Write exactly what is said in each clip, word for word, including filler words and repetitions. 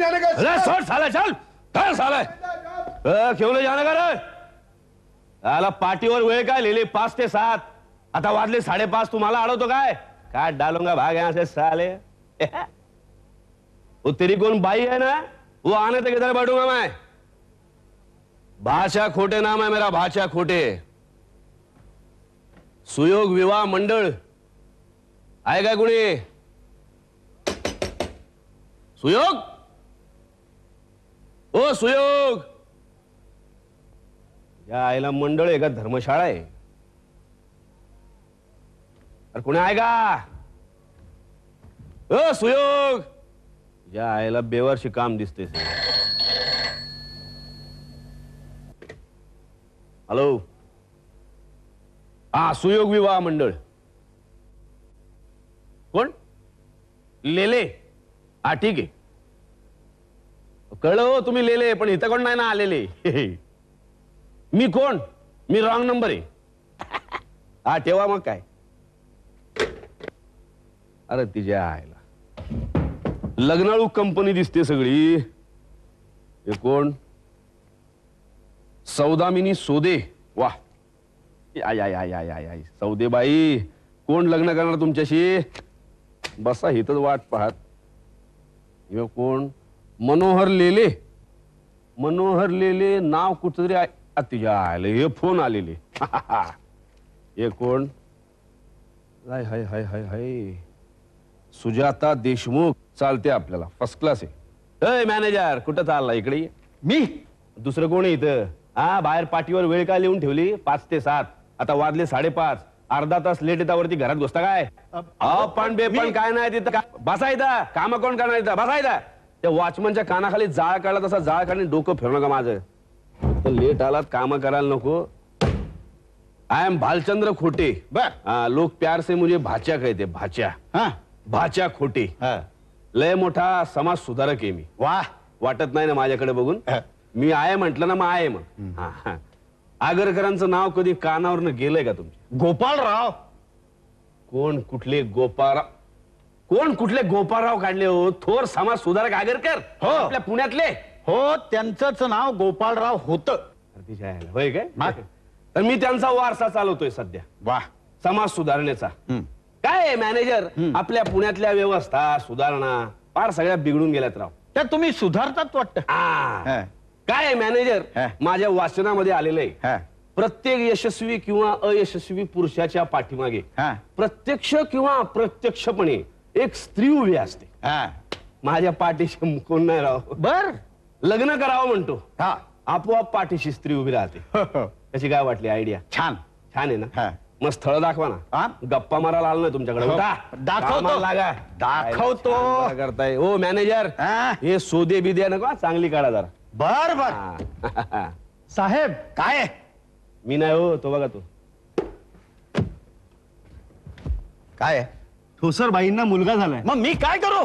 जाने का। अरे छोड़ साला, चल चल साला, क्यों ले जाने का रे? आला पार्टीवर हुए काय लिली पाच ते सात, आता वाजले साडेपाच, तुम्हाला अडवतो काय? काट डालूंगा भाग यहाँ से साले। वो तेरी कौन भाई है ना, वो आने तक इधर बैठूंगा मैं। भाषा खोटे नाम है मेरा, भाषा खोटे। सुयोग विवाह मंडल आएगा कुणी? सुयोग, ओ सुयोग, या आईला मंडळ आहे का धर्मशाळा आहे? अरे कोणी आहे का? ओ सुयोग, या आईला बेवारशी काम दिसते। हॅलो, हा सुयोग विवाह मंडळ कोण? लेले? हा ठीक आहे, कळलं हो तुम्ही लेले, पण इथं कोण नाही ना आलेले। मी कोण? मी रॉंग नंबर आहे। हा ठेवा मग काय। अरे तिच्या आईला लग्नाळू कंपनी दिसते सगळी। हे कोण? सौदामिनी सोदे, वाह, आई आई आई आई आई सौदे बाई, कोण लग्न करणार तुमच्याशी? बसा हिथंच वाट पाहत। हे कोण? मनोहर लेले। मनोहर लेले नाव कुठेतरी आहे तिच्या आईला, हे फोन आलेले। हे कोण? हाय हाय हाय हाय हाय सुजाता देशमुख, चालते आपल्याला, फर्स्ट क्लास आहे। ए मॅनेजर कुठं चालला? इकडे मी, दुसरं कोण इथं? हा बाहेर पार्टीवर वेळ काय लिहून ठेवली? पाच ते सात, आता वाजले साडेपाच, अर्धा तास लेट येतावरती घरात घुसता काय? अ पण बे पण काय नाही तिथं का? बसा इथं, काम कोण करणार इथं? बसा इथं. त्या वॉचमनच्या कानाखाली जाळ काढला तसा जाळ काढून डोकं फिरवू नका माझं। तो लेट आलात काम करायला नको। आई एम भालचंद्र खोटे। हाँ, लोग प्यार से मुझे भाचा कहते, भाचा। हाँ? भाचा खोटे। हाँ? लय मोठा समाज सुधारक आहे मी। वाह, वाटत नाही ना माझ्याकडे बघून? मी आहे म्हटलं ना, मग आहे मग। आगरकरांचं नाव कधी कानावरनं गेलंय का तुमच्या? गोपाळराव? कोण कुठले गोपाळराव? कोण कुठले गोपाळराव काढले हो? थोर समाज सुधारक आगरकर हो, आपल्या पुण्यातले हो, त्यांचंच नाव गोपाळराव होतं। होय काय? तर मी त्यांचा वारसा चालवतोय सध्या। वाह, समाज सुधारणेचा। काय मॅनेजर, आपल्या पुण्यातल्या व्यवस्था सुधारणा फार सगळ्या बिघडून गेल्यात राव। त्या तुम्ही सुधारतात वाटतं। काय मॅनेजर, माझ्या वाचनामध्ये आलेलं आहे, प्रत्येक यशस्वी किंवा अयशस्वी पुरुषाच्या पाठीमागे प्रत्यक्ष किंवा अप्रत्यक्षपणे एक स्त्री उभी असते। माझ्या पाठीशी कोण नाही राव। बर, लग्न करावं म्हणतो, आपोआप पाठीशी स्त्री उभी राहते। कशी काय वाटली आयडिया? छान छान आहे ना? मग स्थळ दाखवा ना, गप्पा मारायला आलो ना तुमच्याकडे। दाखवतो लागा, दाखवतो करताय हो मॅनेजर। हे सोदे बिदे नको, चांगली काढा जरा। बर बर साहेब। काय मी नाही हो, तो बघा तो काय ठोसर बाईंना मुलगा झालाय। मग मी काय करू?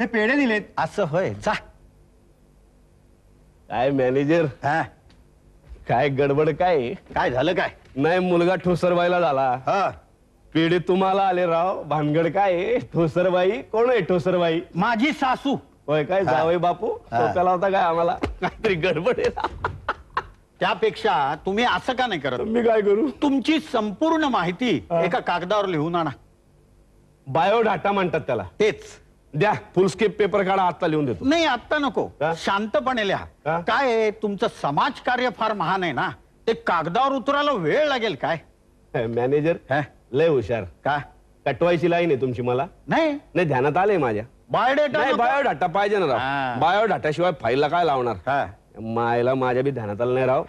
हे पेढे दिलेत असं होय? जा काय मॅनेजर, काय गडबड? काय काय झालं? काय नाही, मुलगा ठोसरबाईला झाला, पेढे तुम्हाला आले राव। भानगड काय? ठोसरबाई कोण आहे? ठोसरबाई माझी सासू होय? काय जावई बापू स्वतःला होता काय? आम्हाला काहीतरी गडबड आहे। त्यापेक्षा तुम्ही असं का नाही करत? मी काय करू? तुमची संपूर्ण माहिती एका कागदावर लिहून आणा। बायोडाटा म्हणतात त्याला, तेच द्या। फुलस्केप पेपर काढा, आता लिहून देतो। नाही आता नको, शांतपणे लिहा। काय तुमचं समाज कार्य फार महान आहे ना, ते कागदावर उतरायला वेळ लागेल काय मॅनेजर? लय हुशार का? कटवायची लाईन आहे तुमची मला। नाही नाही, ध्यानात आले माझ्या। बायोडाटा? नाही बायोडाटा पाहिजे ना राव, बायोडाटा शिवाय फाईलला काय लावणार? मायला माझ्या बी ध्यानात आलं नाही राव,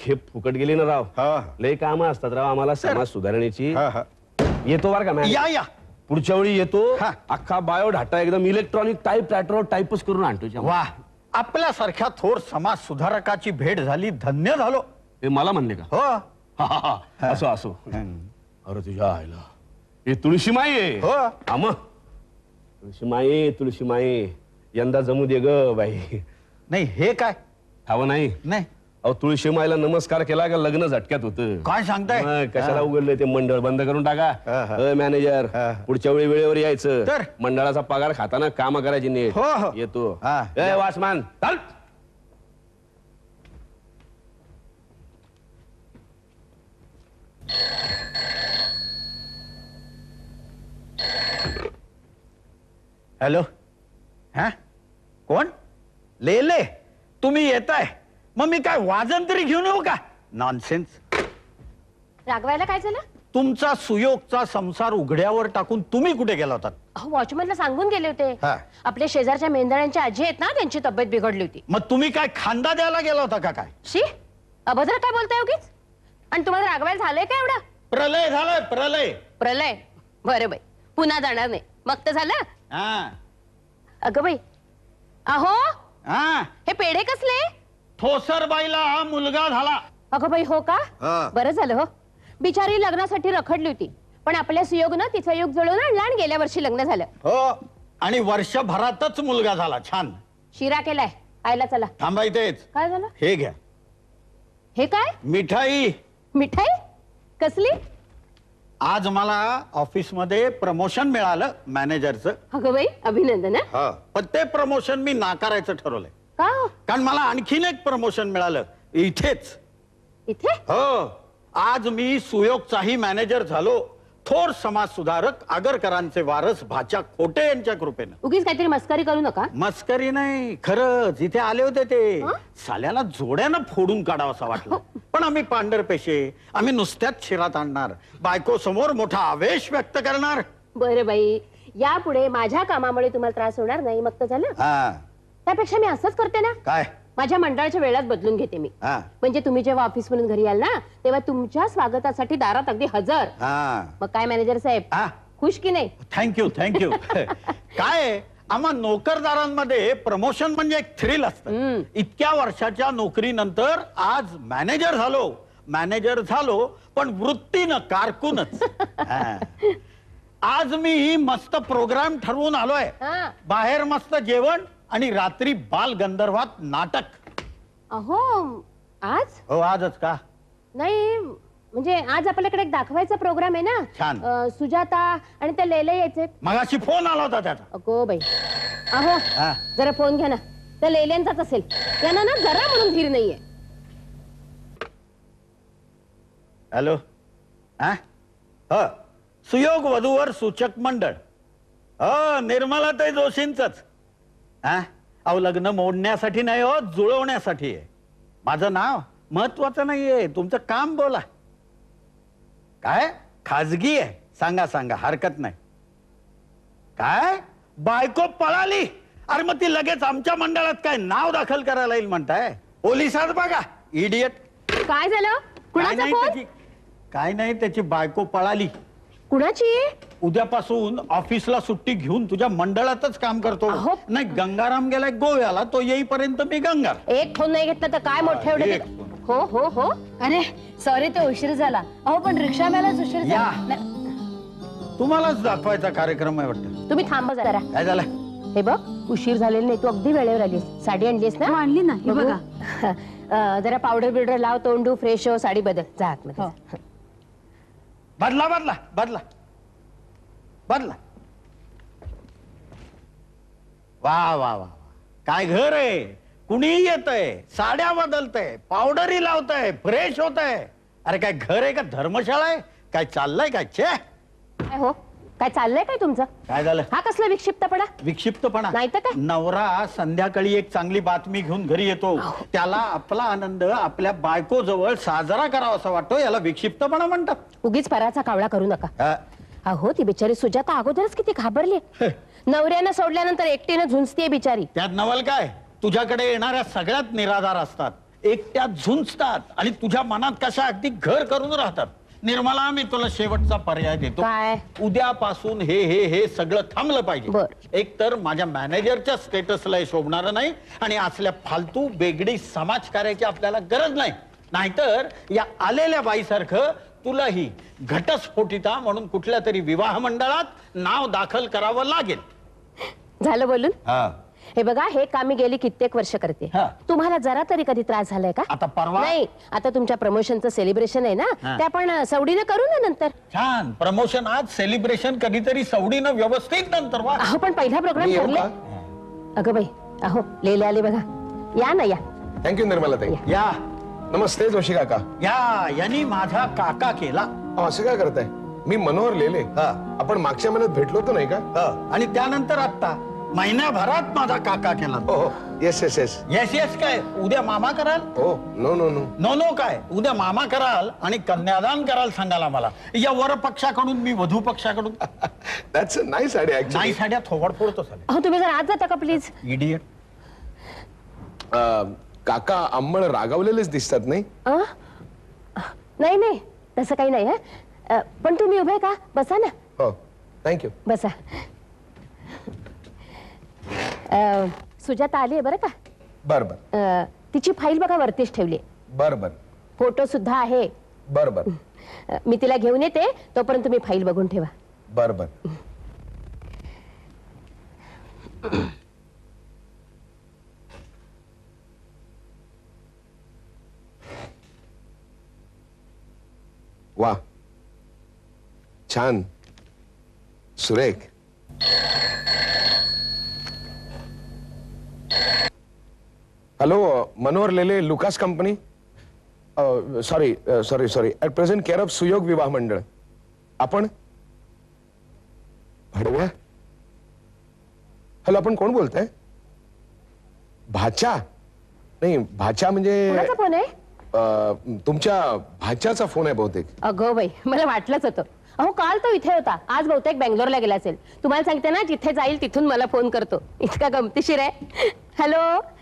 खेप फुकट गेली ना राव। लय कामं असतात राव आम्हाला समाज सुधारणेची। येतो बरं का मॅनेजर? या या, पुढच्या वेळी येतो। अख्खा बायोडाटा एकदम इलेक्ट्रॉनिक टाईप रायटरवर टाईपच करून आणतो। वाह, आपल्यासारख्या थोर समाज सुधारकाची भेट झाली, धन्य झालो। हे मला म्हणले का? हो, असो असो। अरे तुझ्या आईला, हे तुळशी माई आहे हो? आम तुळशी माई, तुळशी माई यंदा जमू दे ग बाई। नाही हे काय हवं? नाही नाही, अहो तुळशी मायला नमस्कार केला का लग्न झटक्यात होतं काय सांगताय कशाला उघडले ते मंडळ बंद करून टाका मॅनेजर पुढच्या वेळी वेळेवर यायचं मंडळाचा पगार खाताना काम करायची नीट येतो ए वासमान चल हेलो हां कोण लेले तुम्ही येताय मम्मी काय वाजन तरी घेऊन येऊ का नॉनसेन्स रागवायला काय झालं तुमचा सुयोगचा संसार उघड्यावर टाकून तुम्ही कुठे गेला होता अहो वॉचमनला सांगून गेले होते आपले शेजारच्या मेंढरांची आजी आहेत ना त्यांची तब्येत बिघडली होती मग तुम्ही काय खांदा द्यायला गेला होता का काय शी अभद्र काय बोलताय उगीच आणि तुम्हाला रागवायला झालंय का एवढं प्रलय झालंय प्रलय प्रलय बरं बाई पुन्हा जाणार नाही मग तर झालं हां अगं बाई अहो हां हे पेढे कसले ठोसर बाईला हा मुलगा झाला अगं बाई हो का बरं झालं हो बिचारी लग्नासाठी रखडली होती पण आपल्या सुयोगनं तिचा योग जुळवून आणला आणि गेल्या वर्षी लग्न झालं हो आणि वर्षभरातच मुलगा झाला छान शिरा केलाय आयला चला थांबा इथेच काय झालं हे घ्या हे काय मिठाई मिठाई कसली आज मला ऑफिस मध्ये प्रमोशन मिळालं मॅनेजरचं अगं बाई अभिनंदन हा पण ते प्रमोशन मी नाकारायचं ठरवलंय कारण मला आणखीन एक प्रमोशन मिळालं इथेच इथे हो आज मी सुयोगचाही मॅनेजर झालो थोर समाज सुधारक आगरकरांचे वारस भाचा खोटे यांच्या कृपेने उगीच काहीतरी मस्करी करू नका मस्करी नाही खरंच इथे आले होते ते साल्याला जोड्यानं फोडून काढावासा वाटलं पण आम्ही पांढरपेशे आम्ही नुसत्याच शिरात आणणार बायको समोर मोठा आवेश व्यक्त करणार बरं बाई यापुढे माझ्या कामामुळे तुम्हाला त्रास होणार नाही मग तर झालं त्यापेक्षा मी असंच करते ना काय माझ्या मंडळाच्या वेळात बदलून घेते मी म्हणजे तुम्ही जेव्हा ऑफिस मधून घरी याल ना तेव्हा तुमच्या स्वागतासाठी दारात अगदी हजर मग काय मॅनेजर साहेब खुश की नाही थँक्यू थँक्यू काय आम्हा नोकरदारांमध्ये प्रमोशन म्हणजे एक थ्रिल असतं इतक्या वर्षाच्या नोकरीनंतर आज मॅनेजर झालो मॅनेजर झालो पण वृत्तीनं कारकूनच आज मी ही मस्त प्रोग्राम ठरवून आलोय बाहेर मस्त जेवण आणि रात्री बाल गंधर्वात नाटक अहो आज हो आजच का नाही म्हणजे आज आपल्याकडे एक दाखवायचा प्रोग्राम आहे ना छान सुजाता आणि ते लेले यायचे मगाशी फोन आला होता त्याचा अगो बाई अहो जरा फोन घ्या ना त्या लेल्यांचाच असेल त्यांना ना जरा म्हणून धीर नाहीये हॅलो हा हो सुयोग वधूवर सूचक मंडळ हो निर्मलाताई जोशींचंच अहो लग्न मोडण्यासाठी नाही हो जुळवण्यासाठी आहे माझं नाव महत्वाचं नाहीये तुमचं काम बोला काय खाजगी आहे सांगा सांगा हरकत नाही काय बायको पळाली अरे मग ती लगेच आमच्या मंडळात काय नाव दाखल करायला येईल म्हणताय पोलिसात बघा इडियट काय झालं कुणाचा फोन काय नाही त्याची बायको पळाली कुणाची उद्यापासून ऑफिसला सुट्टी घेऊन तुझ्या मंडळातच काम करतो नाही गंगाराम गेलाय गोव्याला तो येईपर्यंत मी गंगार एक फोन नाही घेतला तर काय मोठे एवढे हो हो हो अरे सॉरी तो उशीर झाला अहो पण रिक्षा मॅलाच उशीर झाला तुम्हालाच दाखवायचा कार्यक्रम आहे वाटतं तुम्ही थांबा जरा काय झालं हे बघ उशीर झालेला नाही तू अगदी वेळेवर आलीस साडी आणलीस ना आणली ना हे बघा जरा पावडर बिवडर लाव तोंडू फ्रेश हो साडी बदल जा आतमध्ये बदला बदला बदला बदला वा वा वा काय घर आहे कुणीही येतंय साड्या बदलतंय पावडरही लावतंय फ्रेश होतंय अरे काय घर आहे का धर्मशाळा आहे काय चाललंय काय छे काय हो काय चाललंय काय तुमचं काय झालं हा कसला विक्षिप्तपणा विक्षिप्तपणा नाही तर काय नवरा संध्याकाळी एक चांगली बातमी घेऊन घरी येतो त्याला आपला आनंद आपल्या बायको जवळ साजरा करावा असा वाटतो याला विक्षिप्तपणा म्हणतात उगीच पराचा कावळा करू नका अहो ती बिचारी सुजाता अगोदरच किती घाबरली नवऱ्यानं सोडल्यानंतर एकटीनं झुंजते बिचारी त्यात नवल काय तुझ्याकडे येणाऱ्या सगळ्यात निराधार असतात एकट्या झुंजतात आणि तुझ्या मनात कशा अगदी घर करून राहतात निर्मला मी तुला शेवटचा पर्याय देतो उद्यापासून हे हे हे सगळं थांबलं पाहिजे एक तर माझ्या मॅनेजरच्या स्टेटसला हे शोभणारं नाही आणि असल्या फालतू बेगडी समाजकार्याची आपल्याला गरज नाही नाहीतर या आलेल्या बाईसारखं तुलाही घटस्फोटिता म्हणून कुठल्या तरी विवाह मंडळात नाव दाखल करावं लागेल झालं बोलून हे बघा हे काम मी गेली कित्येक वर्ष करते. तुम्हाला जरा तरी कधी त्रास झालाय का? आता परवा नाही, आता तुमच्या प्रमोशनचं सेलिब्रेशन आहे ना, ते आपण सवडीने करू ना नंतर. छान प्रमोशन आज, सेलिब्रेशन कधीतरी सवडीने व्यवस्थित नंतर. वा अहो पण पहिला प्रोग्राम ठरला. अगं बाई अहो लेले आले बघा, या ना या. थँक्यू निर्मला ताई. या नमस्ते जोशी काका. या यांनी माझा काका केला. असं काय करताय? मी मनोहर लेले. आपण मागच्या महिन्यात भेटलो होतो नाही का? आणि त्यानंतर आता महिनाभरात माझा काका केला. Yes yes yes yes yes काय उद्या मामा कराल? हो no no no no no काय उद्या मामा कराल आणि कन्यादान कराल सांगाल आम्हाला या वर पक्षाकडून मी वधू पक्षाकडून. That's a nice idea. Nice idea थोबड फोडतो साले. अहो तुम्ही जर आज जाता का प्लीज? इडियट. काका अंमळ रागावलेलेच दिसतात नाही? नाही नाही तसं काही नाही. हा पण तुम्ही उभे का? बसा ना. हो थँक्यू बसा. सुजाता आली आहे बरं का? बरं बरं. तिची फाईल बघा वरतीच ठेवली. बरं बरं. फोटो सुद्धा आहे. बरं बरं. मी तिला घेऊन येते तोपर्यंत तुम्ही फाईल बघून ठेवा. बरं बरं. वाह छान सुरेख. Hello Manohar Lele Lucas company sorry sorry sorry at present care of Suyog विवाह मंडळ. आपण भाडव्या? हॅलो आपण कोण बोलताय? भाचा? नाही भाचा म्हणजे फोन आहे तुमच्या भाच्याचा फोन आहे बहुतेक. अगो बाई मला वाटलंच होतं. अहो काल तो इथे होता, आज बहुतेक बेंगलोरला गेला असेल. तुम्हाला सांगते ना जिथे जाईल तिथून मला फोन करतो, इतका गमतीशीर आहे. हॅलो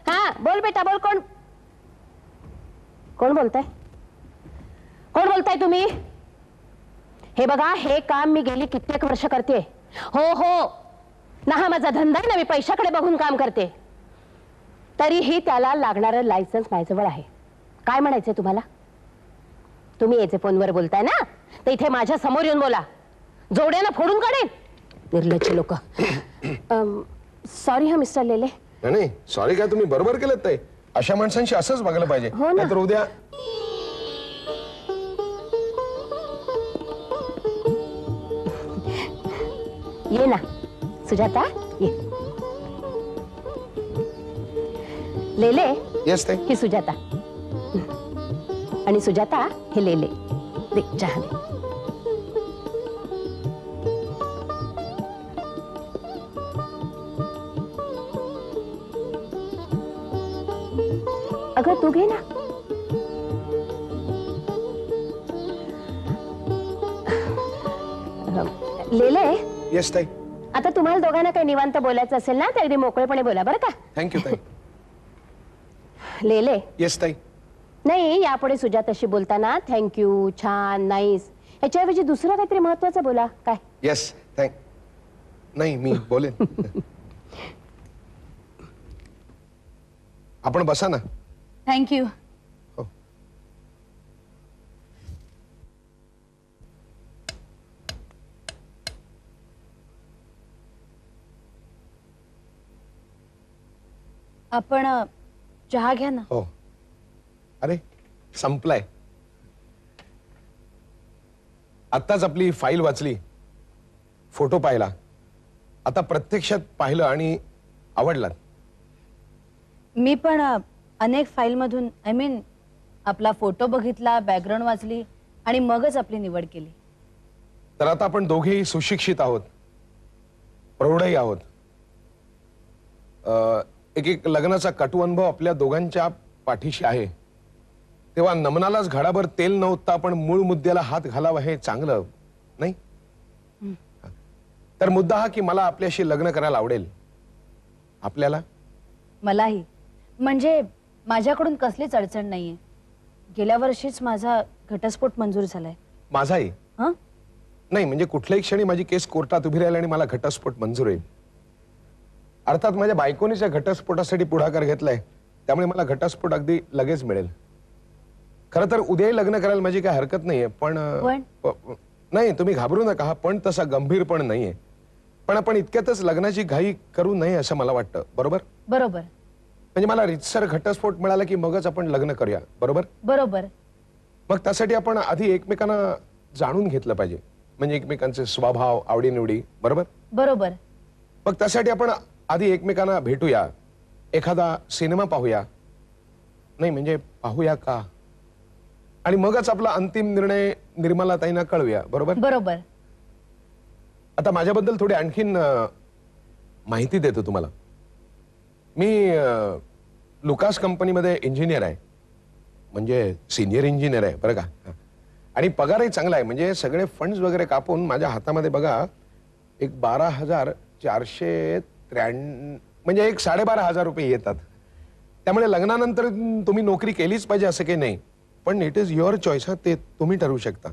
हा बोल बेटा बोल. कोण कोण बोलताय? कोण बोलताय तुम्ही? हे बघा हे काम मी गेली कित्येक वर्ष करते. हो हो ना हा माझा धंदा आहे ना, मी पैशाकडे बघून काम करते. तरीही त्याला लागणारं लायसन्स माझ्याजवळ आहे. काय म्हणायचंय तुम्हाला? तुम्ही याचे फोनवर बोलताय ना तर इथे माझ्या समोर येऊन बोला. जोड्यानं फोडून काढेल. निर्लज्ज लोक. सॉरी हा मिस्टर लेले. नाही सॉरी काय तुम्ही बरोबर केलं ताई. अशा माणसांशी असंच वागलं पाहिजे. हो ना. तर उद्या ये ना सुजाता ये. लेले येस ताई. ही सुजाता आणि सुजाता हे लेले. दे चहा दे. अगं तू घे ना. लेले येस ताई. आता तुम्हाला दोघांना काही निवांत बोलायचं असेल ना तर अगदी मोकळेपणे बोला बरं का. थँक्यू ताई. लेले येस ताई. नाही यापुढे सुजाताशी बोलताना थँक्यू छान नाईस याच्याऐवजी दुसरं काहीतरी महत्वाचं बोला. काय? येस थँक नाही मी बोलेन. आपण बसा ना. थँक्यू. आपण चहा घ्या ना. हो अरे संपलाय. आत्ताच आपली फाईल वाचली, फोटो पाहिला, आता प्रत्यक्षात पाहिलं आणि आवडला. मी पण अनेक फाईल मधून आय मीन आपला फोटो बघितला, बॅकग्राऊंड वाचली आणि मगच आपली निवड केली. तर आता आपण दोघेही सुशिक्षित आहोत, प्रौढही आहोत. एक एक लग्नाचा कटू अनुभव आपल्या दोघांच्या पाठीशी आहे. तेव्हा नमनालाच घडाभर तेल न ओतता आपण मूळ मुद्द्याला हात घालावा हे चांगलं नाही. तर मुद्दा हा की मला आपल्याशी लग्न करायला आवडेल. आपल्याला? मलाही. म्हणजे माझ्याकडून कसलीच अडचण नाहीये. गेल्या वर्षीच माझा घटस्फोट मंजूर झालाय. माझाही? नाही म्हणजे कुठल्याही क्षणी माझी केस कोर्टात उभी राहील आणि मला घटस्फोट मंजूर आहे. अर्थात माझ्या बायकोनीच्या घटस्फोटासाठी पुढाकार घेतलाय त्यामुळे मला घटस्फोट अगदी लगेच मिळेल. खर तर उद्याही लग्न करायला माझी काही हरकत नाहीये. पण नाही तुम्ही घाबरू नका. हा पण तसा गंभीर पण नाहीये. पण आपण इतक्यातच लग्नाची घाई करू नये असं मला वाटतं. बरोबर बरोबर. म्हणजे मला रितसर घटस्फोट मिळाला की मगच आपण लग्न करूया. बरोबर बरोबर. मग त्यासाठी आपण आधी एकमेकांना जाणून घेतलं पाहिजे, म्हणजे एकमेकांचे स्वभाव, आवडीनिवडी. बरोबर बरोबर. मग त्यासाठी आपण आधी एकमेकांना भेटूया, एखादा सिनेमा पाहूया, नाही म्हणजे पाहूया का, आणि मगच आपला अंतिम निर्णय निर्मला ताईंना कळवूया. बरोबर बरोबर. आता माझ्याबद्दल थोडी आणखीन माहिती देतो तुम्हाला. मी लुकास कंपनीमध्ये इंजिनियर आहे, म्हणजे सिनियर इंजिनियर आहे बरं का, आणि पगारही चांगला आहे. म्हणजे सगळे फंड्स वगैरे कापून माझ्या हातामध्ये बघा एक बारा हजार चारशे त्र्याण्णव म्हणजे एक साडेबारा हजार रुपये येतात. त्यामुळे लग्नानंतर तुम्ही नोकरी केलीच पाहिजे असं काही नाही, पण इट इज युअर चॉईस. हा, ते तुम्ही ठरवू शकता.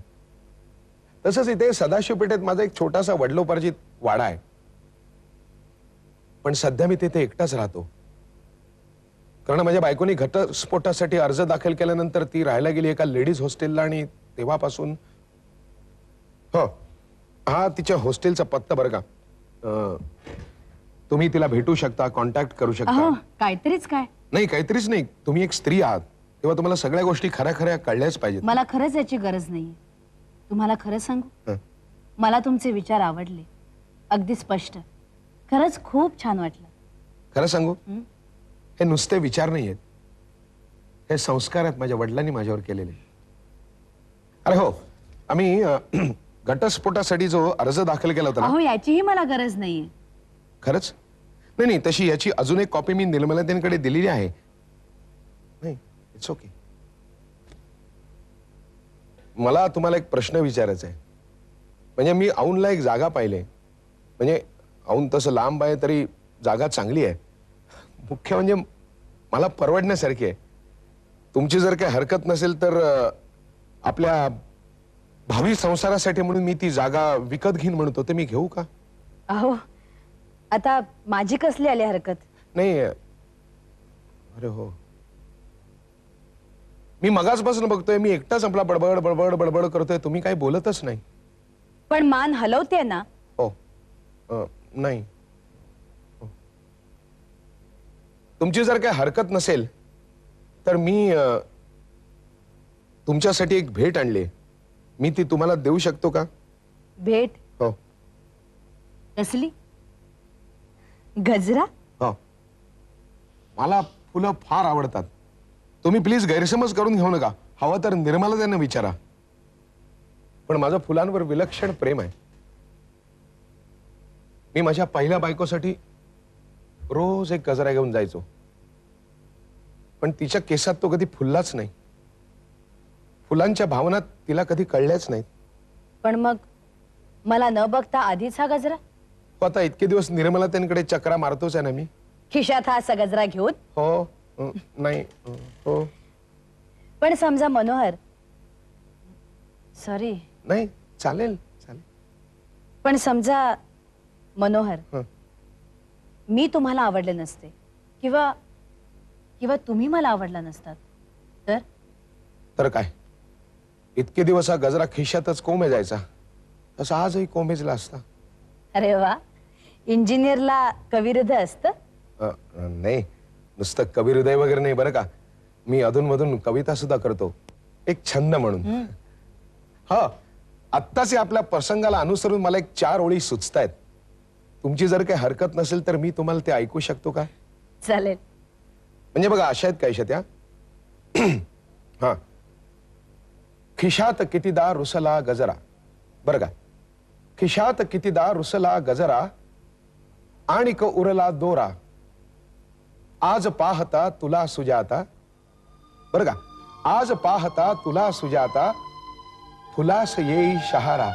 तसंच इथे सदाशिव पेठेत माझा एक छोटासा वडलोपार्जित वाडा आहे, पण सध्या मी तिथे एकटाच राहतो, कारण माझ्या बायकोनी घटस्फोटासाठी अर्ज दाखल केल्यानंतर ती राहायला गेली एका लेडीज हॉस्टेलला, आणि तेव्हापासून हो हा तिच्या हॉस्टेलचा पत्ता बरं का, तुम्ही तिला भेटू शकता, कॉन्टॅक्ट करू शकता. काहीतरीच काय नाही, काहीतरीच नाही. तुम्ही एक स्त्री आहात तेव्हा तुम्हाला सगळ्या गोष्टी खऱ्या खऱ्या कळल्याच पाहिजेत. मला खरंच याची गरज नाही. तुम्हाला खरं सांगू, मला तुमचे विचार आवडले, अगदी स्पष्ट. खरंच खूप छान वाटलं. खरं सांगू, हे नुसते विचार नाहीयेत, हे संस्कार आहेत माझ्या वडिलांनी माझ्यावर केलेले. अरे हो, आम्ही घटस्फोटासाठी जो अर्ज दाखल केला होता ना, याचीही मला गरज नाहीये. खरंच नाही नाही, तशी याची अजून एक कॉपी मी निर्मलाताईंकडे दिलेली आहे. नाही, इट्स ओके. मला तुम्हाला एक प्रश्न विचारायचा आहे. म्हणजे मी औंधला एक जागा पाहिले, म्हणजे औंध तसं लांब आहे तरी जागा चांगली आहे, मुख्य म्हणजे मला परवडण्यासारखी आहे. तुमची जर काही हरकत नसेल तर आपल्या भावी संसारासाठी म्हणून मी ती जागा विकत घेईन म्हणतो, ते मी घेऊ का? अहो, आता माझी कसली आली हरकत? नाही. अरे हो, मी मगासपासून बघतोय, मी एकटाच आपला बडबड बडबड बडबड करतोय, तुम्ही काही बोलतच नाही. पण मान हलवते ना. हो नाही, तुमची जर काही हरकत नसेल तर मी तुमच्यासाठी एक भेट आणली, मी ती तुम्हाला देऊ शकतो का? भेट? हो. कसली? गजरा? हो, मला फुलं फार आवडतात. तुम्ही प्लीज गैरसमज करून घेऊ नका, हवं तर निर्मला त्यांना विचारा, पण माझं फुलांवर विलक्षण प्रेम आहे. मी माझ्या पहिल्या बायकोसाठी रोज एक गजरा घेऊन जायचो, पण तिच्या केसात तो कधी फुललाच नाही. फुलांच्या भावना तिला कधी कळल्याच नाहीत. पण मग मला न बघता आधीच हा गजरा? आता इतके दिवस निर्मला त्यांकडे चक्रा मारतोच आहे ना मी, खिशात हा असा गजरा घेऊन. हो नाही हो, पण समजा मनोहर, सॉरी. नाही चालेल चालेल. पण समजा मनोहर, मी तुम्हाला आवडले नसते किंवा किंवा तुम्ही मला आवडला नसतात तर? तर काय, इतके दिवस हा गजरा खिशातच कोमे जायचा, तसं आजही कोमेजला असता. अरे वा, इंजिनियरला कविहृदय असतं? नाही, नुसतं कविहृदय वगैरे नाही बरं का, मी अधूनमधून कविता सुद्धा करतो, एक छंद म्हणून. हा, आत्ताच आपल्या प्रसंगाला अनुसरून मला एक चार ओळी सुचतायत, तुमची जर काही हरकत नसेल तर मी तुम्हाला ते ऐकू शकतो का? चालेल. म्हणजे बघा अशा आहेत काही त्या. हा, खिशात कितीदा रुसला गजरा, बरं का, खिशात कितीदा रुसला गजरा, आणिक उरला दोरा, आज पाहता तुला सुजाता, बरं का, आज पाहता तुला सुजाता, फुलास येई शहारा.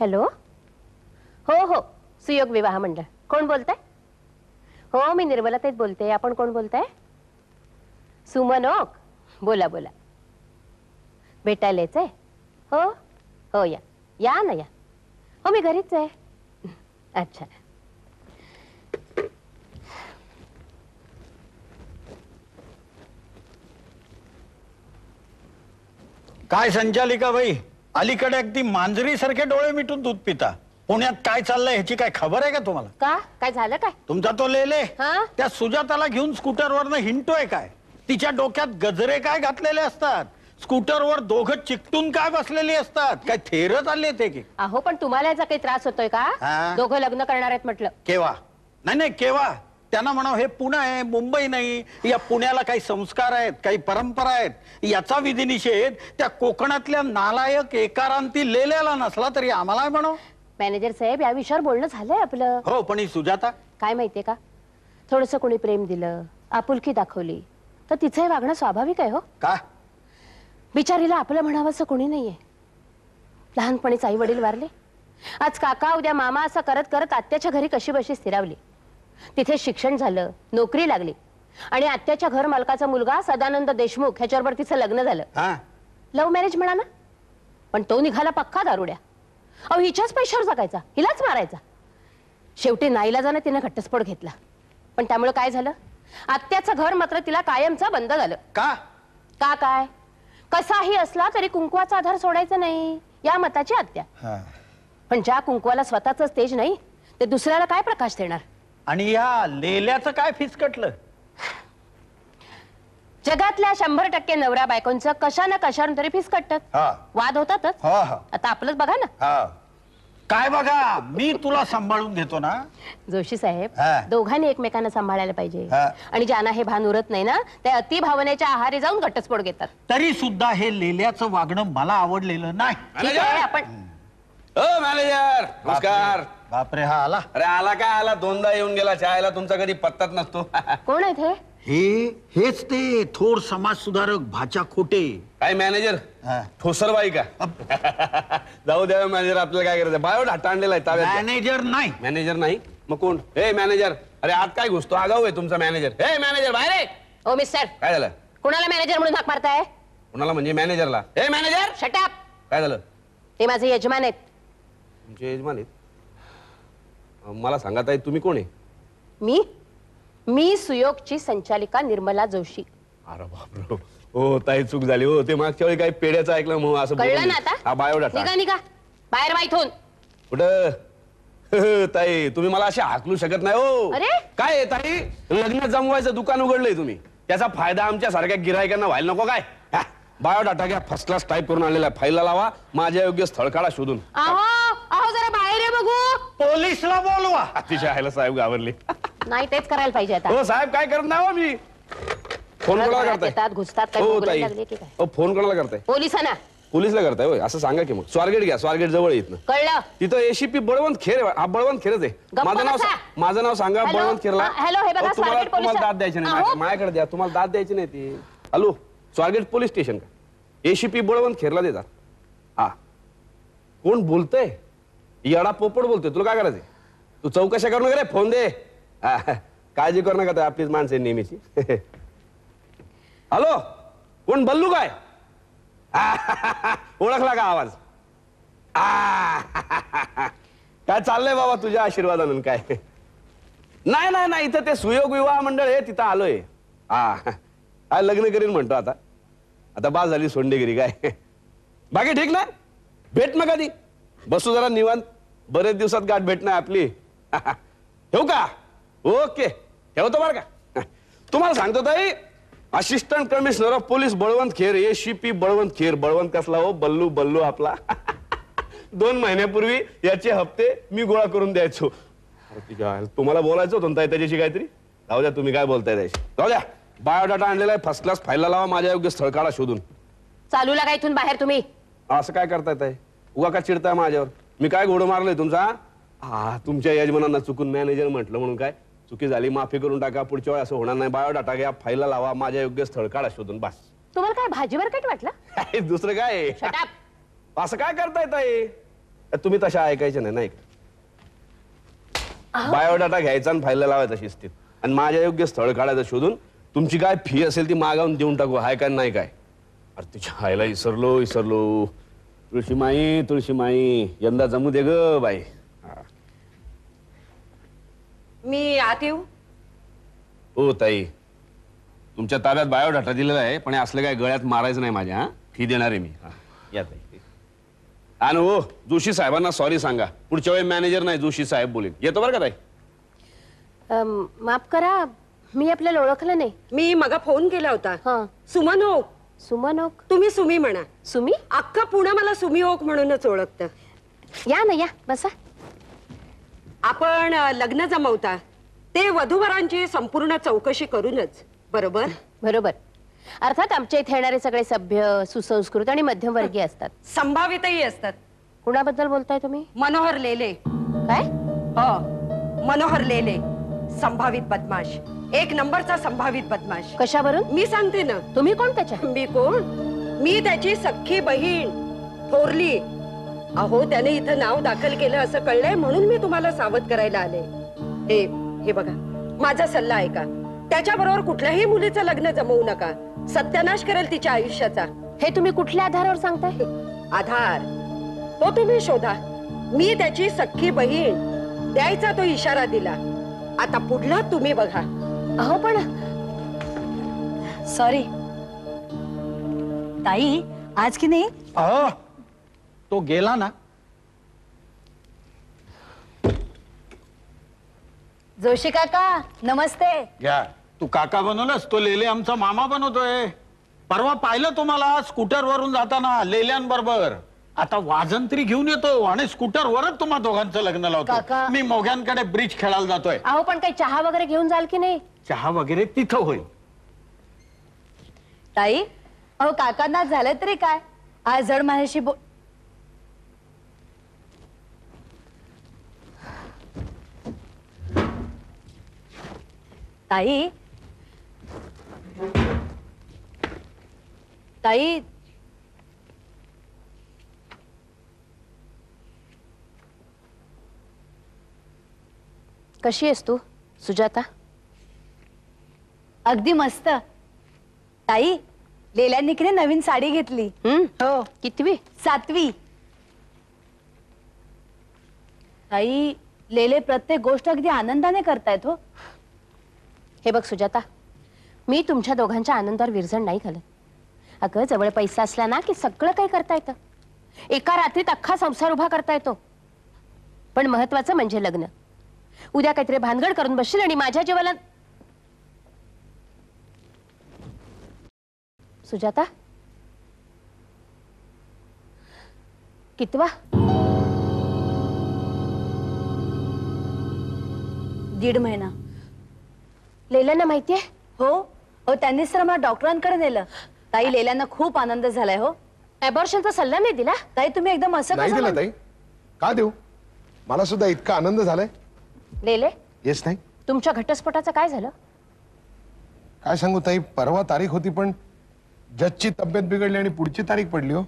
हॅलो. हो हो, सुयोग विवाह मंडळ. कोण बोलताय? हो, मी निर्मला ताईत बोलते. आपण कोण बोलताय? सुमनोक. बोला बोला, भेटायला यायचंय? हो हो, या या ना या. हो मी घरीच आहे. अच्छा, काय संचालिका बाई, अलीकडे अगदी मांजरी सारखे डोळे मिटून दूध पिता. पुण्यात काय चाललंय ह्याची काय खबर आहे का तुम्हाला? का काय झालं? काय तुमचा तो लेले त्या सुजाताला घेऊन स्कूटरवरनं हिंडतोय काय? तिच्या डोक्यात गजरे काय घातलेले असतात? स्कूटरवर दोघं चिकटून काय बसलेली असतात? काय थेर चालले ते की? अहो पण तुम्हाला याचा काही त्रास होतोय का? दोघं लग्न करणार आहेत म्हटलं. केव्हा? नाही नाही केव्हा, त्यांना म्हणाव हे पुणे आहे, मुंबई नाही. या पुण्याला काही संस्कार आहेत, काही परंपरा आहेत. याचा विधिनिषेध त्या कोकणातल्या नालायक एकारांती लेल्याला नसला तरी आम्हाला म्हणाव. मॅनेजर साहेब, या विषयावर बोलणं झालंय आपलं. हो पण ही सुजाता काय माहितीये का, थोडंसं कोणी प्रेम दिलं, आपुलकी दाखवली तर तिचं हे वागणं स्वाभाविक आहे. हो का? बिचारीला आपलं म्हणावंसं कोणी नाहीये. लहानपणीच आई वडील वारले, आज काका उद्या मामा, असं करत करत आत्याच्या घरी कशी बशी स्थिरावली. तिथे शिक्षण झालं, नोकरी लागली आणि आत्याच्या घर मालकाचा मुलगा सदानंद देशमुख ह्याच्यावर तिचं लग्न झालं. लव्ह मॅरेज म्हणा ना, पण तो निघाला पक्का दारुड्या. अहो हिच्याच पैशावर जगायचा, हिलाच मारायचा. शेवटी नाईला जाणं तिने घटस्फोट घेतला, पण त्यामुळे काय झालं, आत्याचं घर मात्र तिला कायमचा बंद झालं. का का काय, कसाही असला तरी कुंकवाचा आधार सोडायचा नाही या मताची आत्या. पण ज्या कुंकवाला स्वतःच स्टेज नाही ते दुसऱ्याला काय प्रकाश देणार? आणि या लेल्याचं काय फिसकटलं? जगातल्या शंभर टक्के नवरा बायकोंचं कशा ना कशावर तरी फिसकटतात, वाद होतातच. आता आपलंच बघा ना. काय बघा, मी तुला सांभाळून घेतो ना. जोशी साहेब, दोघांनी एकमेकांना सांभाळायला पाहिजे. आणि ज्यांना हे भान उरत नाही ना, ते अति भावनेच्या आहारी जाऊन घटस्फोट घेतात. तरी सुद्धा हे लेल्याचं वागणं मला आवडलेलं नाही. आपण मॅनेजर नमस्कार. बापरे, हा आला. अरे आला काय आला, दोनदा येऊन गेला चहायला. तुमचा कधी पत्ताच नसतो. कोण आहे ते? हे हेच ते थोर समाज सुधारक भाचा खोटे. काय मॅनेजर, ठोसरबाई का? जाऊ द्या मॅनेजर, आपल्याला काय करायचं, बायोडाटा टाणलेला आहे ताब्यात. मॅनेजर नाही, मॅनेजर नाही. मग कोण? हे मॅनेजर, अरे आज काय घुसतो, आगाऊ आहे तुमचा मॅनेजर. हे मॅनेजर बाहेर. हो मिस्टर, काय झालं? कोणाला मॅनेजर म्हणून हाक मारताय? कोणाला म्हणजे मॅनेजरला. हे मॅनेजर शट अप. काय झालं? ते माझे यजमान आहेत. तुमचे यजमान आहेत? मला सांगा ताई, तुम्ही कोण आहे? मी मी सुयोगची संचालिका निर्मला जोशी. अरे बापरे, हो ताई चूक झाली. हो ते मागच्या वेळी काही पेड्याचं ऐकलं म्हणून असं कळलं ना. आता हा बायोडाटा. निघा निघा बाहेर माहितून. कुठं ताई, तुम्ही मला अशी हाकलू शकत नाही हो. अरे काय ताई, लग्न जमवायचं दुकान उघडलंय तुम्ही, त्याचा फायदा आमच्या सारख्या गिरायकांना व्हायला नको काय? बायोडाटा घ्या, फर्स्ट क्लास टाईप करून आलेला, फाईलला लावा, माझ्या योग्य स्थळ काढा शोधून. जरा बाहेर आहे बघू. पोलिसला बोलवा. अतिशय हायला साहेब घाबरले. नाही तेच करायला पाहिजे आता. हो साहेब, काय करत नाही मी. फोन कोणाला करताय? घुसतात काय बोलायला लागले की काय? फोन कोणाला करताय? पोलिसांना. पोलिसला करताय होय? असं सांगा की मग. स्वारगेट घ्या, स्वारगेट जवळ येत ना, कळलं? तिथं एसीपी बळवंत खेर. हा बळवंत खेरच आहे. माझं नाव माझं नाव सांगा बळवंत खेरला. हॅलो, हे बघा स्वारगेट पोलीस. तुम्हाला दाद द्यायची नाही, माझ्याकडे द्या. तुम्हाला दाद द्यायची नाही ती. हॅलो, स्वारगेट पोलीस स्टेशन का? एसीपी बळवंत खेरला देतात. हा कोण बोलतय? याडा पोपट बोलतोय. तुला काय करायचंय? तू चौकशा करू नका, फोन दे. काळजी करू नका, आपलीच माणसे नेहमीची. हॅलो, कोण? बल्लू काय? ओळखला का आवाज? काय चाललंय बाबा तुझ्या आशीर्वादानं? काय नाही नाही नाही, इथं ते सुयोग विवाह मंडळ आहे तिथं आलोय. हा लग्न करीन म्हणतो. आता आता बास झाली सोंडेगिरी. काय बाकी ठीक ना? भेट मग कधी, बसू जरा निवांत. बरेच दिवसात गाठ भेटणार आपली. ठेवू का? ओके, ठेवतो बरं का. तुम्हाला सांगतो ताई, assistant commissioner of police Balwant Kher, ACP Balwant Kher. Balwant कसला हो? बल्लू बल्लू आपला. दोन महिन्यापूर्वी याचे हप्ते मी गोळा करून द्यायचो. तुम्हाला बोलायचं होतं ताई त्याच्याशी काहीतरी. जाऊ द्या, तुम्ही काय बोलताय त्याशी. जाऊ द्या, बायोडाटा आणलेला आहे, फर्स्ट क्लास फाईलला लावा, माझ्या योग्य स्थळ काढा शोधून. चालू लागा इथून बाहेर. तुम्ही असं काय करताय ताई? उगा का चिडताय माझ्यावर? मी काय घोडं मारलंय तुमचा? हा, तुमच्या यजमानांना चुकून मॅनेजर म्हटलं म्हणून काय चुकी झाली, माफी करून टाका. पुढच्या वेळी असं होणार नाही. बायोडाटा घ्या, फाईलला लावा, माझ्या योग्य स्थळ काढा शोधून. बस. तुम्हाला काय भाजीवर कट वाटलं? दुसरं काय? असं काय करताय ताई? तुम्ही तशा ऐकायच्या नाही नाही का? बायोडाटा घ्यायचा आणि फाईलला लावायचा शिस्तीत, आणि माझ्या योग्य स्थळ काढायचं शोधून. तुमची काय फी असेल ती मागावून देऊन टाकू, हाय काय नाही काय? अरे तुझ्या आईला विसरलो विसरलो. तुळशी माई तुळशी माई यंदा जमू दे ग बाई. मी आत येऊ? हो ताई, तुमच्या ताब्यात बायोडाटा दिलेला आहे, पण असलं काय गळ्यात मारायचं नाही माझ्या. फी देणार आहे मी. या ताई. आणि हो जोशी साहेबांना सॉरी सांगा, पुढच्या वेळी मॅनेजर नाही जोशी साहेब बोलेल. येतो बरं का ताई. माफ करा, मी आपल्याला ओळखलं नाही. मी मगा फोन केला होता. सुमन ओक. सुमन ओक? तुम्ही सुमी म्हणा. सुमी? अक्का पुणे मला सुमी ओक म्हणूनच ओळखतं. या ना या बसा. आपण लग्न जमवता ते वधूवरांची संपूर्ण चौकशी करूनच, बरोबर? बरोबर. अर्थात आमच्या इथे येणारे सगळे सभ्य सुसंस्कृत आणि मध्यमवर्गीय असतात. संभावितही असतात. कुणाबद्दल बोलताय तुम्ही? मनोहर लेले. काय? हो, मनोहर लेले. संभावित बदमाश, एक नंबरचा संभावित बदमाश. कशावरून? मी सांगते ना. तुम्ही कोण त्याच्या? मी कोण? मी त्याची सख्खी बहीण थोरली. अहो त्याने इथं नाव दाखल केलं असं कळलंय, म्हणून मी तुम्हाला सावध करायला आले. हे हे बघा, माझा सल्ला ऐका. त्याच्याबरोबर कुठल्याही मुलीचं लग्न जमवू नका, सत्यानाश करेल तिच्या आयुष्याचा. हे तुम्ही कुठल्या आधारावर सांगताय? आधार तो तुम्ही शोधा. मी त्याची सख्खी बहीण द्यायचा तो इशारा दिला. आता पुढलं तुम्ही बघा. अहो पण सॉरी ताई, आज की नाही. अहो तो गेला ना. जोशी काका नमस्ते. या तू काका बनवलास, तो लेले आमचा मामा बनवतोय. परवा पाहिलं तुम्हाला स्कूटर वरून जाताना लेल्यांबरोबर. आता वाजंत्री घेऊन येतो आणि स्कूटर वरच तुम्हा दोघांचं लग्न लावतो. मी मोघ्यांकडे ब्रिज खेळायला जातोय. अहो पण काही चहा वगैरे घेऊन जाल की नाही? चहा वगैरे तिथं होईल ताई. अहो काकांना झालं तरी काय, आज जड माझ्याशी बोल. ताई ताई कशी आहेस तू सुजाता? अगदी मस्त ताई. लेल्यांनी की नवीन साडी घेतली. हो. कितवी? सातवी. ताई लेले प्रत्येक गोष्ट अगदी आनंदाने करतायत. हो हे बघ सुजाता, मी तुमच्या दोघांच्या आनंदावर विरजण नाही घालत. अगं जवळ पैसा असला ना की सगळं काही करता येतं. एका रात्रीत अख्खा संसार उभा करता येतो. पण महत्वाचं म्हणजे लग्न. उद्या काहीतरी भानगड करून बसशील आणि माझ्या जीवाला. सुजाता कितवा? दीड महिना. लेल्यांना माहिती आहे? हो हो, त्यांनीच तर मला डॉक्टरांकडे नेलं. ताई लेल्यांना खूप आनंद झालाय. हो अबॉर्शनचा सल्ला नाही दिला ताई तुम्ही? एकदम असं नाही दिला ताई. का देऊ? मला सुद्धा इतका आनंद झालाय. लेले येस नाही, तुमच्या घटस्फोटाचं काय झालं? काय सांगू ताई, परवा तारीख होती पण जजची तब्येत बिघडली आणि पुढची तारीख पडली. हो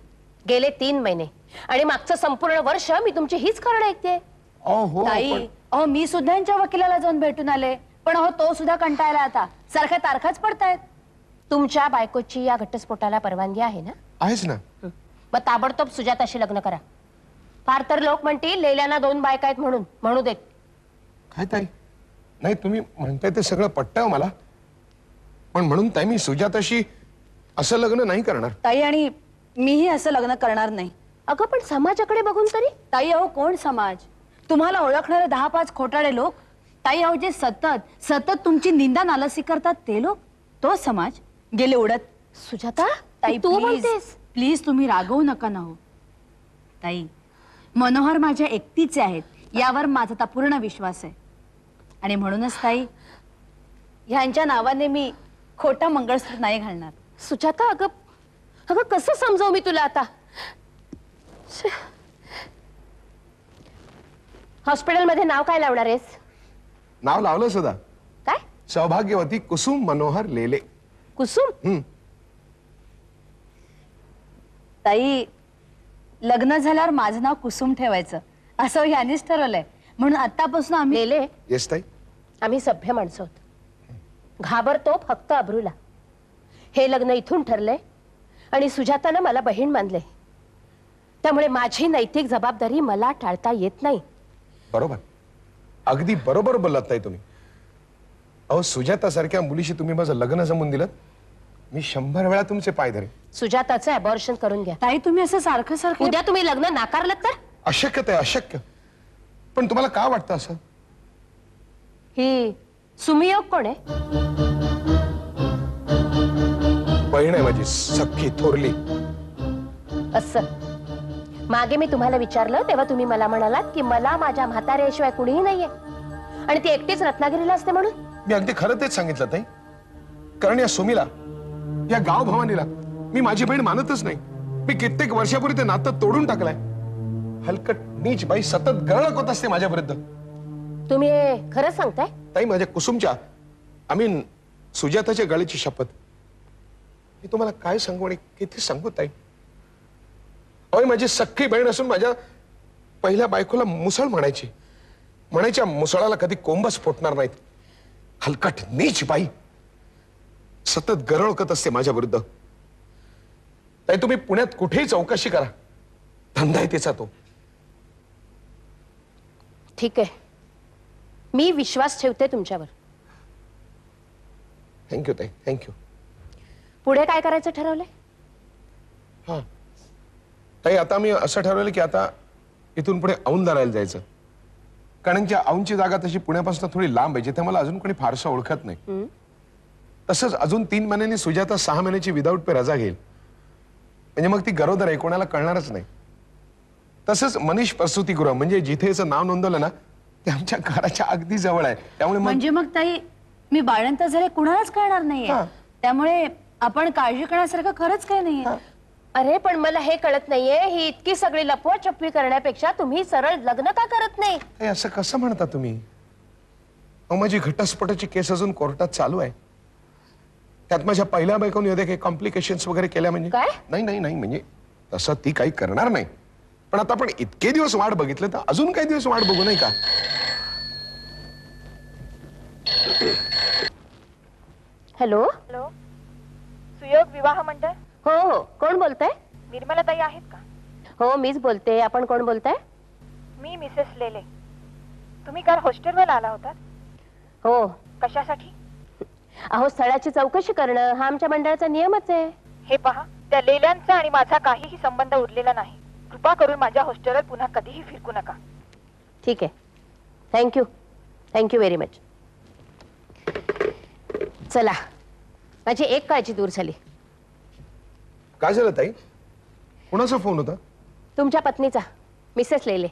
गेले तीन महिने आणि मागचं संपूर्ण वर्ष मी तुमची हीच कारण ऐकते. ताई अहो मी सुद्धा यांच्या वकिलाला जाऊन भेटून आले, पण हो तो सुद्धा कंटाळला. आता सारख्या तारखाच पडतायत. तुमच्या बायकोची या घटस्फोटाला परवानगी आहे ना? आहेच ना. मग ताबडतोब सुजाताशी लग्न करा. फार तर लोक म्हणतील लेल्यांना दोन बायका आहेत म्हणून. म्हणू देत काय ताई? नाही तुम्ही म्हणताय ते सगळं पटतंय मला, पण म्हणून ताई मी सुजाताशी असं लग्न नाही करणार. ताई आणि मीही असं लग्न करणार नाही. अगं पण समाजाकडे बघून तरी ताई. अहो कोण समाज? तुम्हाला ओळखणारे दहा पाच खोटाडे लोक ताई. अहो जे सतत सतत तुमची निंदा नालसी करतात ते लोक, तो समाज गेले उडत. सुजाता ताई प्लीज प्लीज तुम्ही रागवू नका ना. हो ताई मनोहर माझ्या एकटीचे आहेत यावर माझा आता पूर्ण विश्वास आहे. आणि म्हणूनच ताई ह्यांच्या नावाने मी खोटा मंगळसूत्र नाही घालणार. सुजाता अगं अगं कसं समजावू मी तुला आता? हॉस्पिटलमध्ये नाव काय लावणार आहेस? नाव लावलं सुद्धा. काय? सौभाग्यवती कुसुम मनोहर लेले. कुसुम? ताई लग्न झाल्यावर माझं नाव कुसुम ठेवायचं असं यानेच ठरवलंय, म्हणून आतापासून आम्ही. लेले येस ताई आम्ही सभ्य माणसं आहोत. घाबरतो फक्त अब्रूला। हे लग्न इथून ठरले आणि सुजाताने मला बहीण मानले, त्यामुळे माझी नैतिक जबाबदारी मला टाळता येत नाही। बरोबर, अगदी बरोबर बोललात ताई तुम्ही। अहो सुजाता सारख्या मुलीशी तुम्ही माझं लग्न जमून दिलं, मी शंभर वेळा तुमचे पाय धरे। सुजाताचं अबॉर्शन करून घ्या ताई तुम्ही, असं सारखं सारखं। उद्या तुम्ही लग्न नाकारलं तर? अशक्य आहे, अशक्य। पण तुम्हाला का वाटतं असं? ही सुमियोग कोण आहे? बहीण आहे माझी, सख्खी थोरली। असं मागे मी तुम्हाला विचारलं तेव्हा तुम्ही मला म्हणालात की मला माझ्या म्हाताऱ्याशिवाय कुणीही नाहीये आणि ती एकटीच रत्नागिरीला असते म्हणून। मी अगदी खरं तेच सांगितलं ताई, कारण या सुमीला, या गाव भवानीला मी माझी बहीण मानतच नाही। मी कित्येक वर्षापूर्वी ते नातं तोडून टाकलंय। हलकट नीच बाई सतत गळळक होत असते माझ्या विरुद्ध। तुम्ही खरं सांगताय ताई? माझ्या कुसुमच्या, आय मीन सुजाताच्या गळेची शपथ। मी तुम्हाला काय सांगू आणि किती सांगू ताई। अहो माझी सख्खी बहीण असून माझ्या पहिल्या बायकोला मुसळ म्हणायची, म्हणायच्या मुसळाला कधी कोंबच फुटणार नाहीत। हलकट नीच बाई सतत गरळकत असते माझ्या विरुद्ध। ताई तुम्ही पुण्यात कुठेही चौकशी करा, धंदा आहे तिचा तो। ठीक आहे, मी विश्वास ठेवते तुमच्यावर। थँक्यू ताई, थँक्यू। पुढे काय करायचं ठरवलंय? हां ताई, आता मी असं ठरवलं की आता इथून पुढे औंधारायला जायचं, कारण की औंधची जागा तशी पुण्यापासून थोडी लांब आहे, जिथे मला अजून कोणी फारसं ओळखत नाही। तसंच अजून तीन महिन्यांनी सुजाता सहा महिन्याची विदाऊट पे रजा घेईल, म्हणजे मग ती गरोदर आहे, कोणाला कळणारच नाही। तसंच मनीष प्रसूती गृह, म्हणजे जिथे याचं नाव नोंदवलं ना, ते आमच्या घराच्या अगदी जवळ आहे, त्यामुळे म्हणजे मग ताई मी बाळंत झाले कोणालाच कळणार नाहीये, त्यामुळे आपण काळजी करण्यासारखं खरंच काही नाहीये। अरे पण मला हे कळत नाहीये, ही इतकी सगळी लपवाछपवी करण्यापेक्षा तुम्ही सरळ लग्न का करत नाही? असं कसं म्हणता तुम्ही? माझी घटस्फोटाची केस अजून कोर्टात चालू आहे, त्यात माझ्या पहिल्या बायकोने काही कॉम्प्लिकेशन्स वगैरे केल्या म्हणजे काय? नाही नाही नाही, म्हणजे तसं ती काही करणार नाही, पण आता आपण इतके दिवस वाट बघितले तर अजून काही दिवस वाट बघू नाही का? हॅलो हॅलो, सुयोग विवाह मंडळ? हो हो, कोण बोलताय? निर्मला ताई आहेत का? हो मीच बोलते, आपण कोण बोलताय? मी मिसेस लेले। तुम्ही काल हॉस्टेलवर आला होता? हो। कशासाठी? अहो स्थळाची चौकशी करणं हा आमच्या मंडळाचा नियमच आहे। हे पहा, त्या लेल्यांचा आणि माझा काहीही संबंध उरलेला नाही। कृपा करून माझ्या हॉस्टेलवर पुन्हा कधीही फिरकू नका। ठीक आहे, थँक्यू, थँक्यू व्हेरी मच। चला, माझी एक काळजी दूर झाली। काय झालं ताई? कोणाचा फोन होता? तुमच्या पत्नीचा, मिसेस लेले।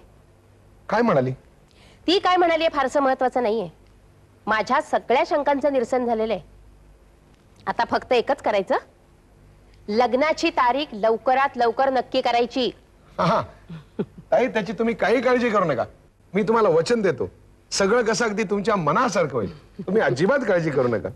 काय म्हणाली ती? काय म्हणाली हे फारसं महत्वाचं नाहीये, माझ्या सगळ्या शंकांचं निरसन झालेलं आहे। आता फक्त एकच करायचं, लग्नाची तारीख लवकरात लवकर नक्की करायची। ताई त्याची तुम्ही काही काळजी करू नका, मी तुम्हाला वचन देतो सगळं कसं अगदी तुमच्या मनासारखं होईल, तुम्ही अजिबात काळजी करू नका।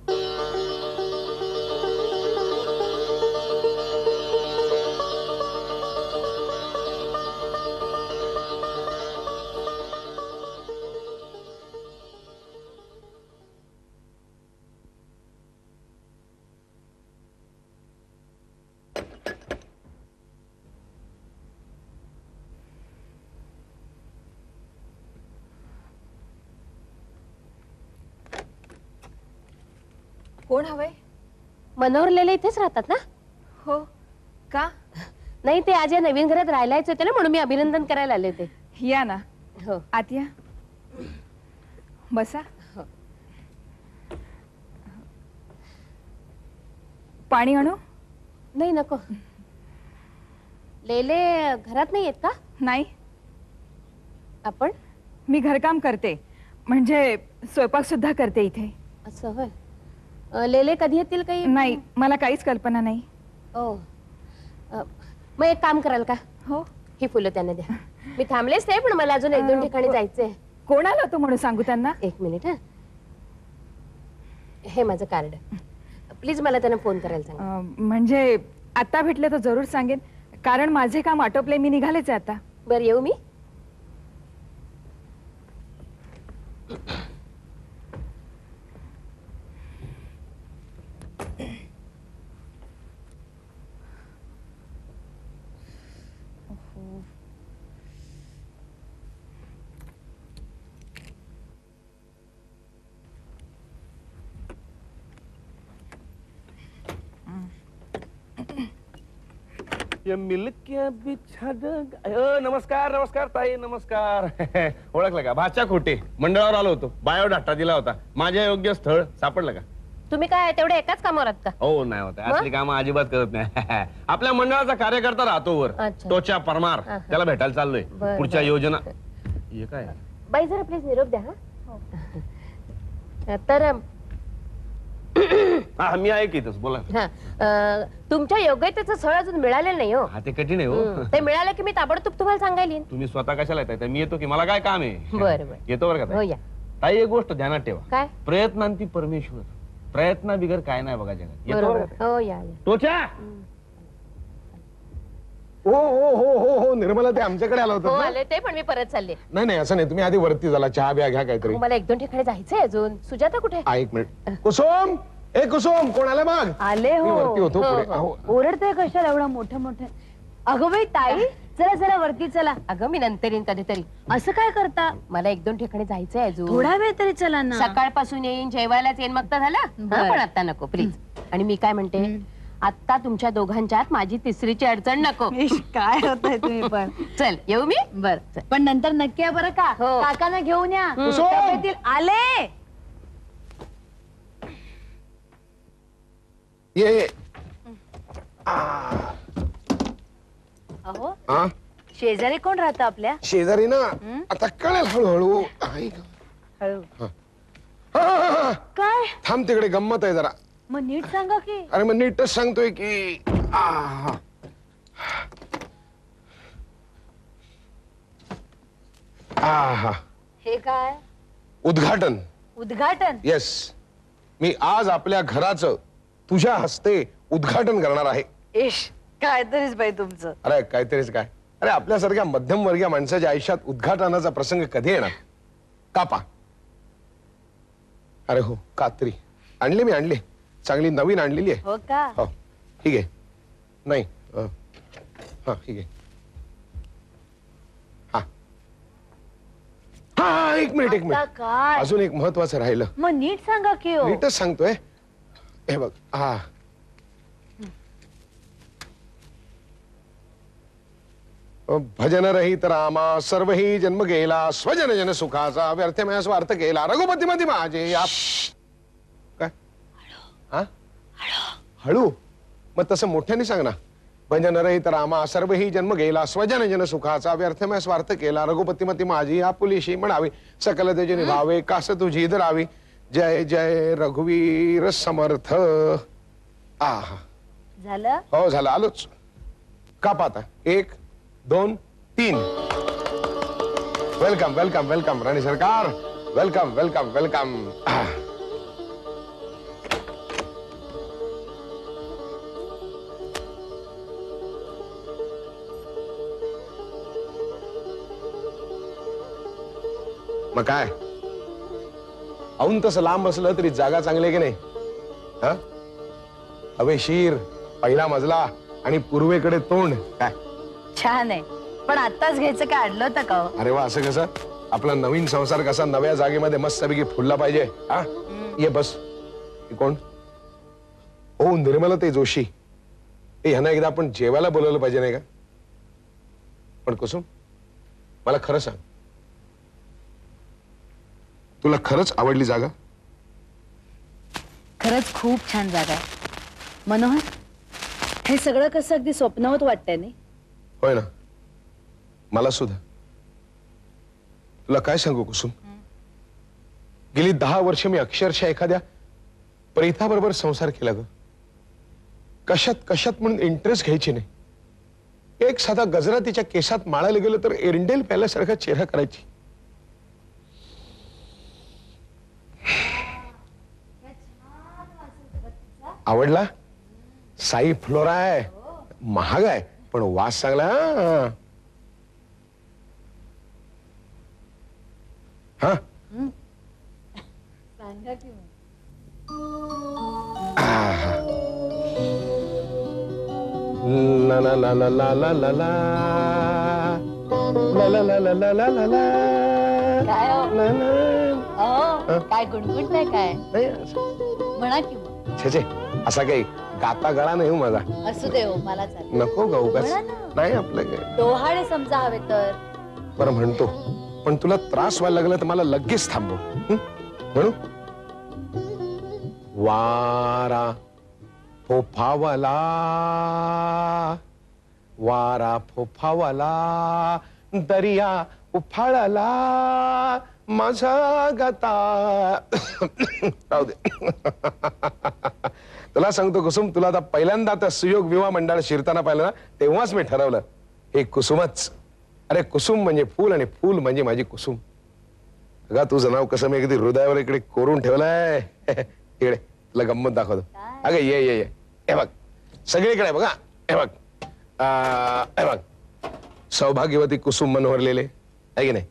कोण हवंय? मनोहर लेले इथेच राहतात ना? हो का? नाही ते आज या नवीन घरात राहायला यायचे होते ना, म्हणून मी अभिनंदन करायला आले होते। या ना। हो आत या, बसा। हो। पाणी आणू? नाही नको। लेले घरात नाही येत का? नाही। आपण? मी घरकाम करते, म्हणजे स्वयंपाक सुद्धा करते इथे। असं होय? लेले कधी येतील काही? नाही मला काहीच कल्पना नाही। ओ मग एक काम कराल का? हो। ही फुलं त्यांना द्या, मी थांबलेच नाही पण मला अजून एक दोन ठिकाणी जायचंय। कोण आला होतो म्हणून सांगू त्यांना? एक मिनिट हा, हे माझं कार्ड, प्लीज मला त्यांना फोन करायला सांगा। म्हणजे आता भेटले तर जरूर सांगेन, कारण माझे काम आटोपले, मी निघालेच आहे आता। बरं येऊ मी? ये मिलक्या बिछाडा। नमस्कार नमस्कार ताई, नमस्कार। ओळखलं का? भाचा खोटे, मंडळावर आलो होतो, बायोडाटा दिला होता, माझ्या योग्य स्थळ सापडलं का? तुम्ही काय तेवढे एकाच कामावर आहात का? हो नाही होत, असली कामं अजिबात करत नाही। आपल्या मंडळाचा कार्यकर्ता राहतो वर, तोचा परमार, त्याला भेटायला चाललोय, पुढच्या योजना। हे काय बाई, जरा प्लीज निरोप द्या हा। तर आम्ही आहे की तस बोला। हां, तुमच्या योग्यतेचं सळ अजून मिळालेलं नाही हो। हा, ते कठीण आहे हो। ते मिळालं की मी ताबडतोब तुम्हाला सांगायलीन। तुम्ही स्वतः कशाला येताय? मी येतो की, मला काय काम आहे। बरं बरं, येतो बरं का। हो या ताई, एक गोष्ट ध्यानात ठेवा। काय? प्रयत्नांती परमेश्वर, प्रयत्न बिगर काय नाही बघा जगात। येतो बरं का? हो या या। तोचा ओ हो हो हो हो निर्मला, ते आमच्याकडे आला होता। हो आले ते, पण मी परत चालले। नाही नाही असं नाही, तुम्ही आधी वरती झाला, चहा बिया घ्या काहीतरी, मला एक दोन ठिकाणी जायचंय अजून। सुजाता कुठे? एक मिनिट कुसुम, ए कुसुम, कोण आले? मग आले हो, वरती होतो पुढे। ओरडतोय कशाला एवढा मोठं मोठं? अगं बाई ताई, चला चला वरती चला। अगं मी नंतर येईन कधीतरी। असं काय करता? मला एक दोन ठिकाणी जायचंय अजून। थोडा वेळ तरी चला ना, सकाळपासून येईन, जेवायलाच येईन, मग तर झालं। पण आता नको प्लीज। आणि मी काय म्हणते, आता तुमच्या दोघांच्यात माझी तिसरीची अडचण नको। काय होतंय तुम्ही पण। चल येऊ मी? बर, पण नंतर नक्की बरं का, काकांना घेऊन या। आले ये। अहो शेजारी कोण राहतं आपल्या? शेजारी ना, आता कळेल हळूहळू। हळू काय? थांब, तिकडे गंमत आहे जरा। मग नीट सांगा की। अरे मग नीटच सांगतोय की। हे काय? उद्घाटन। उद्घाटन? येस, मी आज आपल्या घराचं तुझ्या हस्ते उद्घाटन करणार आहे। इश, काहीतरीच बाई तुमचं। अरे काहीतरीच काय, अरे आपल्यासारख्या मध्यमवर्गीय माणसाच्या आयुष्यात उद्घाटनाचा प्रसंग कधी येणार? कापा। अरे हो, कात्री आणली मी, आणली चांगली, नवीन आणलेली आहे। हो का? हो ठीक आहे। नाही हा ठीक आहे। हा हा एक मिनिट एक मिनिट, अजून एक महत्वाचं राहिलं। मग नीट सांगा की। हो नीटच सांगतोय, हे बघ। हा भजन रहित रामा सर्व ही जन्म गेला, स्वजन जन सुखाचा व्यर्थ मया स्वार्थ केला, रघुपती मधी माझे। हळू, मग तसं मोठ्याने सांग ना। भजन रहित रामा सर्व ही जन्म गेला, स्वजन जन सुखाचा व्यर्थ मय स्वार्थ केला, रघुपती मती माझी आपुलीशी म्हणावी, सकल तुझी निभावे कास तुझी धरावी, जय जय रघुवीर समर्थ। आहा झालं? हो झालं, आलोच। का पाहता? एक दोन तीन। वेलकम वेलकम वेलकम राणी सरकार, वेलकम वेलकम वेलकम। मग काय, औन तसं लांब असलं तरी जागा चांगली की नाही? हा हवेशीर, पहिला मजला आणि पूर्वेकडे तोंड, काय छान आहे। पण आताच घ्यायचं काय अडलं होतं का? अरे वा, असं कसं? आपला नवीन संसार कसा नव्या जागेमध्ये मस्तपैकी फुलला पाहिजे। हा ये बस। कोण? हो निर्मला ते जोशी, ह्यांना एकदा आपण जेवायला बोलवलं पाहिजे नाही का? पण कुसुम मला खरं सांग, तुला खरंच आवडली जागा? खरंच खूप छान जागा आहे मनोहर। हे सगळं कसं अगदी स्वप्नावत वाटतंय नाही? होय ना, मला सुद्धा। तुला काय सांगू कुसुम, गेली दहा वर्ष मी अक्षरशः एखाद्या प्रेताबरोबर संसार केला ग। कशात कशात म्हणून इंटरेस्ट घ्यायची नाही। एक साधा गजरा तिच्या केसात माळायला गेलं तर एरंडेल प्याल्यासारखा चेहरा करायची। आवडला? साई फ्लोरा आहे, महाग आहे, पण वास चांगला। हा ला ला ला ला ला ला ला ला ला ला ला ला ला ला। काय गुणगुणताय? काय म्हणा की मग। छे छे असा काही गाता गळा नाही माझा असू दे हो मला चालेल नको गाऊ बस नाही आपलं काय डोहाळे समजा हवे तर पर म्हणतो पण तुला त्रास व्हायला लागला तर मला लगेच थांबव म्हणू वारा फोफावला वारा फोफावला दरिया उफाळला माझा गाता राहू दे तुला सांगतो कुसुम तुला आता पहिल्यांदा त्या सुयोग विवाह मंडळ शिरताना पाहिलं ना तेव्हाच मी ठरवलं हे कुसुमच अरे कुसुम म्हणजे फूल आणि फूल म्हणजे माझी कुसुम अगं तुझं नाव कसं मी अगदी हृदयावर इकडे कोरून ठेवलंय इकडे तुला गंमत दाखवतो अगं ये ये ये हे बघ सगळीकडे बघा हे बघ हे बघ सौभाग्यवती कुसुम मनोहर लेले आहे की नाही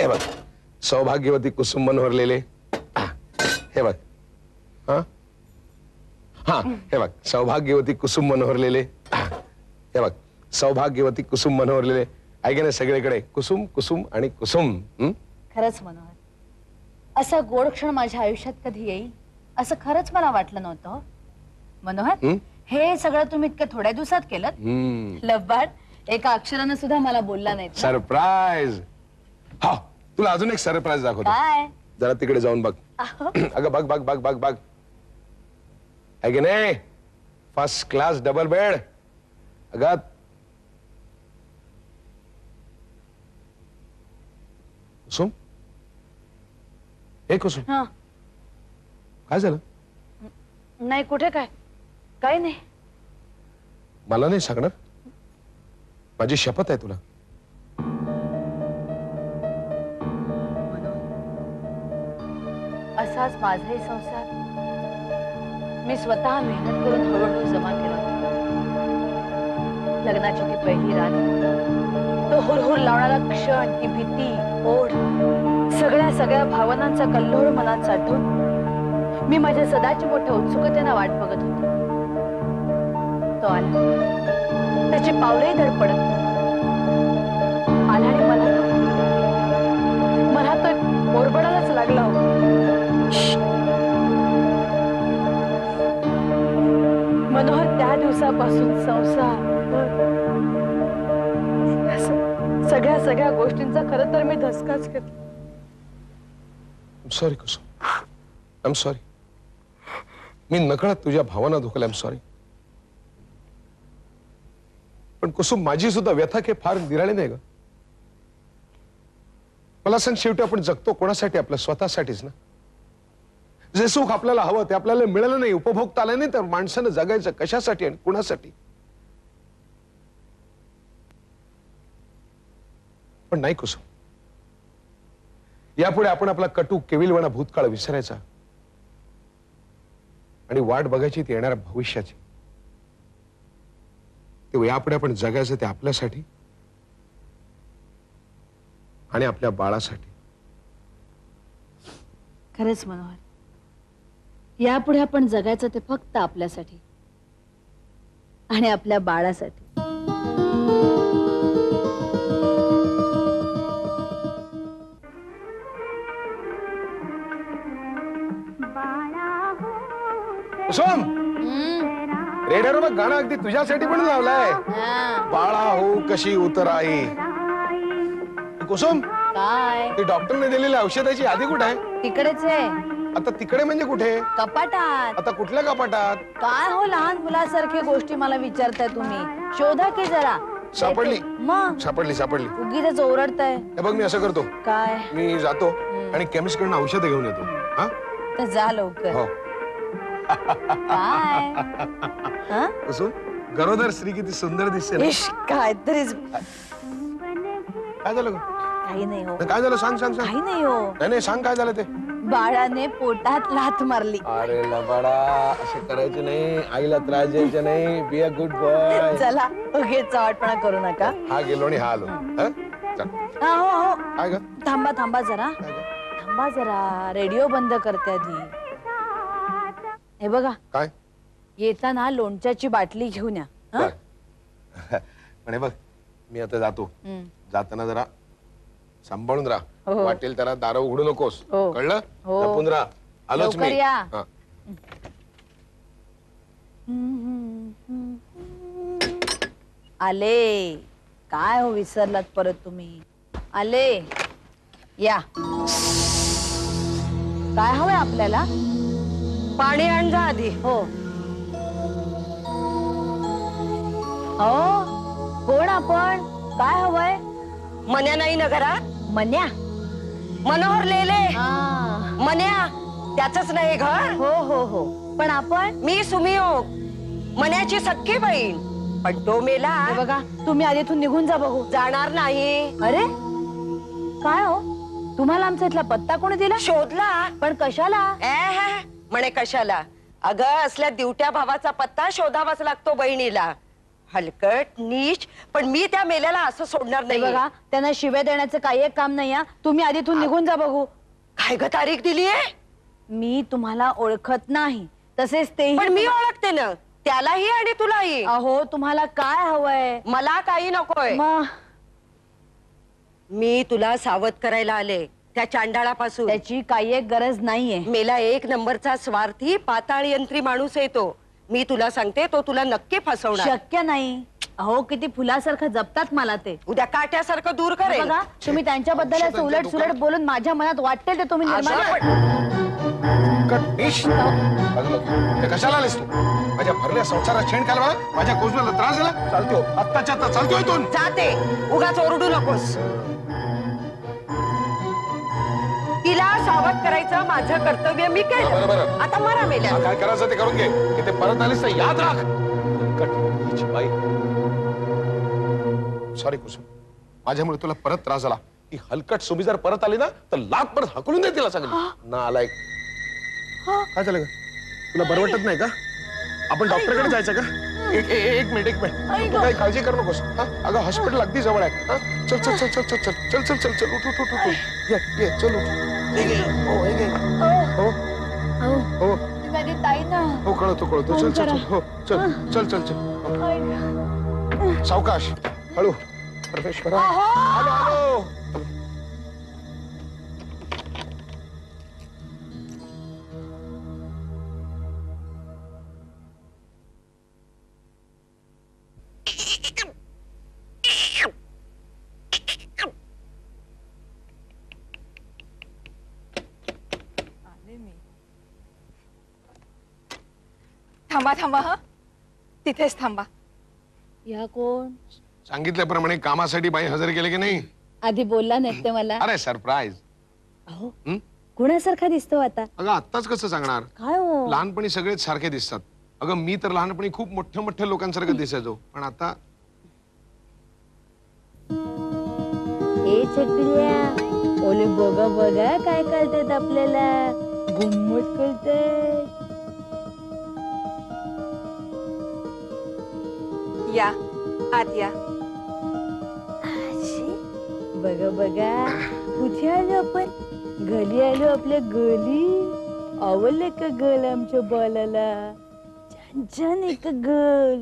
हे बघ सौभाग्यवती कुसुम मनोहर लेले हे बघ हां हां हे बघ सौभाग्यवती कुसुम मनोहर लेले हे बघ सौभाग्यवती कुसुम मनोहर लेले ऐक ना सगळीकडे कुसुम कुसुम आणि कुसुम खरच मनोहर असा गोड क्षण माझ्या आयुष्यात कधी येईल असं खरच मला वाटलं नव्हतं मनोहर हे सगळं तुम्ही इतक्या थोड्या दिवसात केलं लवबाड एका अक्षरानं सुद्धा मला बोलला नाही सरप्राईज हा तुला अजून एक सरप्राईज दाखवतो काय जरा तिकडे जाऊन बघ अगं बघ बघ बघ बघ बघ आहे की नाही फर्स्ट क्लास डबल बेड अगं कुसुम हे कुसुम हां काय झालं नाही कुठे काय काय नाही मला नाही सांगणार माझी शपथ आहे तुला असाच माझाही संसार मी स्वतः मेहनत करून हळूहळू जमा केला होता लग्नाची ती पहिली रात तो हुरहुर लावणारा क्षण ती भीती ओढ सगळ्या सगळ्या भावनांचा कल्लोळ मनात साठवून मी माझ्या सदाची मोठ्या उत्सुकतेने वाट बघत होते तो आला त्याची पावलेही धडपडत आला आणि मला मला तो मोरबडायलाच लागला होता मनोहर त्या दिवसापासून संसार सगळ्या सगळ्या गोष्टींचा खरं तर मी धसकाच घेतला I'm sorry Kusum I'm sorry मी नकळत तुझ्या भावना दुखल्या I'm sorry पण कुसुम माझी सुद्धा व्यथा के फार निराळी नाही ग मला सांग शेवटी आपण जगतो कोणासाठी आपल्या स्वतःसाठीच ना जे सुख आपल्याला हवं ते आपल्याला मिळालं नाही उपभोगता आलं नाही तर माणसानं जगायचं कशासाठी आणि कुणासाठी पण नाही कुसुम यापुढे आपण आपला कटू केविलवाणा भूतकाळ विसरायचा आणि वाट बघायची ती येणाऱ्या भविष्याची तेव्हा यापुढे आपण जगायचं ते आपल्यासाठी आणि आपल्या बाळासाठी खरंच मनोहर यापुढे आपण जगायचं ते फक्त आपल्यासाठी आणि आपल्या बाळासाठी कुसुम रेडिओवर बघ गाणं अगदी तुझ्यासाठी पण लावलंय बाळा हो कशी उतराई कुसुम काय ती डॉक्टरने दिलेल्या औषधाची यादी कुठे आहे तिकडेच आहे आता तिकडे म्हणजे कुठे कपाटात आता कुठल्या कपाटात काय हो लहान मुलासारखे गोष्टी मला विचारताय तुम्ही शोधा की जरा सापडली मग सापडली सापडली उगीच ओरडताय हे बघ मी असं करतो काय मी जातो आणि केमिस्ट कडून औषध घेऊन येतो हा तर जा लवकर हो काय हा असो गरोदर स्त्री किती सुंदर दिसते काय तरीच काय झालं काही नाही हो काय झालं सांग सांग काही नाही हो नाही नाही सांग काय झालं ते बाळाने पोटात लात मारली अरे लबाडा असे करायचे नाही आईला त्रास द्यायचा नाही बी अ गुड बॉय चला ओके चावटपणा करू नका हा गेलो आणि हा आलो हा हो हो काय ग थांबा थांबा जरा थांबा जरा रेडिओ बंद करते आधी हे बघा काय येताना लोणच्याची बाटली घेऊन या पण हे बघ मी आता जातो जाताना जरा सांभाळून राहा वाटेल त्याला दार उघडू नकोस कळलं लपून राहा आलोच मी आले, काय हो विसरलात परत तुम्ही? आले, या. काय हवंय आपल्याला? पाणी आण जा आधी. हो हो, कोण आपण? काय हवंय? मन्या नाही ना घरात? मन्या मनोहर लेले. मन्या त्याचच नाही घर? हो हो हो. पण आपण? मी सुमियोग, मन्याची सख्खी बहीण. पण तो मेला. बघा, तुम्ही आधी इथून निघून जा. बघू जाणार नाही. अरे काय हो, तुम्हाला आमचा इथला पत्ता कोणी दिला? शोधला. पण कशाला? ए म्हणे कशाला, अगं असल्या दिवट्या भावाचा पत्ता शोधावाच लागतो बहिणीला. हलकट नीच, पण मी त्या मेल्याला असं सोडणार नाही. बघा, त्यांना शिव्या देण्याचं काही एक काम नाही. तुम्ही आधी इथून निघून जा. बघू काय ग तारीख दिलीये? मी तुम्हाला ओळखत नाही, तसेच तेही. पण मी ओळखते ना, त्यालाही आणि तुलाही. अहो, तुम्हाला काय हवंय? मला काही नकोय. मी तुला सावध करायला आले त्या चांडाळापासून. त्याची काही एक गरज नाहीये. मेला एक नंबरचा स्वार्थी पाताळयंत्री माणूस येतो. मी तुला सांगते, तो तुला नक्की फसवणार. शक्य नाही. अहो, किती फुलासारखं जपतात मला ते. उद्या काट्यासारखं दूर करेल. बघा, तुम्ही त्यांच्याबद्दल असं उलट सुलट बोलून माझ्या मनात वाटते ते तुम्ही निर्माण. कशाला आलीस तू? माझ्या भरल्या संसारात छेड घालवा. माझ्या कोजला त्रास झाला. चालतो आत्ताच्या आता, चालतोय तू. जाते, उगाच ओरडू नकोस. तिला सावध करायचं माझं कर्तव्य मी केलं. आता मरा मेल्या. काय करायचं ते करून घे. इथे परत आलीस तर याद राख. सॉरी कुसुम, माझ्यामुळे तुला परत त्रास झाला. ती हलकट सुमी जर परत आली ना तर लात परत हाकलून दे तिला सगळी. नालायक. काय झालं ग तुला? बरं वाटत नाही का? आपण डॉक्टरकडे जायचं का? एक एक मिनिट एक मिनिट. काही काळजी करू नकोस. अगं, हॉस्पिटल अगदी जवळ आहे. चल चल चल चल चल चल चल चल चल. उठ उठ उठ उठ. ये ये चल उठ. हो हो हो. माझी ताई ना. हो, कळतो कळतो. चल चल हो चल चल चल चल. सावकाश, हळू. परमेश्वरा. Hello hello. थांबा थांबा. हा, तिथेच थांबा. या कोण? सांगितल्याप्रमाणे कामासाठी बाई हजर केले की नाही? आधी बोलला नाही ते मला. अरे सरप्राईज. अहो, कुणासारखा दिसतो आता? अगं, आत्ताच कसं सांगणार? काय हो, लहानपणी सगळेच सारखे दिसतात. अगं, मी तर लहानपणी खूप मोठ्या मोठ्या लोकांसारखं दिसायचो, पण आता ए चटल्या ओले. बघा बघा काय करतात आपल्याला. गुम्मट करतात. या आत या. बघा बघा, कुठे आलो आपण? गली आलो आपल्या गली. आवडलं का गल आमच्या बालाला? छान छान एक गल.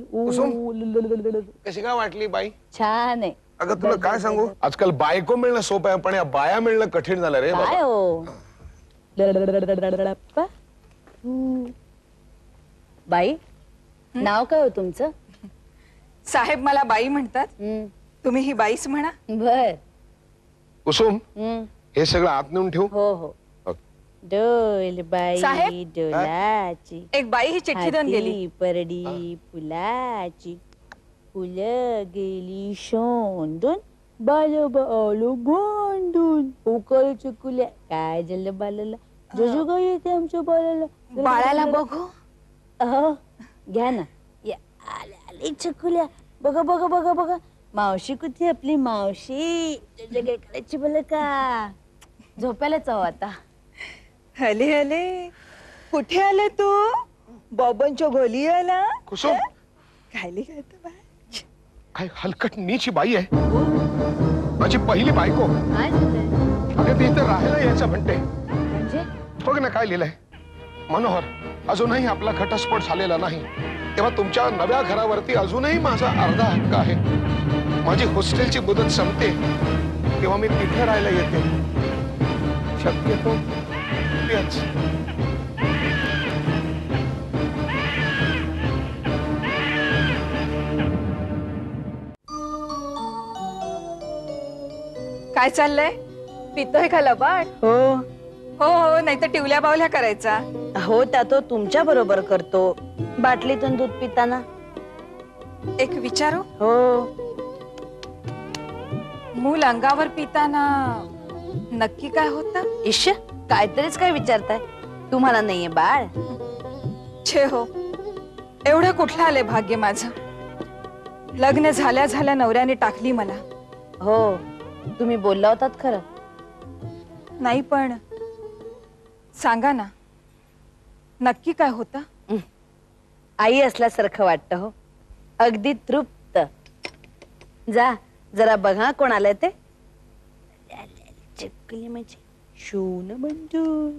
कशी काय वाटली बाई? छान आहे. अगं, तुला काय सांगू, आजकाल बायको मिळणं सोपं आहे, पण या बाया मिळणं कठीण झालं रे. काय हो बाई, नाव काय हो तुमचं? साहेब मला बाई म्हणतात. तुम्ही ही बाईच म्हणा. बर कुसुम, हे सगळं आत नेऊन ठेव. हो हो. डोल बाई डोलाची, एक बाई ही चिठ्ठी देऊन गेली. परडी फुलाची फुलं गेली शोधून. बालोबा आलो गोंडून. उकळ चुकुल्या काय झालं बालाला? जोजू गाई येते आमच्या बालाला. बाळाला बघू. अहो, घ्या ना. आले आले चकुल्या. बघा बघा बघा बघा, मावशी कुठे आपली? मावशी तुझ्या काय करायची बोल का? झोपायलाच हवं आता. हले हले, कुठे आले तू? बाबांच्या घोली आला. कुसुम, खायली काय तू बाय? काय हलकट नीची बाई आहे. माझी पहिली बायको. काय झालंय? अगं, ती इथं राहायला यायचं म्हणते. म्हणजे बघ ना काय लिहिलंय. मनोहर अजूनही आपला घटस्फोट झालेला नाही, तेव्हा तुमच्या नव्या घरावरती अजूनही माझा अर्धा हक्क आहे. माझी हॉस्टेलची मुदत संपते तेव्हा मी तिथे राहायला येते. शक्यतो तेच. काय चाललंय? पितोय का लबाड? हो हो हो, नाही तर टिवल्या बावल्या करायचा. हो, त्या तो तुमच्या बरोबर करतो. बाटलीतून दूध पिताना एक विचारू? हो. मूल अंगावर पिताना नक्की काय होतं? इश्य, काहीतरीच काय विचारताय? तुम्हाला नाहीये बाळ? छे हो, एवढं कुठलं आले भाग्य माझं. लग्न झाल्या झाल्या नवऱ्याने टाकली मला. हो, तुम्ही बोलला होतात खरं. नाही पण सांगा ना, नक्की काय होता? आई असल्यासारखं वाटतं हो, अगदी तृप्त. जा जरा बघा कोण आलंय ते. चिपकली म्हणजे शून बंधू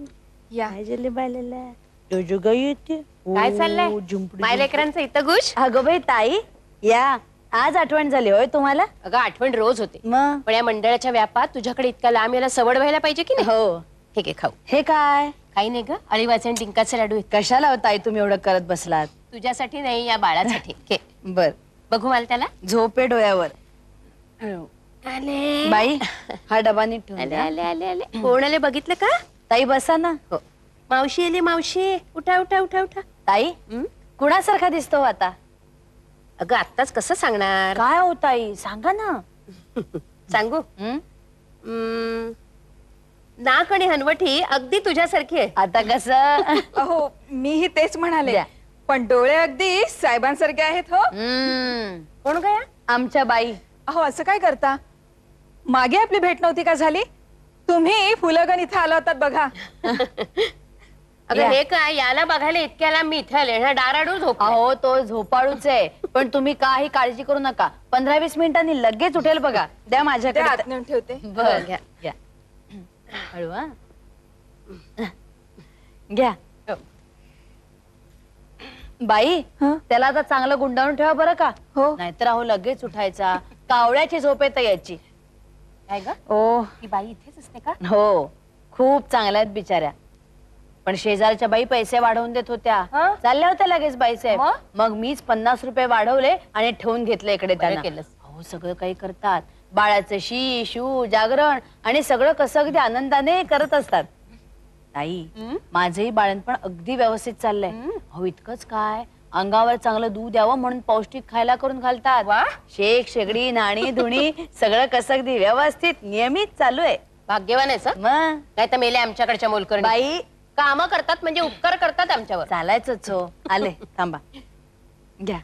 या जले बालेला जोजोगा येते. काय चाललंय माय लेकरांचं इथं गुश? अगो बाई ताई या, आज आठवण झाली होय तुम्हाला? अगं आठवण रोज होते, पण या मंडळाच्या व्यापात तुझ्याकडे इतका लांब याला सवड व्हायला पाहिजे की नाही. हो, हे घे खाऊ. हे काय? काही नाही ग, अळीवाचे आणि डिंकाचे लाडू. कशाला हो ताई तुम्ही एवढं करत बसलात? तुझ्यासाठी नाही, या बाळासाठी. घे. बर, बघू मला त्याला. झोपे डोळ्यावर. आले बाई, हा डबा नीट ठेव. आले आले आले आले. कोण आले बघितलं का ताई? बसा ना. हो, मावशी आली. मावशी उठा उठा उठा उठा. ताई कुणासारखा दिसतो आता? अगं आत्ताच कसं सांगणार? काय हो ताई सांगा ना. सांगू? नाक आणि हनवटी अगदी तुझ्यासारखी आहे. आता कसं? हो, मीही तेच म्हणाले, पण डोळे अगदी साहेबांसारखे आहेत. हो, कोण गया? आमच्या बाई. अहो असं काय करता? मागे आपली भेट नव्हती का झाली? तुम्ही फुलगण इथं आला होतात बघा. अगं हे काय, याला बघायला इतक्याला मी इथे आले? हा डाराडू झोपा. हो, तो झोपाळूच आहे, पण तुम्ही काही काळजी करू नका. पंधरा वीस मिनिटांनी लगेच उठेल बघा. द्या माझ्याकडे, हात नेऊन ठेवते. बरं घ्या घ्या. हळू हा, घ्या बाई. त्याला आता चांगलं गुंडाळून ठेवा बरं का. हो, नाहीतर अहो लगेच उठायचा, कावळ्याची झोप येत याची. काय ग ही बाई इथेच असते का? हो, खूप चांगल्या आहेत बिचाऱ्या, पण शेजारच्या बाई पैसे वाढवून देत होत्या. चालल्या होत्या लगेच बाई साहेब. मग मीच पन्नास रुपये वाढवले आणि ठेवून घेतले इकडे. त्यांना केलं हो, सगळं काही करतात. बाळाचं शी शू जागरण आणि सगळं कसं अगदी आनंदाने करत असतात. ताई माझंही बाळणपण अगदी व्यवस्थित चाललंय. हो, इतकंच काय, अंगावर चांगलं दूध यावं म्हणून पौष्टिक खायला करून घालतात. शेक शेगडी नाणी धुणी सगळं कसं अगदी व्यवस्थित नियमित चालू आहे. भाग्यवान आहे. मग काय तर मेले आमच्याकडच्या मोलकरणी बाई. काम करतात म्हणजे उपकार करतात आमच्यावर. चालायचंच हो. आले थांबा, घ्या.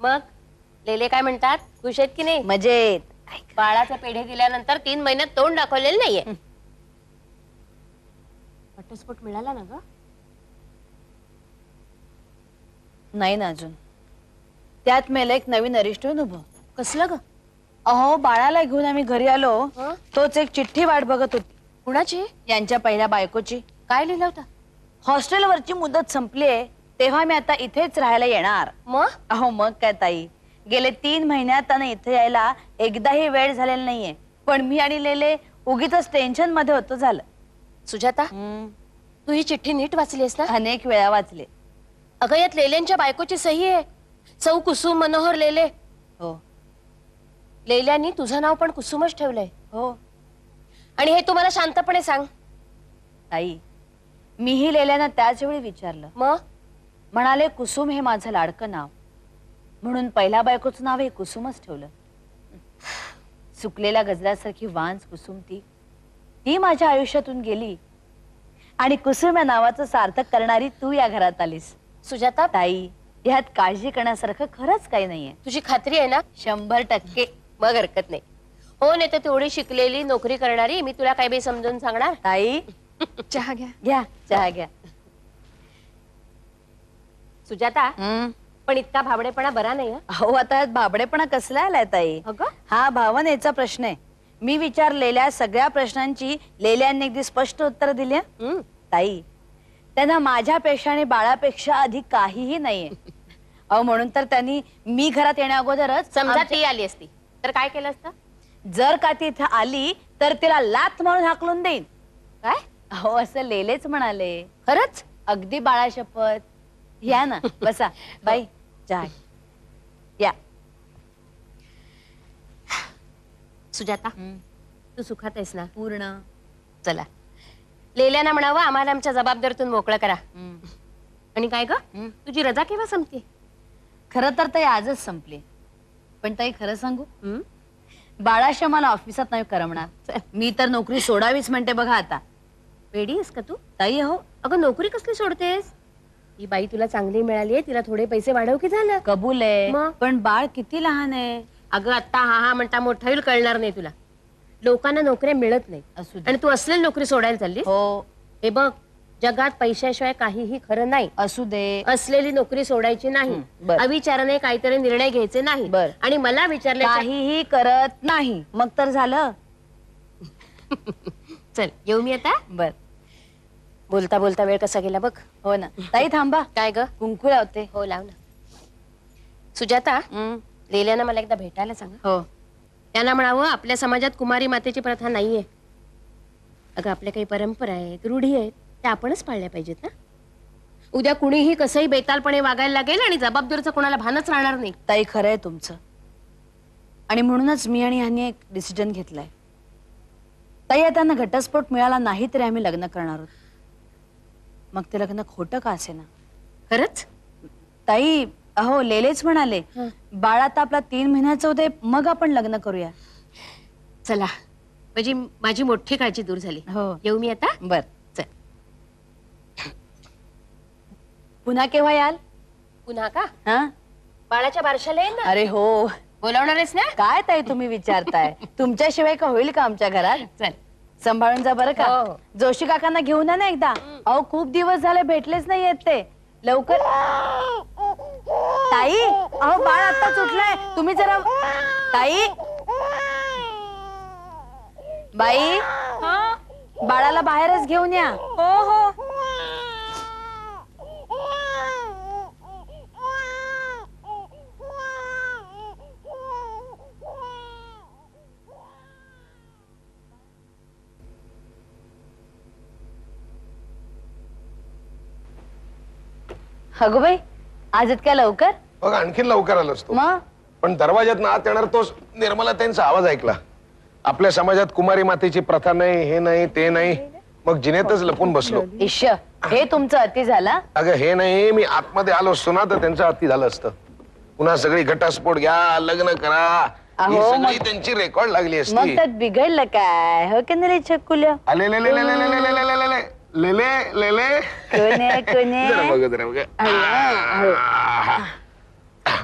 मग लेले काय म्हणतात? खुश आहेत की नाही? मजेत. बाळाचा पेढे दिल्यानंतर तीन महिन्यात तोंड दाखवलेलं नाहीये. घटस्फोट मिळाला ना ग? नाही ना अजून. त्यात मेलं एक नवीन अरिष्टून उभं. कसलं ग? अहो बाळाला घेऊन आम्ही घरी आलो, तोच एक चिठ्ठी वाट बघत होती. कुणाची? यांच्या पहिल्या बायकोची. काय लिहिलं होतं? हॉस्टेलवरची मुदत संपलीये, तेव्हा मी आता इथेच राहायला येणार. मग? अहो मग काय ताई, गेले तीन महिन्यात त्यांना इथे यायला एकदाही वेळ झालेला नाहीये, पण मी आणि लेले उगीच टेन्शन मध्ये होतो. झालं. सुजाता, तू ही चिठ्ठी नीट वाचलीस ना? अनेक वेळा वाचले. अगं यात लेल्यांच्या बायकोची सही आहे, सौ कुसुम मनोहर लेले. हो, लेल्यानी तुझं नाव पण कुसुमच ठेवलंय. हो, आणि हे तुम्हाला शांतपणे सांग ताई, मीही लेल्यानं त्याच वेळी विचारलं. मग म्हणाले कुसुम हे माझं लाडकं नाव, म्हणून पहिल्या बायकोचं नाव हे कुसुमच ठेवलं. सुकलेल्या गजरासारखी वांस कुसुम ती ती माझ्या आयुष्यातून गेली, आणि कुसुम या नावाचं सार्थक करणारी तू या घरात आलीस. सुजाता ताई, ह्यात काळजी करण्यासारखं खरंच काही नाहीये. तुझी खात्री आहे ना? शंभर टक्के. मग हरकत नाही. हो, नाही तर तेवढी शिकलेली नोकरी करणारी मी तुला काय बी समजून सांगणार? ताई चहा घ्या. घ्या चहा घ्या. सुजाता, पण इतका भाबडेपणा बरा नाही. हो, आता भाबडेपणा कसला आलाय ताई? अगं हा भावनेचा प्रश्न आहे. मी विचारलेल्या सगळ्या प्रश्नांची लेल्यांनी अगदी स्पष्ट उत्तर दिली ताई. त्यांना माझ्यापेक्षा आणि बाळापेक्षा अधिक काहीही नाहीये. अहो म्हणून तर त्यांनी मी घरात येण्या अगोदरच, समजा ती आली असती तर काय केलं असतं? जर का ती इथं आली तर तिला लात मारून हाकलून देईन. काय हो, असं लेलेच म्हणाले. खरंच? अगदी बाळा शपथ. या ना बसा बाई. या सुजाता तू सुखात आहेस ना? पूर्ण. चला लेल्याना म्हणावं आम्हाला आमच्या जबाबदारीतून मोकळं करा. आणि काय ग तुझी रजा केव्हा संपते? खरं तर ताई आजच संपली, पण ताई खरं सांगू बाळाशा मला ऑफिसात नाही करमणार. मी तर नोकरी सोडावीच म्हणते बघा. आता वेडी आहेस का तू ताई? हो अगं नोकरी कसली सोडतेस? ही बाई तुला चांगली मिळाली आहे, तिला थोडे पैसे वाढव की झालं. कबूल आहे, पण बाळ किती लहान आहे अगं. आता हा हा म्हणता मोठा होईल कळणार नाही तुला. लोकांना नोकऱ्या मिळत नाही आणि तू असलेली नोकरी सोडायला चालली. हो हे बघ जगात पैशाशिवाय काहीही खरं नाही. असू दे, असलेली नोकरी सोडायची नाही, अविचाराने काहीतरी निर्णय घ्यायचे नाही. आणि मला विचारले काहीही करत नाही मग तर झालं. चल येऊ मी आता. बर बोलता बोलता वेळ कसा गेला बघ. हो ना ताई थांबा. काय ग कुंकू लावते? हो लाव ना. सुजाता लेल्यानं मला एकदा भेटायला सांगा. हो त्यांना म्हणावं आपल्या समाजात कुमारी मातेची प्रथा नाहीये. अगं आपल्या काही परंपरा आहेत, रूढी आहेत, त्या आपणच पाळल्या पाहिजेत ना. उद्या कुणीही कसंही बेतालपणे वागायला लागेल आणि जबाबदारीचं कोणाला भानच राहणार नाही. ताई खरं आहे तुमचं, आणि म्हणूनच मी आणि ह्यांनी एक डिसिजन घेतलाय. ताई आता घटस्फोट मिळाला नाही तरी आम्ही लग्न करणार आहोत. मग ते लग्न खोटं का असे ना? खरंच ताई? अहो लेलेच म्हणाले बाळ आता आपला तीन महिन्याचं होते मग आपण लग्न करूया. चला म्हणजे माझी मोठी काळजी दूर झाली. हो येऊ मी आता. बर चल. पुन्हा केव्हा याल? पुन्हा का? हा बाळाच्या बारशाला येईल ना. अरे हो बोलावणारच ना. काय ताई तुम्ही विचारताय, तुमच्याशिवाय का होईल का आमच्या घरात? चल सांभाळून जा बरं का. जोशी काकांना घेऊन ना एकदा. अहो खूप दिवस झाले भेटलेच नाही येत ते. लवकर ताई. अहो बाळ आता सुटलाय, तुम्ही जरा. ताई बाई बाळाला बाहेरच घेऊन या. हो हो अगो बाई आज इतक्या लवकर? बघ आणखीन लवकर आलोस तू. पण दरवाजात आत येणार तोच निर्मला त्यांचा आवाज ऐकला. आपल्या समाजात कुमारी मातेची प्रथा नाही, हे नाही ते नाही, मग जिनेतच लपून बसलो. ईश हे तुमचं अति झाला. अगं हे नाही मी आतमध्ये आलो असतो ना तर त्यांचं अति झालं असतं. पुन्हा सगळी घटस्फोट घ्या, लग्न करा, सगळी त्यांची रेकॉर्ड लागली असती. मग त्यात बिघडलं काय? हो की नाही छकुल्या? आले लेले लेले कोणे कोणे.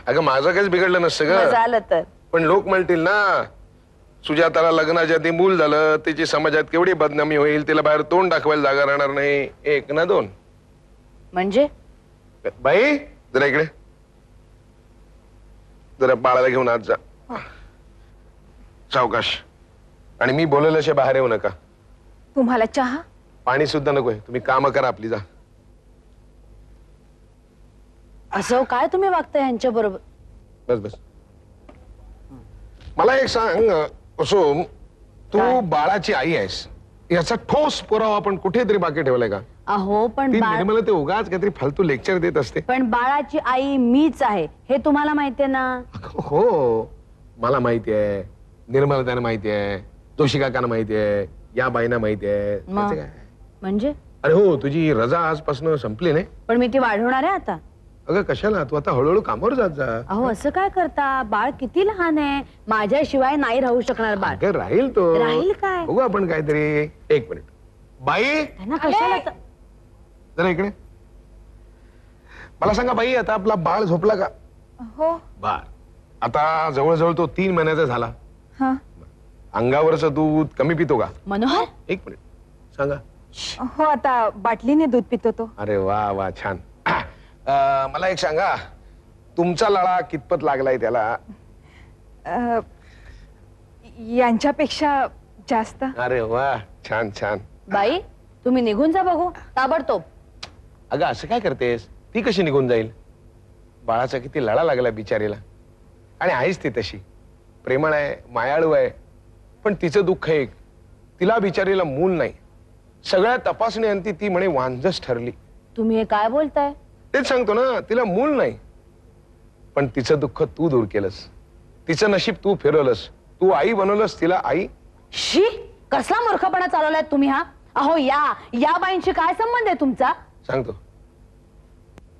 अगं माझं काहीच बिघडलं नसतं ग. झालं तर पण लोक म्हणतील ना सुजाताला लग्नाच्या आधी मूल झालं, तिची समाजात केवढी बदनामी होईल, तिला बाहेर तोंड दाखवायला जागा राहणार नाही. एक ना दोन म्हणजे. बाई जरा इकडे जरा बाळाला घेऊन आज जा सावकाश. आणि मी बोलल्याशिवाय बाहेर येऊ नका. तुम्हाला चहा पाणी सुद्धा नकोय, तुम्ही काम करा आपली जा. असं काय तुम्ही वागताय यांच्या बरोबर? बस बस मला एक सांग कुसुम, तू बाळाची आई आहेस याचा ठोस पुरावा आपण कुठेतरी बाकी ठेवलाय का? अहो पण मला ते उगाच काहीतरी फालतू लेक्चर देत असते. पण बाळाची आई मीच आहे हे तुम्हाला माहितीये ना? हो मला माहिती आहे, निर्मला त्यांना माहिती आहे, जोशी काकांना माहिती आहे, या बाईंना माहिती आहे. म्हणजे? अरे हो तुझी रजा आजपासून संपली नाही? पण मी ती वाढवणार आहे आता. अगं कशाला, तू आता हळूहळू कामावर जात जा. अहो असं काय करता, बाळ किती लहान आहे, माझ्याशिवाय नाही राहू शकणार बाळ. राहील तो. राहील काय? बघू आपण काहीतरी. एक मिनिट बाई कशाला जरा इकडे. मला सांगा बाई आता आपला बाळ झोपला का? हो बाळ आता जवळजवळ तो तीन महिन्याचा झाला. अंगावरचं दूध कमी पितो का मनोहर? एक मिनिट सांगा. हो आता बाटलीने दूध पितो तो. अरे वा वा छान. मला एक सांगा तुमचा लळा कितपत लागलाय त्याला? यांच्यापेक्षा जास्त. अरे वा छान छान. बाई तुम्ही निघून जा बघू ताबडतोब. अगं असं काय करतेस, ती कशी निघून जाईल? बाळाचा किती लळा लागला बिचारीला, आणि आहेच ती तशी प्रेमळ आहे, मायाळू आहे. पण तिचं दुःख एक, तिला बिचारीला मूल नाही. सगळ्या तपासणी अंती ती म्हणे वांझच ठरली. तुम्ही हे काय बोलताय? तेच सांगतो ना, तिला मूल नाही. पण तिचं दुःख तू दूर केलंस, तिचं नशीब तू फिरवलंस, तू आई बनवलंस तिला आई? शी, कसला मूर्खपणा चालवलाय तुम्ही हा? अहो या या बाईंशी काय संबंध आहे तुमचा? सांगतो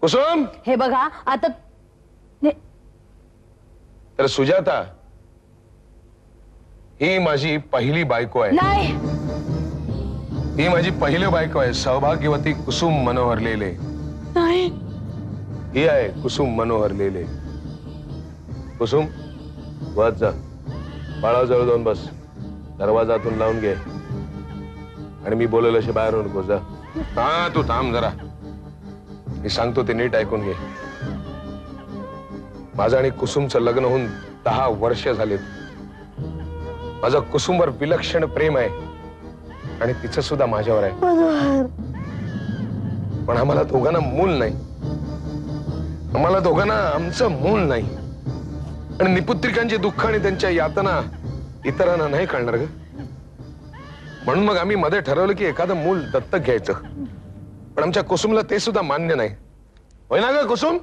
कुसुम, हे बघा आता तर सुजाता ही माझी पहिली बायको आहे। नाही, ही माझी पहिली बायको आहे, सौभाग्यवती कुसुम मनोहर लेले। नाही, ही आहे कुसुम मनोहर लेले। कुसुम वाद जा, बाळा जवळ जाऊन बस, दरवाजातून लावून घे आणि मी बोललेलंशी बाहेर येऊ नको। जा हा, तू थांब जरा, मी सांगतो ते नीट ऐकून घे। माझं आणि कुसुमचं लग्न होऊन दहा वर्ष झाले। माझं कुसुमवर विलक्षण प्रेम आहे आणि तिचं सुद्धा माझ्यावर आहे। पण आम्हाला दोघांना मूल नाही, आम्हाला दोघांना आमचं मूल नाही। आणि निपुत्रिकांचे दुःख आणि त्यांच्या यातना इतरांना नाही कळणार ग। म्हणून मग आम्ही मध्ये ठरवलं की एखादं मूल दत्तक घ्यायचं। पण आमच्या कुसुमला ते सुद्धा मान्य नाही। होय ना ग कुसुम?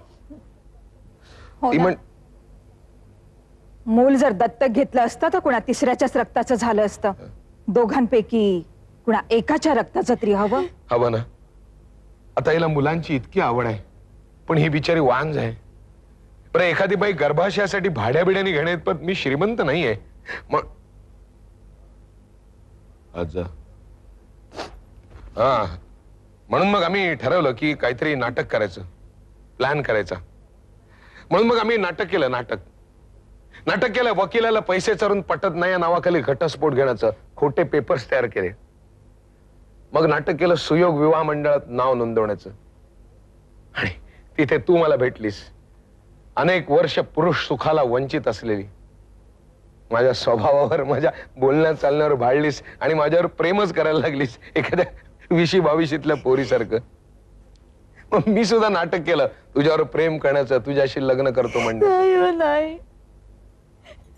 मूल जर दत्तक घेतलं असतं तर कुणा तिसऱ्याच्याच रक्ताचं झालं असतं। दोघांपैकी कुणा एकाच्या रक्ताचं तरी हवं हवं ना। आता हिला मुलांची इतकी आवड आहे, पण ही बिचारी वांझ आहे। पण एखादी बाई गर्भाशयासाठी भाड्या बिड्याने घेण्यात, पण मी श्रीमंत नाही आहे मग। आजा हा, म्हणून मग आम्ही ठरवलं की काहीतरी नाटक करायचं, प्लॅन करायचा। म्हणून मग आम्ही नाटक केलं, नाटक नाटक केलं। वकिलाला पैसे चरून पटत नाही या नावाखाली घटस्फोट घेण्याचं, खोटे पेपर्स तयार केले। मग नाटक केलं सुयोग विवाह मंडळात नाव नोंदवण्याचं। आणि तिथे तू मला भेटलीस, अनेक वर्ष पुरुष सुखाला वंचित असलेली। माझ्या स्वभावावर, माझ्या बोलण्या चालण्यावर भाळलीस आणि माझ्यावर प्रेमच करायला लागलीस, एखाद्या विशी बावीशीतल्या पोरीसारखं। मग मी सुद्धा नाटक केलं तुझ्यावर प्रेम करण्याचं, तुझ्याशी लग्न करतो म्हणजे। नाही,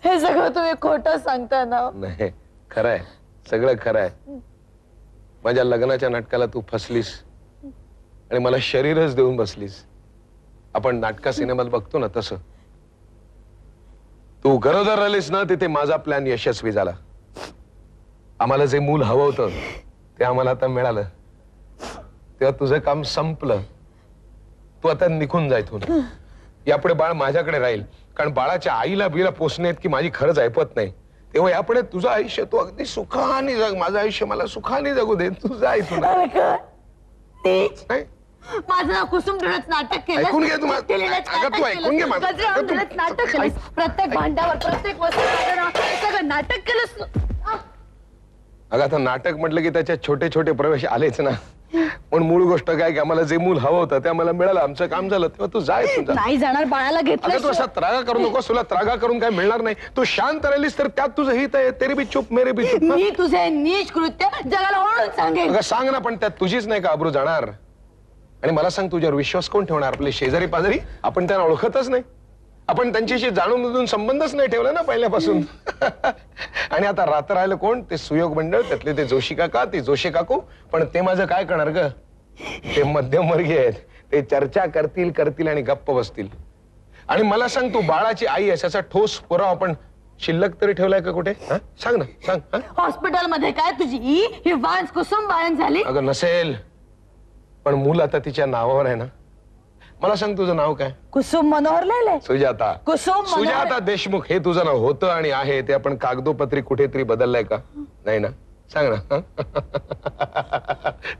हे सगळं तुम्ही खोटं सांगता ना। नाही, खरं आहे, सगळं खरं आहे। माझ्या लग्नाच्या नाटकाला तू फसलीस आणि मला शरीरच देऊन बसलीस। आपण नाटका सिनेमात बघतो ना तसं। तू गरोदर राहिलीस ना, तिथे माझा प्लॅन यशस्वी झाला। आम्हाला जे मूल हवं होतं ते आम्हाला आता मिळालं। तेव्हा तुझं काम संपलं, तू आता निघून जायतून। यापुढे बाळ माझ्याकडे राहील, कारण बाळाच्या आईला बिला पोसण्यात की माझी खरंच ऐपत नाही। तेव्हा यापुढे तुझं आयुष्य तू अगदी सुखाने जग। माझं आयुष्य मला सुखाने जगू दे, तुझं ऐकून। माझं कुसुम रडत नाटक केलं, ऐकून घे तुम्हाला। नाटक केलं, प्रत्येक भांड्यावर, प्रत्येक वस्तूवर नाटक केलं। अगं आता नाटक म्हटलं की त्याच्यात छोटे छोटे प्रवेश आलेच ना। पण मूळ गोष्ट काय की आम्हाला जे मूल हवं होतं ते आम्हाला मिळालं, आमचं काम झालं। तेव्हा तू जाय, नाही जाणार, बाळाला घेतलं। तू असा त्रागा करू नकोस, तुला त्रागा करून काय मिळणार नाही। तू शांत राहिलीस तर त्यात तुझं हित आहे। तेरी बी चूप मेरे बी चूप। मी तुझे नीच कृत्य जगाला ओळखून सांगेन। सांग ना, पण त्यात तुझीच नाही का अब्रू जाणार? आणि मला सांग, तुझ्यावर विश्वास कोण ठेवणार? आपले शेजारी पाजारी, आपण त्यांना ओळखतच नाही, आपण त्यांच्याशी जाणून बुजून संबंधच नाही ठेवला ना पहिल्यापासून। आणि आता रात्र राहिलं कोण? ते सुयोग मंडळ, त्यातले ते जोशी काका, ते जोशी काकू। पण ते माझं काय करणार ग? ते मध्यमवर्गीय आहेत, ते चर्चा करतील करतील आणि गप्प बसतील। आणि मला सांग, तू बाळाची आई आहेस, असा ठोस पुरावा आपण शिल्लक तरी ठेवलाय का कुठे? सांग ना, सांग। हॉस्पिटलमध्ये काय तुझी ही वांस कुसुम बाळण झाली? अगं नसेल, पण मूल आता तिच्या नावावर आहे ना। मला सांग, तुझं नाव काय? कुसुम मनोहर लेले। सुजाता, कुसुम सुजाता देशमुख हे तुझं नाव होतं आणि आहे। ते आपण कागदोपत्री कुठेतरी बदललंय का? नाही ना, सांग ना।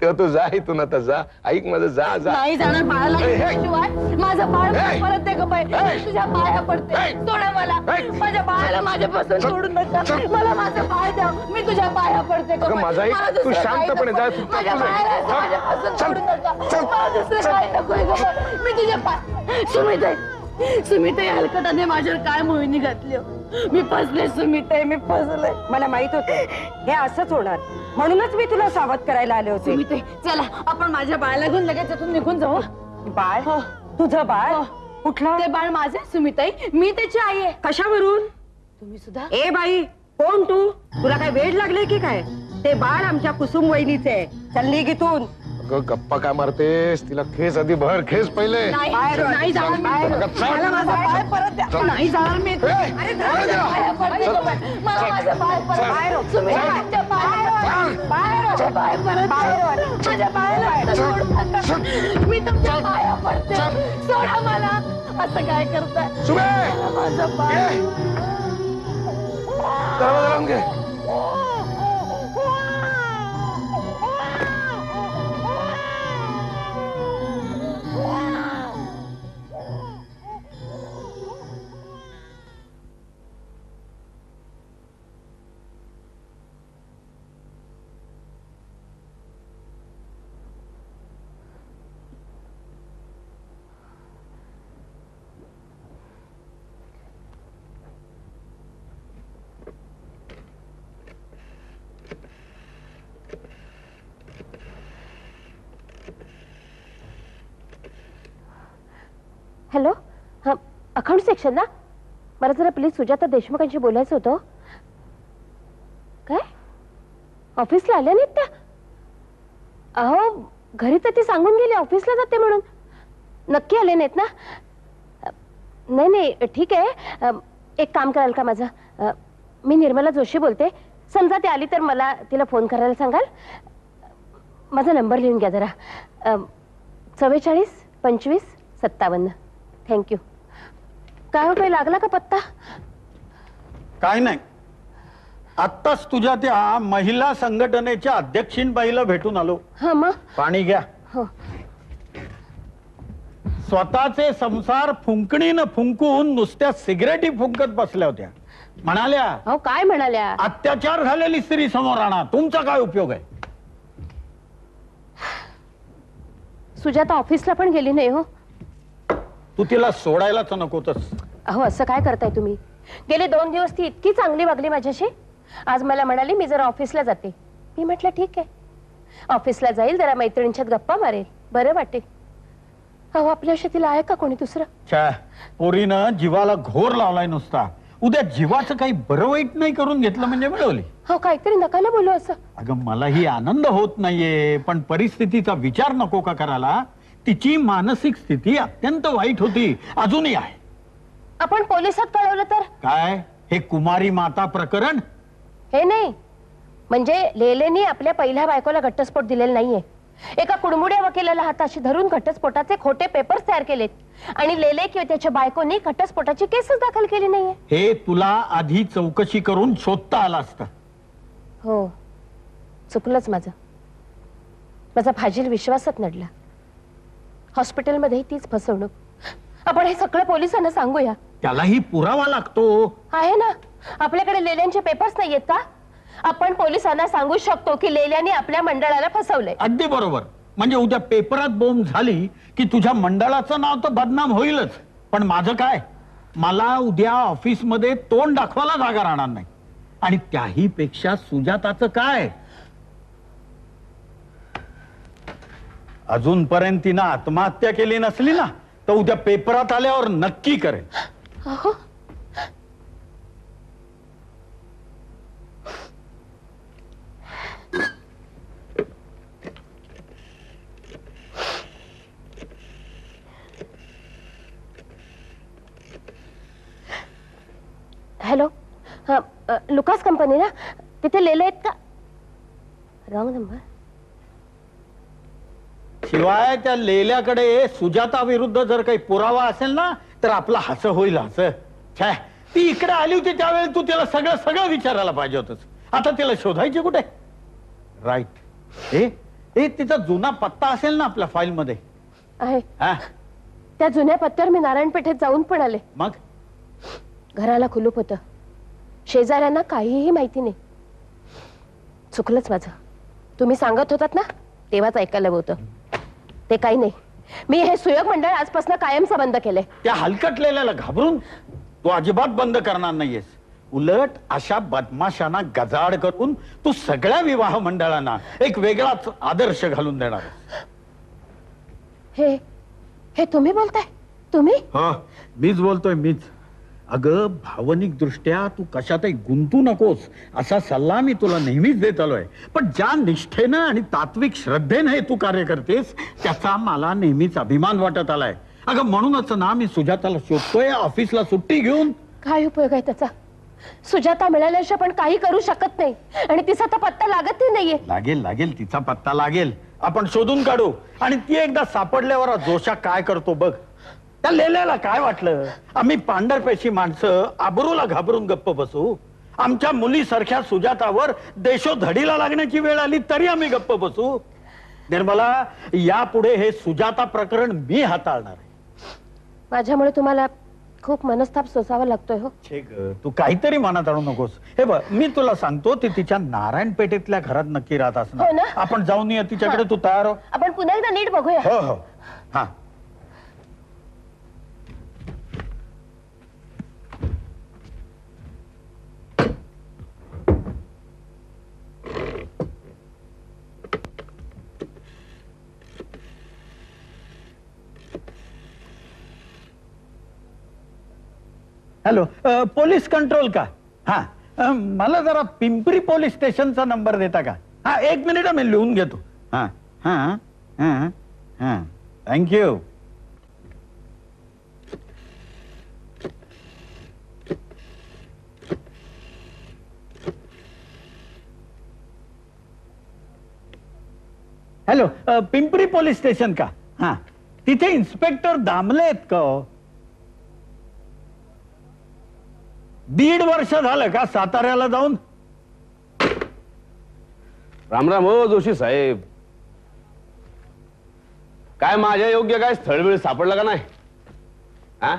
तेव्हा तू जा, तू ना जा, ऐक माझं, जा जा। नाही जाणार, बाळाला शिवाय माझं बाळ परत ते गपाय तुझ्या पाया पडते, सोडा मला। माझ्या बाळाला माझ्यापासून सोडून नका, मला माझं बाळ द्या, मी तुझ्या पाया पडते। माझा एक, तू शांतपणे जा, माझ्या बाळाला माझ्यापासून सोडून नका, मला दुसरं काय नकोय ग। मी तुझ्या पाय सुमित आहे, सुमित आहे हलकटाने माझ्यावर काय मोहिनी घातली। मी फसले सुमित, मी फसले। मला माहित होतं हे असंच होणार, म्हणूनच मी तुला सावध करायला आले होते। सुमित, चला आपण माझ्या बाळाला घेऊन लगेच इथून निघून जाऊ। बाळ? हो, तुझं बाळ? कुठलं? ते बाळ माझे सुमिताई, मी त्याची आई आहे। कशावरून? तुम्ही सुद्धा? ए बाई, कोण तू? तुला काय वेड लागले की काय? ते बाळ आमच्या कुसुम वहिनीचे आहे, चल निघ इथून। अगं गप्पा काय मारतेस, तिला खेस आधी भर, खेस पहिले. नाही जाणार मी. मी तुमच्या पाया पडते, सोडा मला. असं काय करताय? माझा पाय दरवाजा लावून घे. हेलो, हाँ अकाउंट सेक्शन ना, मला जरा प्लीज सुजाता देशमुखांशी बोलायचं होतं. काय ऑफिसला आल्या नाहीत त्या? अहो घरी तर ती सांगून गेली ऑफिसला जाते म्हणून. नक्की आले नाहीत ना? नाही नाही ठीक आहे. एक काम कराल का माझं? मी निर्मला जोशी बोलते. समजा ती आली तर मला तिला फोन करायला सांगाल? माझा नंबर लिहून घ्या जरा. चव्वेचाळीस पंचवीस सत्तावन्न. थँक्यू. काय हो, काही लागला का पत्ता? काय नाही, आत्ताच तुझ्या त्या महिला संघटनेच्या अध्यक्षींबाईला भेटून आलो. हा मग पाणी घ्या. हो. स्वतःचे संसार फुंकणीनं फुंकून नुसत्या सिगरेटी फुंकत बसल्या होत्या. म्हणाल्या, हो काय म्हणाल्या, अत्याचार झालेली स्त्री समोर आणा, तुमचा काय उपयोग आहे? सुजाता ऑफिसला पण गेली नाही. हो तू तिला सोडायलाच नकोतस. अहो असं काय करताय तुम्ही? गेले दोन दिवस ती इतकी चांगली वागली माझ्याशी. आज मला म्हणाली मी जरा ऑफिसला जाते. मी म्हटलं ठीक आहे, ऑफिसला जाईल, जरा मैत्रिणींच्यात गप्पा मारेल, बरं वाटेल. अहो आपल्याशी तिला आहे का कोणी दुसरं? छा, पोरीनं जीवाला घोर लावलाय नुसता. उद्या जीवाचं काही बरं वाईट नाही करून घेतलं म्हणजे मिळवली. हो काहीतरी नका ना बोलू असं. अगं मलाही आनंद होत नाहीये, पण परिस्थितीचा विचार नको का करायला? तिची मानसिक स्थिती अत्यंत वाईट होती, अजूनही आहे. आपण पोलिसात कळवलं तर काय? हे कुमारी माता प्रकरण हे नाही. म्हणजे लेलेनी आपल्या पहिल्या बायकोला घटस्फोट दिलेला नाहीये. एका कुडमुड्या वकिलाला हाताशी धरून घटस्फोटाचे खोटे पेपर्स तयार केलेत आणि लेले किंवा त्याच्या बायकोने घटस्फोटाची केसच दाखल केली नाहीये. हे तुला आधी चौकशी करून शोधता आला असता. हो चुकलंच माझं. माझा फाजील विश्वासात नडला. हॉस्पिटलमध्येही तीच फसवणूक. आपण हे सगळं पोलिसांना सांगूया. त्यालाही पुरावा लागतो. आहे ना, आपल्याकडे लेल्यांचे पेपर्स नाहीयेत का? आपण पोलिसांना सांगू शकतो की लेल्याने आपल्या मंडळाला फसवलंय. अगदी बरोबर. म्हणजे उद्या पेपरात बोंब झाली की तुझ्या मंडळाचं नाव तर बदनाम होईलच, पण माझं काय? मला उद्या ऑफिसमध्ये तोंड दाखवायला जागा राहणार नाही. आणि त्याही पेक्षा सुजाताचं काय? अजूनपर्यंत तिनं आत्महत्या केली नसली ना तर उद्या पेपरात आल्यावर नक्की करेल. हॅलो, हा लुकास कंपनी ना, तिथे लेले आहेत का? Wrong number. शिवाय त्या लेल्याकडे सुजाता विरुद्ध जर काही पुरावा असेल ना तर आपला हसं होईल. हसं. छाय, ती इकडे आली होती त्यावेळेस तू तिला सगळं सगळं विचारायला पाहिजे होतंस. आता तिला शोधायची कुठे? राईट. ए ए तिचा जुना पत्ता असेल ना आपल्या फाईल मध्ये? आहे. त्या जुन्या पत्त्यावर मी नारायण पेठेत जाऊन पण आले. मग घराला कुलूप होतं, शेजाऱ्यांना काहीही माहिती नाही. चुकलंच माझं. तुम्ही सांगत होतात ना तेव्हाच ऐकायला होतं. ते काही नाही, मी हे सुयोग मंडळ आजपासून कायमचं बंद केलंय. त्या हलकटलेल्याला घाबरून तू अजिबात बंद करणार नाहीयेस. उलट अशा बदमाशांना गजाड करून तू सगळ्या विवाह मंडळांना एक वेगळाच आदर्श घालून देणार. हे हे तुम्ही बोलताय? तुम्ही? हो मीच बोलतोय मीच. अगं भावनिक दृष्ट्या तू कशातही गुंतू नकोस असा सल्ला मी तुला नेहमीच देत आलोय, पण ज्या निष्ठेनं आणि तात्विक श्रद्धेने तू कार्य करतेस त्याचा मला नेहमीच अभिमान वाटत आलाय. अगं म्हणूनच ना मी सुजाताला शोधतोय, ऑफिसला सुट्टी घेऊन. काय उपयोग आहे त्याचा? सुजाता मिळाल्याशिवाय पण काही करू शकत नाही आणि तिचा तर पत्ता लागतही नाहीये. लागेल लागेल, तिचा पत्ता लागेल, आपण शोधून काढू. आणि ती एकदा सापडल्यावर जोशा काय करतो बघ. त्या लेल्याला काय वाटलं आम्ही पांढरपेशी माणसं आबरूला घाबरून गप्प बसू? आमच्या मुलीसारख्या सुजातावर देशोधडीला लागण्याची वेळ आली तरी आम्ही गप्प बसू? निर्मला, यापुढे हे सुजाता प्रकरण मी हाताळणार आहे. माझ्यामुळे तुम्हाला खूप मनस्ताप सोसावा लागतोय हो. तू काहीतरी मनात आणू नकोस. हे बघ, मी तुला सांगतो, ती तिच्या नारायण पेठेतल्या घरात नक्की राहत असणार. आपण जाऊन ये तिच्याकडे. तू तयार हो? आपण पुन्हा एकदा नीट बघूया. हो हो. हा हेलो, पोलीस कंट्रोल का? हाँ, मला जरा पिंपरी पोलीस स्टेशनचा नंबर देता का? हाँ, एक मिनिट मी लिहून घेतो. हाँ हाँ हाँ हाँ, thank you. Hello, Pimpri police station का? हाँ, तिथे इन्स्पेक्टर दामले आहेत का? दीड वर्ष झालं का साताऱ्याला जाऊन? रामराम हो जोशी साहेब. काय माझ्या योग्य काय स्थळवेळ सापडला का नाही? हा,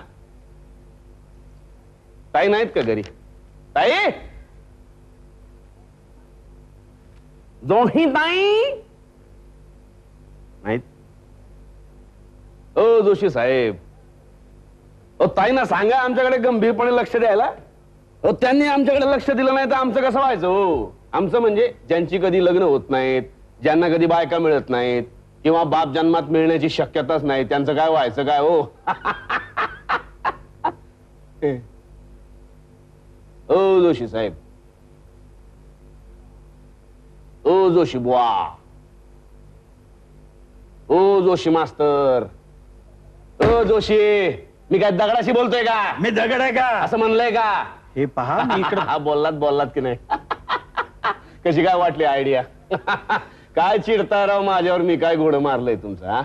ताई नाहीत का घरी? ताई जोशी ताई नाहीत? ओ जोशी साहेब, ओ ताईंना सांगा आमच्याकडे गंभीरपणे लक्ष द्यायला. त्यांनी आमच्याकडे लक्ष दिलं नाही तर आमचं कसं व्हायचं हो? आमचं म्हणजे ज्यांची कधी लग्न होत नाहीत, ज्यांना कधी बायका मिळत नाहीत किंवा बाप जन्मात मिळण्याची शक्यताच नाही, त्यांचं काय व्हायचं काय हो? ओ जोशी साहेब, ओ जोशी बुवा, ओ जोशी मास्तर, ओ जोशी. मी काय दगडाशी बोलतोय का? मी दगड आहे का असं म्हणलंय का? हे पहा मी इकडं. बोललात बोललात की नाही? कशी काय वाटली आयडिया? काय चिडता राव माझ्यावर? मी काय घोडं मारलंय तुमचा?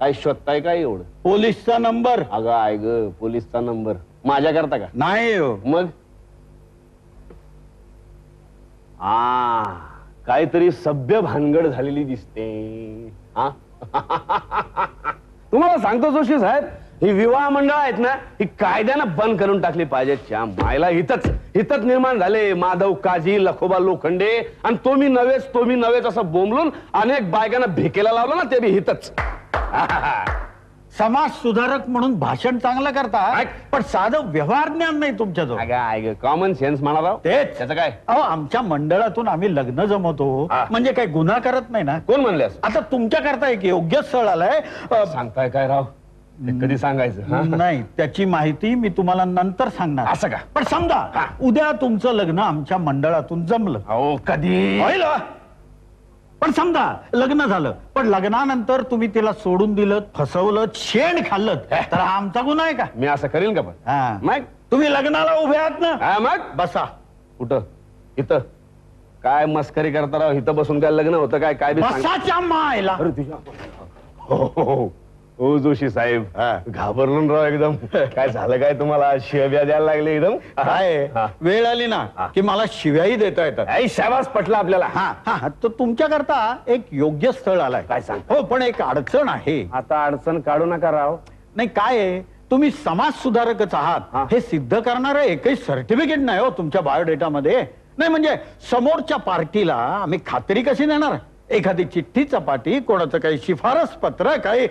काय शोधताय काय एवढं? पोलीसचा नंबर. अगं आय ग, पोलीसचा नंबर माझ्या करता का? नाही हो. मग हा काहीतरी सभ्य भानगड झालेली दिसते. हा तुम्हाला सांगतो जोशी साहेब, ही विवाह मंडळ आहेत ना, ही कायद्यानं बंद करून टाकली पाहिजेच्या मायला. हितच हितच निर्माण झाले माधव काजी लखोबा लोखंडे, आणि तो मी नव्हेच तो मी नव्हेच असं बोंबलून अनेक बायकांना भिकेला लावलं ना, ते बी हितच. समाज सुधारक म्हणून भाषण चांगलं करता, पण साधं व्यवहार ज्ञान नाही तुमच्याजवळ. कॉमन सेन्स म्हणाला तेच. त्याचं काय? अहो आमच्या मंडळातून आम्ही लग्न जमवतो म्हणजे काय गुन्हा करत नाही ना? कोण म्हणले असं? आता तुमच्या करता एक योग्य स्थळ आलाय. सांगताय काय राव? कधी सांगायचं? नाही, त्याची माहिती मी तुम्हाला नंतर सांगणार. असं का? पण समजा उद्या तुमचं लग्न आमच्या मंडळातून जमलं. अहो कधी होईल? पण समजा लग्न झालं, पण लग्नानंतर तुम्ही तिला सोडून दिलं, फसवलं, शेण खाल्लं, तर हा आमचा गुन्हा आहे का? मी असं करेल का? पण मग तुम्ही लग्नाला उभे आहात ना? मग बसा. कुठं? इथं. काय मस्करी करता राव? इथं बसून काय लग्न होतं काय? काय बसाच्या मायला. ओ जोशी साहेब घाबरलून राव एकदम. काय झालं काय तुम्हाला? शिव्या द्यायला लागले एकदम? काय वेळ आली ना की मला शिव्याही देता येतात. आई शाबास, पटला आपल्याला. हा हा, तर तुमच्या करता एक योग्य स्थळ आलाय. काय सांग? हो, पण एक अडचण आहे. आता अडचण काढू नका राव. नाही काय, तुम्ही समाज सुधारकच आहात हे सिद्ध करणारं एकही सर्टिफिकेट नाही हो तुमच्या बायोडेटामध्ये. नाही म्हणजे समोरच्या पार्टीला आम्ही खात्री कशी देणार? एखादी चिठ्ठी, चपाटी, कोणाचं काही शिफारस पत्र, काही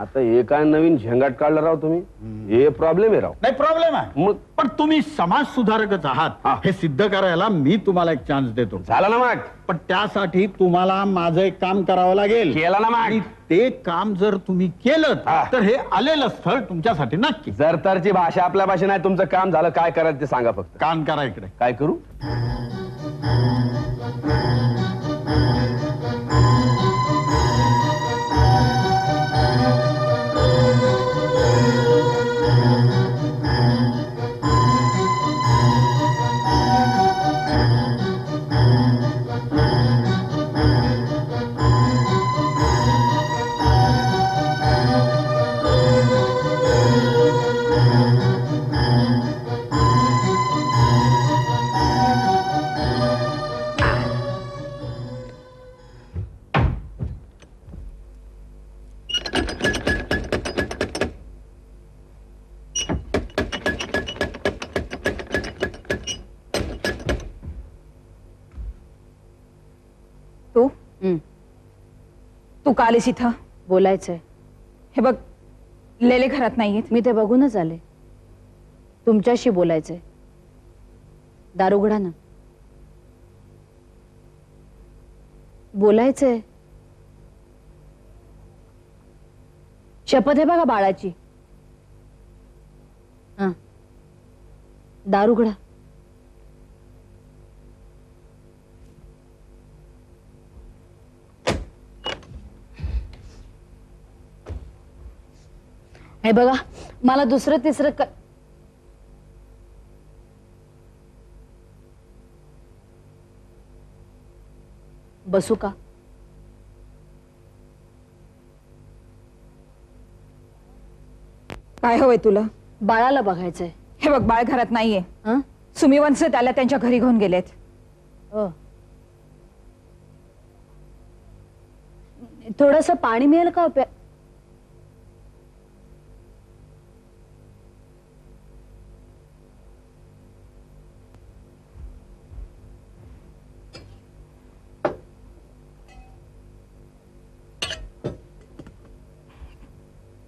आता हे काय नवीन झंगाट काढला राव तुम्ही? हे प्रॉब्लेम आहे राव. नाही प्रॉब्लेम आहे मग, पण तुम्ही समाज सुधारकच आहात हे सिद्ध करायला मी तुम्हाला एक चान्स देतो. झाला ना मग, पण त्यासाठी तुम्हाला माझं एक काम करावं लागेल. केला ना मग, ते काम जर तुम्ही केलं तर हे आलेलं स्थळ तुमच्यासाठी नक्की. जरतरची भाषा आपल्या भाषा नाही. तुमचं काम झालं, काय करायचं ते सांगा फक्त. काम करा इकडे. काय करू? आलीस इथं? बोलायचंय. हे बघ, लेले घरात नाहीयेत. मी ते बघूनच आले. तुमच्याशी बोलायचंय. दार उघडा ना. बोलायचंय. शपथ आहे बघा बाळाची. हा, दार उघडा. हे बघा, मला दुसरं तिसरं क... बसू का? काय हवंय तुला? बाळाला बघायचंय. हे बघ, बाळ घरात नाहीये. सुमीवंश त्याला त्यांच्या घरी घेऊन गेलेत. थोडंसं पाणी मिळेल का? उप्या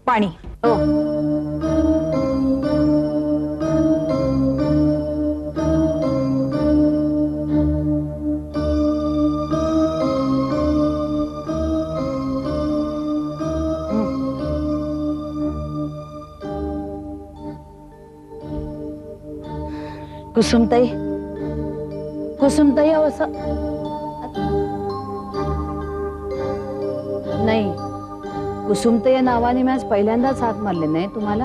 पाणी. कुसुमताई, कुसुमताई असं नाही. कुसुमता या नावाने मी आज पहिल्यांदाच हात मारले नाही तुम्हाला.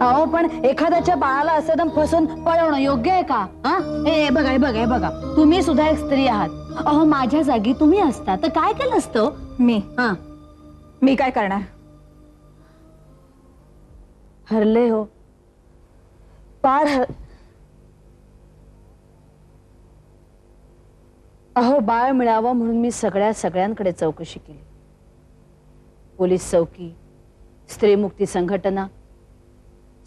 अहो, पण एखाद्याच्या बाळाला असं दम फसून पळवणं योग्य आहे का? हे बघा, हे बघा, हे बघा, तुम्ही सुद्धा एक स्त्री आहात. अहो, माझ्या जागी तुम्ही असता तर काय केलं असतं? मी हा, मी काय करणार? हरले हो पार. हर... अहो, बाळ मिळावं म्हणून मी सगळ्या सगळ्यांकडे चौकशी केली. पोलीस चौकी, स्त्री मुक्ती संघटना,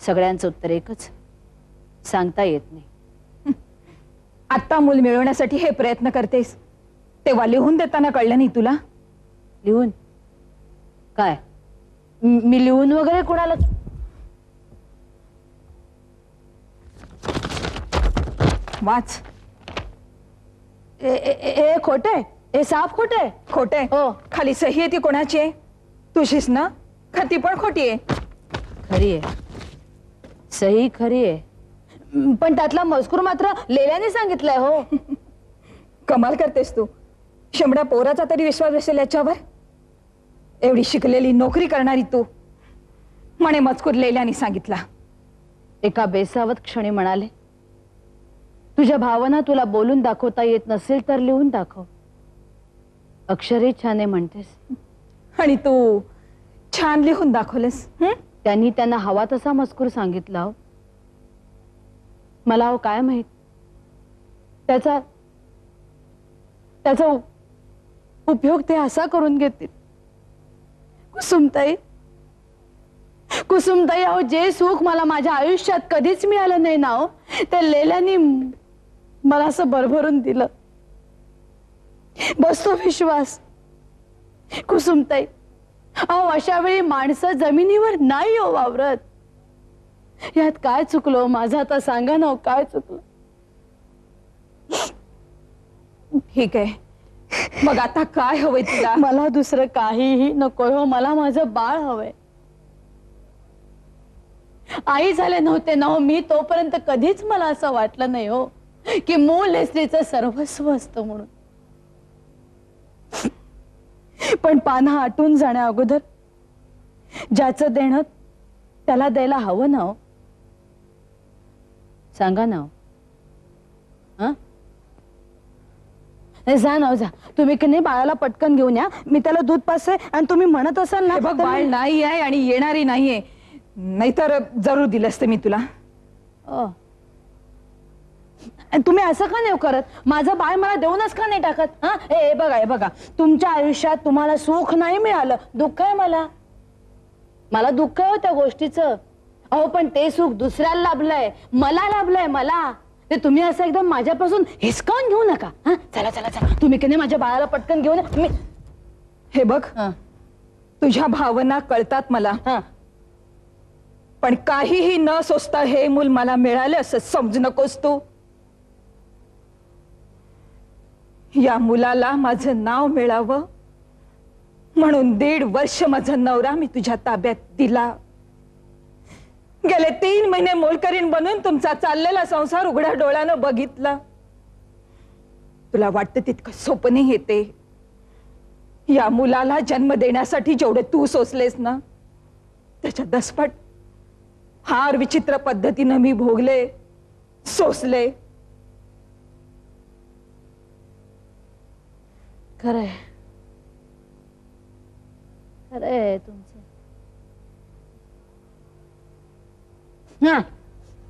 सगळ्यांचं उत्तर एकच, सांगता येत नाही. आता मूल मिळवण्यासाठी हे प्रयत्न करतेस, तेव्हा लिहून देताना कळलं नाही तुला? लिहून काय? मी लिहून वगैरे कोणाला? वाच. ए खोटे, हे साफ खोटे. खोटे खाली सही आहे ती कोणाची आहे? तुझीच ना? खती पण खोटी आहे. खरी आहे सही, खरी आहे, पण त्यातला मजकूर मात्र लेल्याने सांगितलंय. हो कमाल करतेस तू. शेंबड्या पोराचा तरी विश्वास बसेल याच्यावर? एवढी शिकलेली नोकरी करणारी तू म्हणे मजकूर लेल्याने सांगितला. एका बेसावत क्षणी म्हणाले, तुझ्या भावना तुला बोलून दाखवता येत नसेल तर लिहून दाखव. अक्षरे छान म्हणतेस आणि तू छान लिहून दाखवलेस. त्यांनी त्यांना हवा तसा मजकूर सांगितला. हो मला हो काय माहित त्याचा त्याचा उपयोग ते असा करून घेतील. कुसुमताई, कुसुमताई, अहो जे सुख मला माझ्या आयुष्यात कधीच मिळालं नाही ना, हो ते लेल्यानी मला असं भरभरून दिलं. बसतो विश्वास. कुसुमताई, अहो अशा वेळी माणसं जमिनीवर नाही हो वावरत. यात काय चुकलो माझं आता सांगा ना, काय चुकलं? ठीक आहे, मग आता काय हवंय तुला? मला दुसरं काहीही नकोय हो, मला माझं बाळ हवंय. आई झाले नव्हते ना हो मी तोपर्यंत कधीच मला असं वाटलं नाही हो की मूल हे स्त्रीचं सर्वस्व असतं म्हणून. पण पाना आटून जाण्या अगोदर ज्याचं देणं त्याला द्यायला हवं ना हो. सांगा ना हो. हा जा ना जा, तुम्ही की नाही बाळाला पटकन घेऊन या, मी त्याला दूध पाजते आणि तुम्ही म्हणत असाल ना. बघ बाळ नाही आहे आणि येणारी नाहीये, नाहीतर जरूर दिलं असतं मी तुला. तुम्ही असं का नाही करत? माझं बाळ मला देऊनच का नाही टाकत? हा हे बघा हे बघा, तुमच्या आयुष्यात तुम्हाला सुख नाही मिळालं, दुःख आहे. मला मला दुःख आहे त्या गोष्टीचं. अहो पण ते सुख दुसऱ्याला लाभलंय, मला लाभलंय मला. ते तुम्ही असं एकदम माझ्यापासून हिसकावून घेऊ नका. हा चला चला चला, तुम्ही की नाही माझ्या बाळाला पटकन घेऊन मी. हे बघ, तुझ्या भावना कळतात मला, पण काहीही न सोसता हे मूल मला मिळालं असं समजू नकोस तू. या मुलाला माझं नाव मिळावं म्हणून दीड वर्ष माझा नवरा मी तुझ्या ताब्यात दिला. गेले तीन महिने मोलकरीण बनून तुमचा चाललेला संसार उघड्या डोळ्यानं बघितला. तुला वाटतं तितकं सोपं नाही येते. या मुलाला जन्म देण्यासाठी जेवढे तू सोसलेस ना त्याच्या दसपट फार विचित्र पद्धतीनं मी भोगले, सोसले. खरंय खरंय तुमचं. हा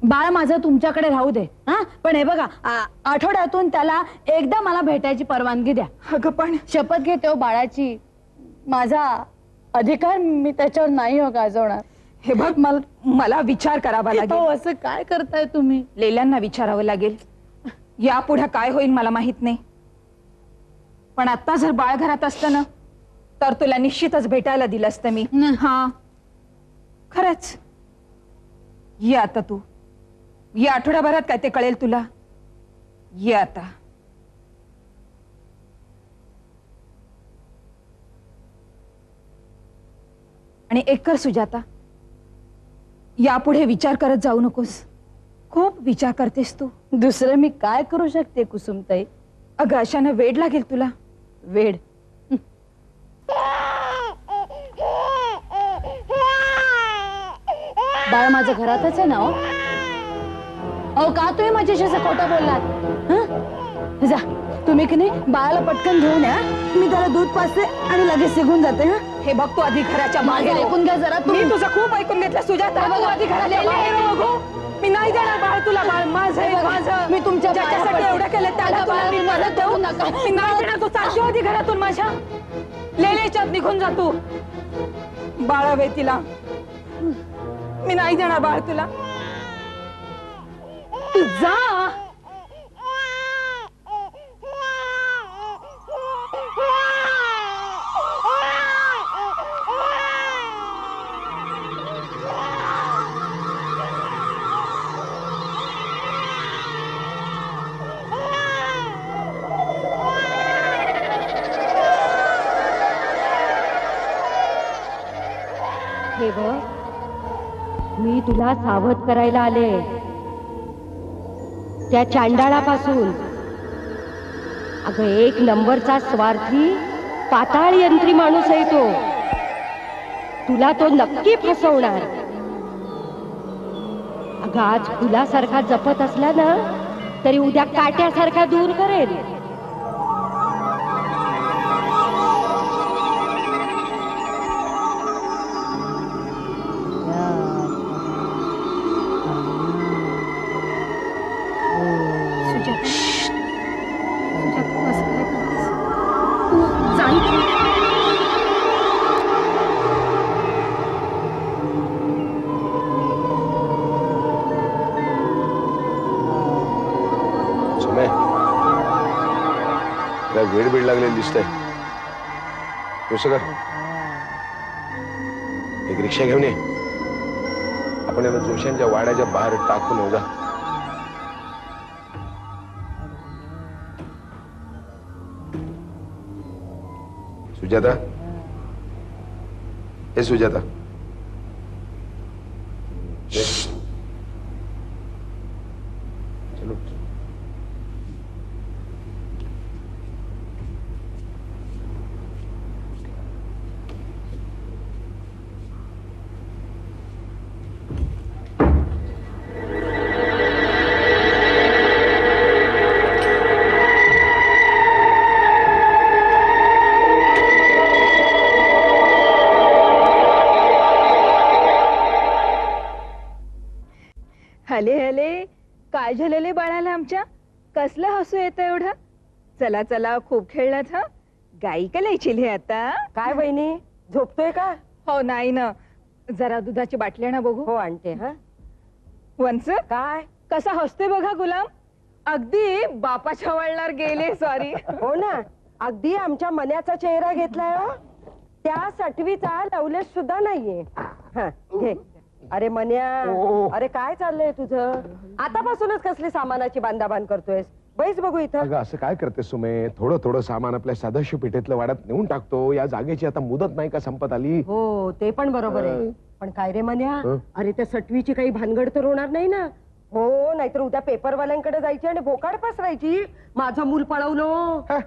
बाळ माझं तुमच्याकडे राहू दे. हा पण हे बघा, आठवड्यातून त्याला एकदा मला भेटायची परवानगी द्या. अगं पण शपथ घेते हो बाळाची, माझा अधिकार मी त्याच्यावर नाही हो गाजवणार. हे बघ मला मला विचार करावा लागेल. असं काय करताय तुम्ही? लेल्यांना विचारावं लागेल, यापुढे काय होईल मला माहित नाही. पण आता जर बाळ घरात असतं ना तर तुला निश्चितच भेटायला दिलं असतं मी. हा खरंच ये आता, तू ये आठवड्याभरात काय ते कळेल तुला. ये आता. आणि एक कर सुजाता, यापुढे विचार करत जाऊ नकोस. खूप विचार करतेस तू. दुसरं मी काय करू शकते कुसुमताई? अगं अशानं वेड लागेल तुला, वेड. बाळ माझं घरातच आहे ना. अहो का तुम्ही माझ्याशी असं खोटं बोललात? जा तुम्ही की नाही बाळाला पटकन घेऊन या, मी त्याला दूध पाजते आणि लगेच निघून जाते. हा हे बघ तू आधी घराच्या बाहेर. ऐकून घ्या जरा, तुम्ही तुझं खूप ऐकून घेतलं सुजाता. बघू आधी घराच्या बाहेर बघू. मी नाही देणार बाळ तुला. बाळ माझं आहे माझं. मी तुमच्या ज्याच्यासाठी एवढं केलं त्याला बाळ मी मदत देऊ नका. मी नाही देणार. तू चालतो आधी घरातून माझ्या. लेलेच्यात निघून जा तू. बाळावे तिला, मी नाही देणार बाळ तुला. तू जा. मी तुला सावध करायला आले त्या चांडाळापासून. अगं एक नंबरचा स्वार्थी पाताळ यंत्री माणूस आहे तो. तुला तो नक्की फसवणार. अगं आज फुलासारखा जपत असला ना तरी उद्या काट्यासारखा दूर करेल. काय वेळ बीड लागलेली दिसते. कसं कर, एक रिक्षा घेऊन ये. आपण याला जोशांच्या वाड्याच्या बाहेर टाकून येऊ. जा सुजाता. ए सुजाता, झालेले बाळाला आमच्या कसला हसू येतं एवढं. चला चला, खूप खेळलात हा. गाई कलायची आता काय बहिणी, झोपतोय का? हो नाही ना, जरा दुधाची बाटली ना बघू. हो आणते. हा वंच, काय कसा हसतोय बघा गुलाम, अगदी बापा छवळणार गेले. सॉरी. हो ना, अगदी आमच्या मन्याचा चेहरा घेतलाय. हो त्या सटवीचा लवलेस सुद्धा नाहीये. हा घे. अरे मन्या, अरे काय चाललंय तुझं? आतापासूनच कसली सामानाची बांधाबांध करतोयस? बैस बघू इथं. अगं असं काय करते सुमे, थोडं थोडं सामान आपल्या सदस्य पेठेतलं वाड्यात नेऊन टाकतो. या जागेची आता मुदत नाही का संपत आली? हो ते पण बरोबर आहे, पण काय रे मन्या, अरे त्या सटवीची काही भानगड तर होणार नाही ना? हो, नाहीतर उद्या पेपरवाल्यांकडे जायची आणि भोकाड पसरायची, माझं मूल पळवलं.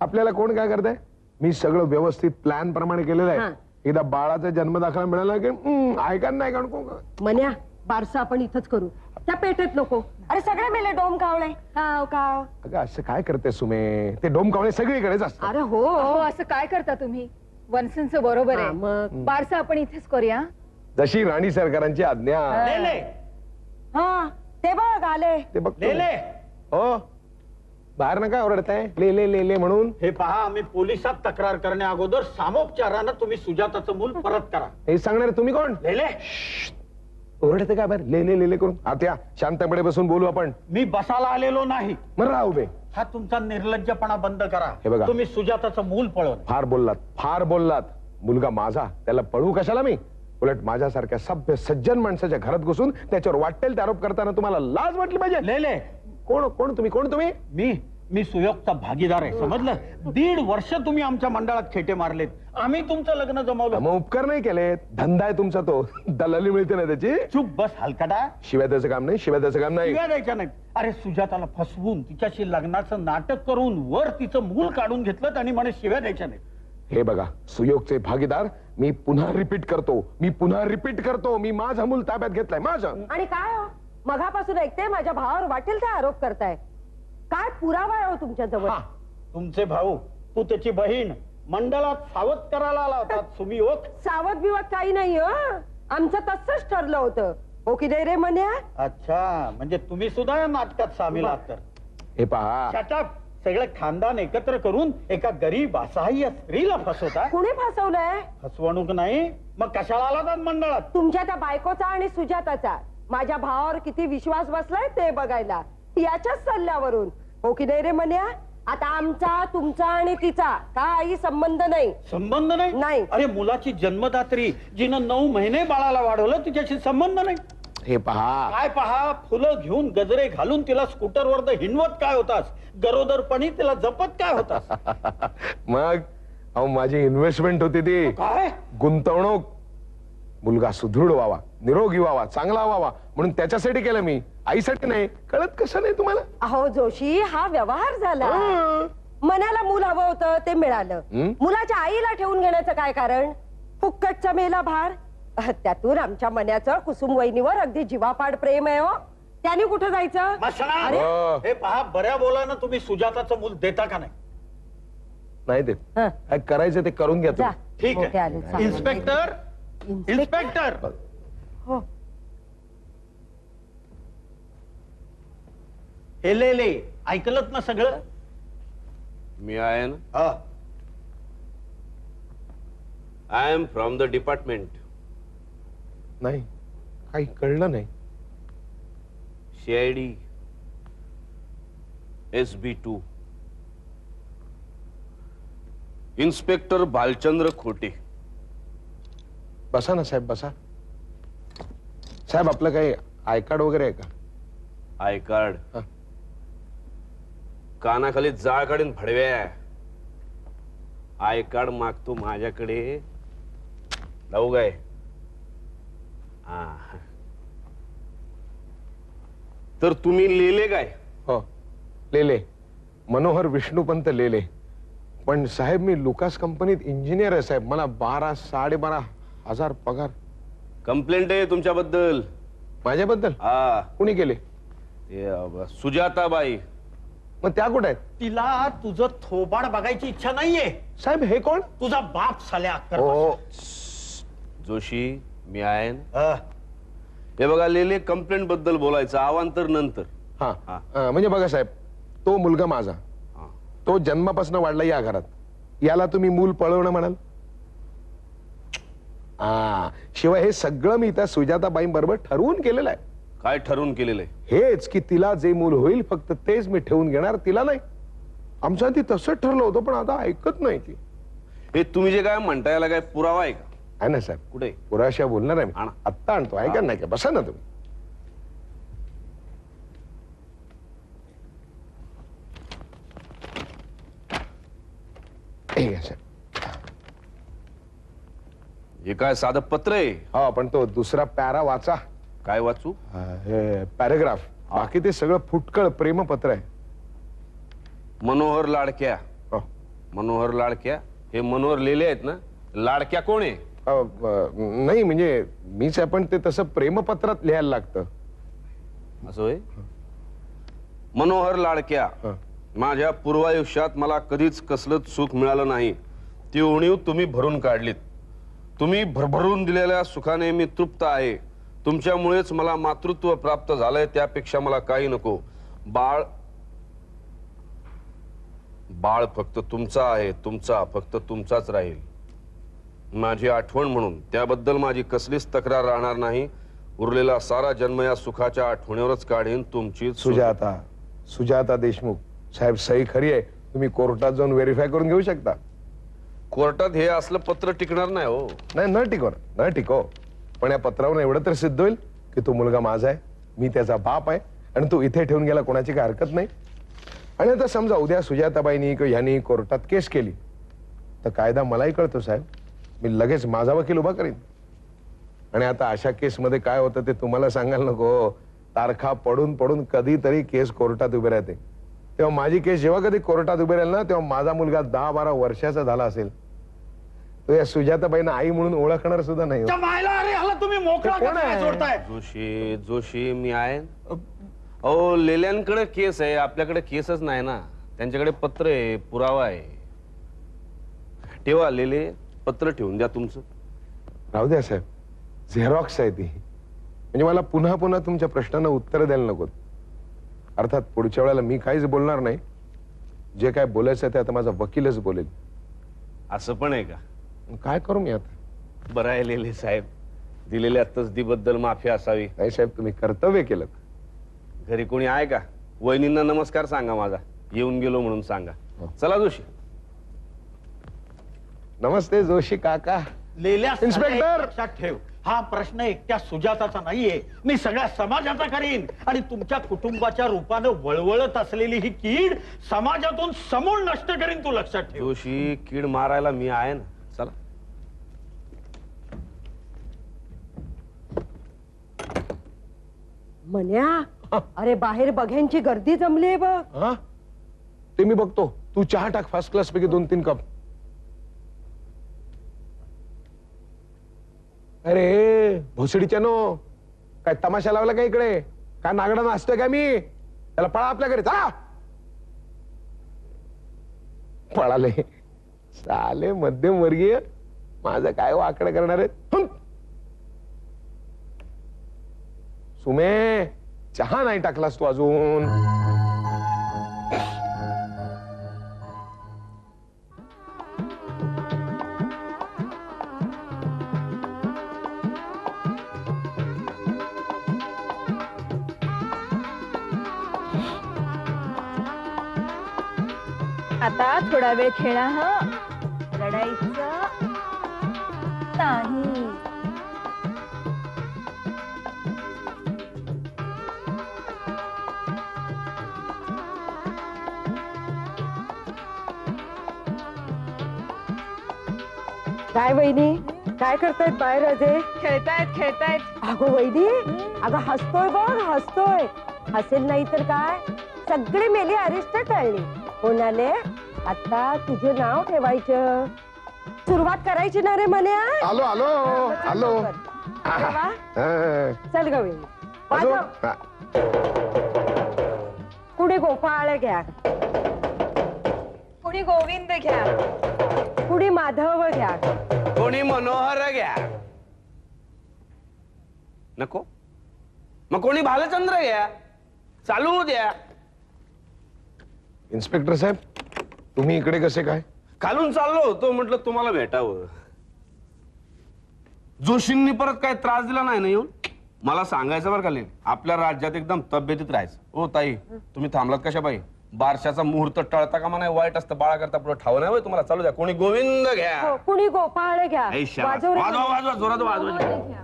आपल्याला कोण काय करताय? मी सगळं व्यवस्थित प्लॅन प्रमाणे केलेलं आहे. एकदा बाळाचा जन्म दाखला मिळाला की ऐका नाही का मन्या, बारसा आपण इथंच करू. त्या पेटेत नको, अरे सगळे मेले डोम कावळे. काव काव. अगं असं काय करते सुमे, ते डोम कावळे सगळीकडेच असतात. अरे हो असं काय करता तुम्ही? वनसनचं बरोबर आहे, मग बारसा आपण इथेच करूया जशी राणी सरकारांची आज्ञा. हा ते बघ आले, ते बघ लेले. हो बाहर ना काय ओरडताय ले ले ले ले म्हणून? हे पहा, आम्ही पोलिसात तक्रार करण्या अगोदर सामोपचारानं तुम्ही सुजाताचं मूल परत करा. हे सांगणार तुम्ही कोण? लेले ओरडते काय बाहेर ले ले ले करून? आत्या शांतपणे बसून बोलू आपण. मी बसायला आलेलो नाही. मग राहू बे, हा तुमचा निर्लज्जपणा बंद करा. हे बघा, तुम्ही सुजाताचं मूल पळवलं. फार बोललात, फार बोललात. मुलगा माझा, त्याला पळवू कशाला मी? उलट माझ्यासारख्या सभ्य सज्जन माणसाच्या घरात घुसून त्याच्यावर वाटेल ते आरोप करताना तुम्हाला लाज वाटली पाहिजे. लेले कोण कोण तुम्ही? कोण तुम्ही? मी मी सुयोगचा भागीदार आहे, समजलं? दीड वर्ष तुम्ही आमच्या मंडळात खेटे मारलेत, आम्ही तुमचं लग्न जमवलं. मग उपकार नाही केलेत? धंदा आहे तुमचा तो, दलाली मिळते ना त्याची. चुप बस हलकाडा, शिवाय त्याचं काम नाही. शिवाय त्याचं काम नाही शिवाय द्यायच्या नाही. अरे सुजाताला फसवून तिच्याशी लग्नाचं नाटक करून वर तिचं मूल काढून घेतलं आणि म्हणे शिवाय द्यायच्या नाही. हे बघा सुयोगचे भागीदार, मी पुन्हा रिपीट करतो, मी पुन्हा रिपीट करतो, मी माझं मूल ताब्यात घेतलाय. माझं आणि काय मगापासून ऐकते माझ्या भावावर वाटेल त्या आरोप करताय. काय पुरावा आहे तुमच्या जवळ? तुमचे भाऊ, तू त्याची बहीण मंडळात सावध करायला आला होता. तुम्ही ओक सावध बिवत काही नाही. आमचं तसंच ठरलं होतं. हो की नाही रे मन्या? अच्छा, म्हणजे तुम्ही सुद्धा नाटकात सामील आहात. हे पहा, शटअप. सगळं खानदान एकत्र करून एका गरीब असहाय्य स्त्रीला फसवता. कोणी फसवलंय? फसवणूक नाही, मग कशाला आला मंडळात? तुमच्या त्या बायकोचा आणि सुजाताचा माझ्या भावावर किती विश्वास बसलाय ते बघायला, याच्याच सल्ल्यावरून. हो की नाही रे मन्या? आता आमचा तुमचा आणि तिचा काही संबंध नाही. संबंध नाही? नाही. अरे मुलाची जन्मदात्री, जिनं नऊ महिने बाळाला वाढवलं, तिच्याशी संबंध नाही. हे पहा काय पहा, फुलं घेऊन गजरे घालून तिला स्कूटरवर द हिंडवत काय होतास? गरोदरपणी तिला जपत काय होतास? मग अहो माझी इन्व्हेस्टमेंट होती ती. काय गुंतवणूक. मुलगा सुदृढ व्हावा, निरोगी व्हावा, चांगला व्हावा म्हणून त्याच्यासाठी केलं मी, आईसाठी नाही. कळत कसं नाही तुम्हाला? अहो जोशी, हा व्यवहार झाला. मनाला मूल हवं होतं ते मिळालं, मुलाच्या आईला ठेवून घेण्याचं काय कारण? फुक्कटचा मेला भार. त्यातून आमच्या मन्याचं कुसुम वहिनीवर अगदी जीवापाड प्रेम आहे. हो त्याने कुठं जायचं? हे पहा, बऱ्या बोलानं तुम्ही सुजाताचं मूल देता का नाही? नाही देत. काय करायचं ते करून घ्या. ठीक आहे इन्स्पेक्टर. इन्स्पेक्टर हो हे ले ले, ऐकलत ना सगळं? मी आहे ना. I am from the department. नाही काही कळलं नाही. C I D S B two inspector Bhalchandra Khote. बसा ना साहेब, बसा. साहेब आपलं काही आय कार्ड वगैरे आहे का? आय कार्ड कानाखाली जाळ काढून फडव्या. आय कार्ड मागतो माझ्याकडे लावू काय? हा तर तुम्ही लेले काय? हो लेले, मनोहर विष्णुपंत लेले. पण साहेब मी लुकास कंपनीत इंजिनियर आहे साहेब. मला बारा साढ़े बारा हजार पगार. कंप्लेंट आहे तुमच्याबद्दल. माझ्याबद्दल? हा. कोणी केले? सुजाताबाई. मग त्या कुठे आहेत? तिला तुझं थोबाड बघायची इच्छा नाहीये साहेब. हे कोण? तुझा बाप साल्या. हो जोशी मी आहे. हे बघा लेले कंप्लेंट बद्दल बोलायचं आवांतर नंतर. हा म्हणजे बघा साहेब, तो मुलगा माझा, तो जन्मापासून वाढला या घरात. याला तुम्ही मूल पळवणं म्हणाल? हा. शिवाय हे सगळं मी त्या सुजाताबाई बरोबर ठरवून केलेलं आहे. काय ठरवून केलेलं आहे? हेच की तिला जे मूल होईल फक्त तेच मी ठेवून घेणार, तिला नाही. आमचं ती तसंच ठरलं होतं पण आता ऐकत नाही ती. हे तुम्ही जे काय म्हणताय याला काय पुरावा आहे का? आहे ना साहेब. कुठे? पुराशा बोलणार आहे मी. आत्ता आणतो. ऐका नाही का? बसा ना तुम्ही. हे काय साधं पत्र आहे? हा पण तो दुसरा पॅरा वाचा. काय वाचू? पॅराग्राफ. बाकी ते सगळं फुटकळ प्रेमपत्र आहे. मनोहर लाडक्या. मनोहर लाडक्या हे मनोहर लेले आहेत ना? लाडक्या कोण आहे? नाही म्हणजे मीच आहे पण ते तसं प्रेमपत्रात लिहायला लागतं. असं होय? मनोहर लाडक्या, माझ्या पूर्वायुष्यात मला कधीच कसलंच सुख मिळालं नाही. ती उणीव तुम्ही भरून काढलीत. तुम्ही भरभरून दिलेल्या सुखाने मी तृप्त आहे. तुमच्यामुळेच मला मातृत्व प्राप्त झालंय, त्यापेक्षा मला काही नको. बाळ बाळ फक्त तुमचा आहे, तुमचा फक्त तुमचाच राहील. माझी आठवण म्हणून, त्याबद्दल माझी कसलीच तक्रार राहणार नाही. उरलेला सारा जन्म या सुखाच्या आठवणीवरच काढीन. तुमची सुजाता, सुजाता देशमुख. साहेब सही खरी आहे, तुम्ही कोर्टात जाऊन व्हेरीफाय करून घेऊ शकता. कोर्टात हे असलं पत्र टिकणार नाही हो. नाही न टिकव, न टिकव. पण या पत्रावर एवढं तर सिद्ध होईल की तो मुलगा माझा आहे, मी त्याचा बाप आहे आणि तो इथे ठेवून गेला, कोणाची काय हरकत नाही. आणि आता समजा उद्या सुजाताबाईंनी किंवा ह्यांनी कोर्टात केस केली तर कायदा मलाही कळतो साहेब. मी लगेच माझा वकील उभा करीन. आणि आता अशा केसमध्ये काय होतं ते तुम्हाला सांगायला नको. तारखा पडून पडून कधीतरी केस कोर्टात उभी राहते. तेव्हा माझी केस जेव्हा कधी कोर्टात उभे राहील ना तेव्हा माझा मुलगा दहा बारा वर्षाचा झाला असेल. तो या सुजाताबाईंना आई म्हणून ओळखणार सुद्धा नाही. जोशी जोशी मी आहे. अहो लेल्यांकडे केस आहे, आपल्याकडे केसच नाही ना. त्यांच्याकडे पत्र आहे, पुरावा आहे. ठेवा लेले, पत्र ठेवून द्या तुमचं. राहू द्या साहेब, झेरॉक्स आहे ती. म्हणजे मला पुन्हा पुन्हा तुमच्या प्रश्नांना उत्तर द्यायला नको. अर्थात पुढच्या वेळेला मी काहीच बोलणार नाही. जे काय बोलायचं ते आता माझा वकीलच बोलेल. असं पण आहे का? काय करू मी आता? बरं आहे लेले साहेब, दिलेल्या तसदीबद्दल माफी असावी. नाही साहेब, तुम्ही कर्तव्य केलं. घरी कोणी आहे का? वहिनींना नमस्कार सांगा माझा, येऊन गेलो म्हणून सांगा. चला जोशी. नमस्ते जोशी काका. लेल्या इन्स्पेक्टर ठेव. हा प्रश्न एकट्या सुजाताचा नाहीये, मी सगळ्या समाजाचा करीन. आणि तुमच्या कुटुंबाच्या रूपाने वळवळत असलेली ही कीड समाजातून समूळ नष्ट करीन, तू लक्षात ठेव. जोशी कीड मारायला मी आहे ना. चला. मन्या, अरे बाहेर बघ्यांची गर्दी जमली आहे बघ. ते मी बघतो, तू चहा टाक फर्स्ट क्लास पैकी दोन तीन कप. अरे भोसडीच्या नो, काय तमाशा लावला काय इकडे? काय नागडा नाचतोय काय मी? त्याला पळा आपल्याकडे. चला पळाले साले मध्यमवर्गीय. माझं काय वाकडं करणार आहे? सुमे चहा नाही टाकलास तू अजून. आता थोड़ा वेळ खेळा. हा रडायचं नाही. काय वहिनी काय करतायत बाहेर? अजय खेळतायत खेळतायत. अगो वहिनी अगं हसतोय बघ हसतोय. हसेल नाही तर काय? सगळे मेले अरेस्ट टाळली कोणाले? आता तुझे नाव ठेवायचं सुरुवात करायची ना रे मने. आलो आलो आलो. चल गवी कुणी गोपाळ घ्या कुणी गोविंद घ्या कुणी माधव घ्या कुणी मनोहर घ्या. नको मग कोणी भालचंद्र घ्या. चालू द्या. इन्स्पेक्टर साहेब तुम्ही इकडे कसे काय? कालून चाललो होतो म्हटलं तुम्हाला भेटावं. जोशींनी परत काय त्रास दिला नाही ना येऊन? मला सांगायचं बरं का लेले, आपल्या राज्यात एकदम तब्येतीत राहायचं. हो ताई तुम्ही थांबलात कशा बाई? बारशाचा मुहूर्त टळता का म्हणाय? वाईट असतं बाळा करता पुढे ठाव नाही तुम्हाला. चालू द्या कोणी गोविंद घ्या कोणी गोपाळ घ्या. वाजवा वाजवा जोरात वाजवा.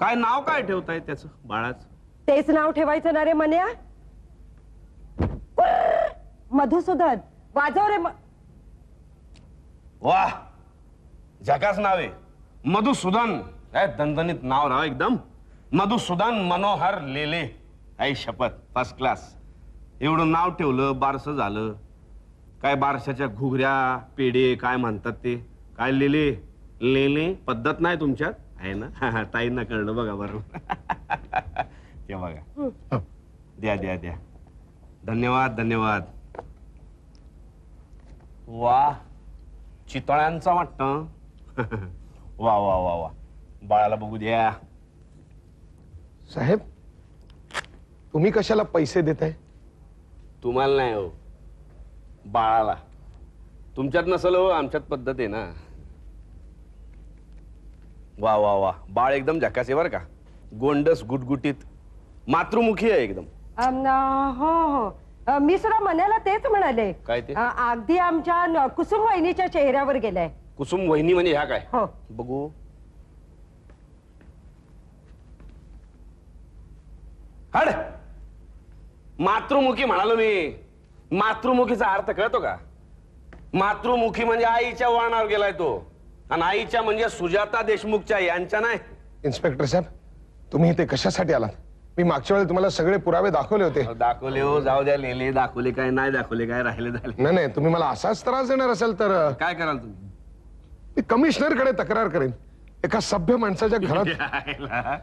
काय नाव काय ठेवताय त्याचं बाळाचं? तेच नाव ठेवायचं ना रे मन्या. मधुसूदन वाजव रे. वाह जगास नावे मधुसूदन. दणदणीत नाव राव एकदम. मधुसूदन मनोहर लेले. आई शपथ फर्स्ट क्लास. एवढं नाव ठेवलं बारसं झालं. काय बारशाच्या घुगऱ्या पेढे काय म्हणतात ते काय? लेले लेले पद्धत नाही तुमच्यात आहे ना? ताईंना कळलं बघा बरोबर. ते बघा द्या द्या द्या. धन्यवाद धन्यवाद. वाह चितळ्यांचा वाटतं. वा वा वा वा. बाळाला बघू द्या. साहेब तुम्ही कशाला पैसे देताय? तुम्हाला नाही हो बाळाला. तुमच्यात नसेल हो आमच्यात पद्धत आहे ना. वा वा वा. बाळ एकदम झकास आहे बरं का. गोंडस गुटगुटीत मातृमुखी आहे एकदम. हो हो मी सुद्धा मनाला तेच म्हणाले. काय ते अगदी आमच्या कुसुम वहिनीच्या चेहऱ्यावर गेलाय. कुसुम वहिनी म्हणजे ह्या काय? हो बघू. हड मातृमुखी म्हणालो मी. मातृमुखीचा अर्थ कळतो का? मातृमुखी म्हणजे आईच्या वळणावर गेलाय तो. आणि आईच्या म्हणजे सुजाता देशमुखच्या यांच्या नाही. इन्स्पेक्टर साहेब तुम्ही इथे कशासाठी आलात? मी मागच्या वेळेला तुम्हाला सगळे पुरावे दाखवले होते. दाखवले हो जाऊ द्या लेले. दाखवले काय नाही दाखवले काय राहिले झाले. नाही नाही तुम्ही मला असाच त्रास देणार असाल तर काय कराल तुम्ही? मी कमिशनरकडे तक्रार करेन एका सभ्य माणसाच्या घरात.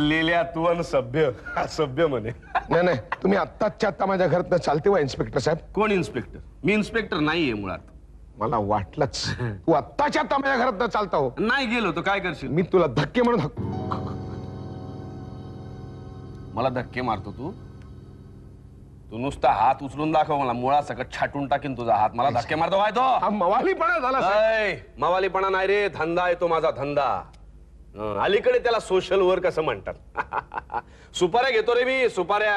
लेल्या तू आणि सभ्य असभ्य म्हणे. नाही नाही तुम्ही आत्ताच्या आत्ता माझ्या घरात चालते वा इन्स्पेक्टर साहेब. कोण इन्स्पेक्टर? मी इन्स्पेक्टर नाहीये मुळात. मला वाटलंच तू आत्ताच्या आत्ता माझ्या घरात चालता हो. नाही गेलो तर काय करशील? मी तुला धक्के म्हणून. मला धक्के मारतो तू? तू नुसता हात उचलून दाखव मला. मुळा सकट छाटून टाकीन तुझा हात. मला धक्के मारतो काय तो? हा मवालीपणा झाला. मवालीपणा नाही रे धंदा आहे तो माझा धंदा. अलीकडे त्याला सोशल वर्क असं म्हणतात. सुपाऱ्या घेतो रे मी सुपाऱ्या.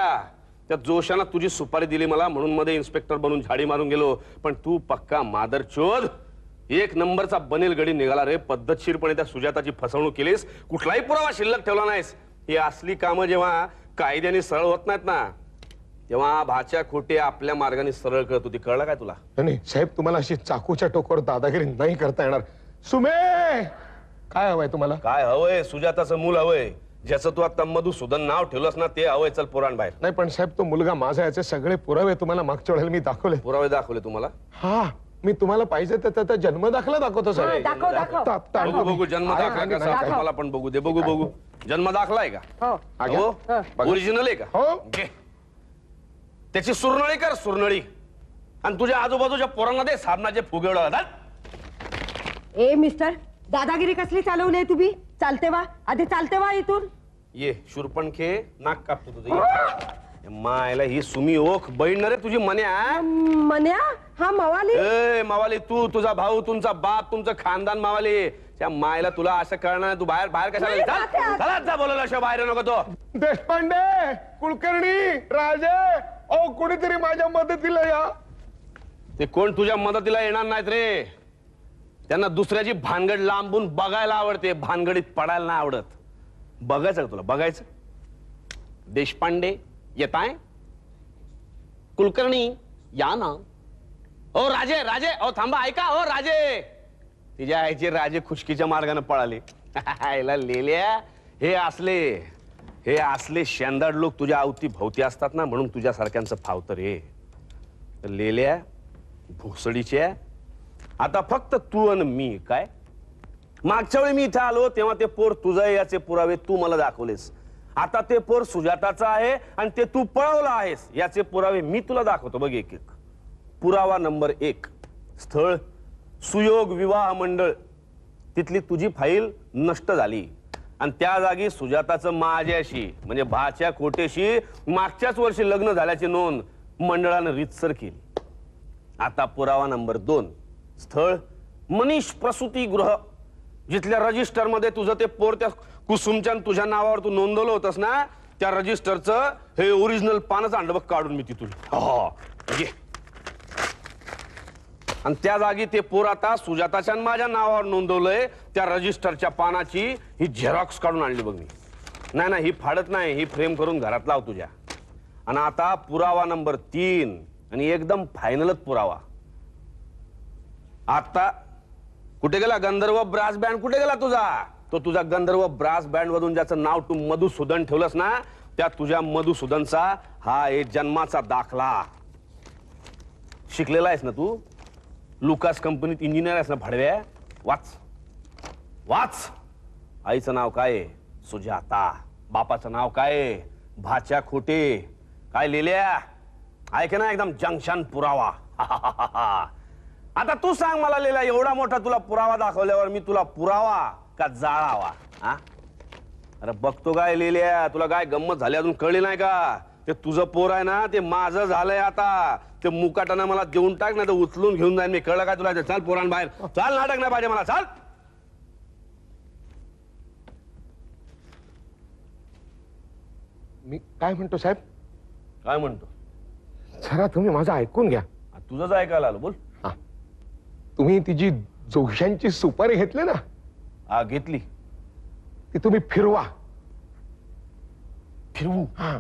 त्या जोशानं तुझी सुपारी दिली मला म्हणून मध्ये इन्स्पेक्टर बनून झाडी मारून गेलो. पण तू पक्का मादरचोद एक नंबरचा बनेल गडी निघाला रे. पद्धतशीरपणे त्या सुजाताची फसवणूक केलीस. कुठलाही पुरावा शिल्लक ठेवला नाहीस. ही असली कामं जेव्हा कायद्याने सरळ होत नाहीत ना तेव्हा भाच्या खोटे आपल्या मार्गाने सरळ करत होती. कळलं काय तुला? नाही साहेब तुम्हाला अशी चाकूच्या टोकावर दादागिरी नाही करता येणार. सुमे काय हवंय तुम्हाला? काय हवंय? सुजाताचं मूल हवंय ज्याचं तू आता मधुसूदन नाव ठेवलंस ना ते हवंय. चल पुराण बाहेर. नाही पण साहेब तो मुलगा माझा. याचे सगळे पुरावे तुम्हाला मागच्या वेळेला मी दाखवले. पुरावे दाखवले तुम्हाला? हा मी तुम्हाला पाहिजे त्याचा जन्म दाखला दाखवतो साहेब. दाखव बघू जन्म दाखला कसा तुम्हाला पण बघू दे. बघू बघू जन्म दाखला आहे का? ओरिजिनल आहे का? त्याची सुरनळी कर सुरनळी आणि तुझ्या आजूबाजूच्या पोरांना दे. साधनाचे फुगे उडवतात. ए मिस्टर दादागिरी कसली चालवली तुम्ही? चालते वा आधी चालते वा इथून. ये शूरपणखे नाक कापतो तुझं. मायला ही सुमी ओख बहीण रे तुझी. मन्या मन्या हा मावाली. ए मावाली तू तुझा भाऊ तुमचा बाप तुमचं खानदान मावाली. त्या मायला तुला असं करणार. तू बाहेर बाहेर कशाला बोलवलं? बाहेर नको तो. देशपांडे कुलकर्णी राजे ओ कुणीतरी माझ्या मदतीला या. ते कोण तुझ्या मदतीला येणार नाहीत रे. त्यांना दुसऱ्याची भानगड लांबून बघायला आवडते, भानगडीत पडायला नाही आवडत। बघायचं तुला बघायचं? देशपांडे येताय? कुलकर्णी या ना। ओ राजे राजे, ओ थांबा ऐका, ओ राजे। तिच्या आईचे राजे खुशकीच्या मार्गाने पळाले। आईला लेल्या, हे असले हे असले शेंदाड लोक तुझ्या अवती भोवती असतात ना, म्हणून तुझ्या सारख्यांचं फावतं रे। लेल्या भोसडीच्या, आता फक्त तू आणि मी काय? मागच्या वेळी मी इथे आलो तेव्हा ते पोर तुझा याचे पुरावे तू मला दाखवलेस। आता ते पोर सुजाताचं आहे आणि ते तू पळवलं आहेस, याचे पुरावे मी तुला दाखवतो बघ एक एक। पुरावा नंबर एक, स्थळ सुयोग विवाह मंडळ, तिथली तुझी फाईल नष्ट झाली आणि त्या जागी सुजाताचं माझ्याशी म्हणजे भाच्या खोटेशी मागच्याच वर्षी लग्न झाल्याची नोंद मंडळाने रीतसर केली। आता पुरावा नंबर दोन, स्थळ मनीष प्रसूती गृह, जिथल्या रजिस्टर मध्ये तुझं ते पोर त्या कुसुमच्या तुझ्या नावावर तू नोंदवलं होतस ना, त्या रजिस्टरचं हे ओरिजिनल पानच आणलं बघ काढून मी तिथून। आणि त्या जागी ते पोर आता सुजाताच्या माझ्या नावावर नोंदवलंय, त्या रजिस्टरच्या पानाची ही झेरॉक्स काढून आणली बघ मी। नाही नाही ही फाडत नाही, ही फ्रेम करून घरात लाव तुझ्या। आणि आता पुरावा नंबर तीन आणि एकदम फायनलच पुरावा। आता कुठे गेला गंधर्व ब्रास बँड? कुठे गेला तुझा तो तुझा गंधर्व ब्रास बँड मधून ज्याचं नाव तू मधुसूदन ठेवलंस ना, त्या तुझ्या मधुसूदनचा हा एक जन्माचा दाखला। शिकलेला आहेस ना तू, लुकास कंपनीत इंजिनियर आहेस ना भाडव्या, वाच वाच। आईचं नाव काय? सुजाता। बापाचं नाव काय? भाच्या खोटे। काय लिहिल्या ऐक ना, एकदम जंक्शन पुरावा। आता तू सांग मला लिहिला, एवढा मोठा तुला पुरावा दाखवल्यावर मी तुला पुरावा का जाळावा? हा अरे बघतो काय लिहिल्या, तुला काय गंमत झाली अजून कळली नाही का? ते तुझं पोर आहे ना, ते माझं झालंय। आता ते मुकाटानं मला देऊन टाक ना, तर उचलून घेऊन जाईन मी, कळलं काय तुला? चाल पोरांना बाहेर, चाल नाटक नाही पाहिजे मला, चाल। मी काय म्हणतो साहेब? काय म्हणतो? जरा तुम्ही माझं ऐकून घ्या। तुझंच ऐकायला आलो, बोल। तुम्ही ती जी जोशांची सुपारी घेतली ना? आ घेतली। ती तुम्ही फिरवा। फिरवू? हा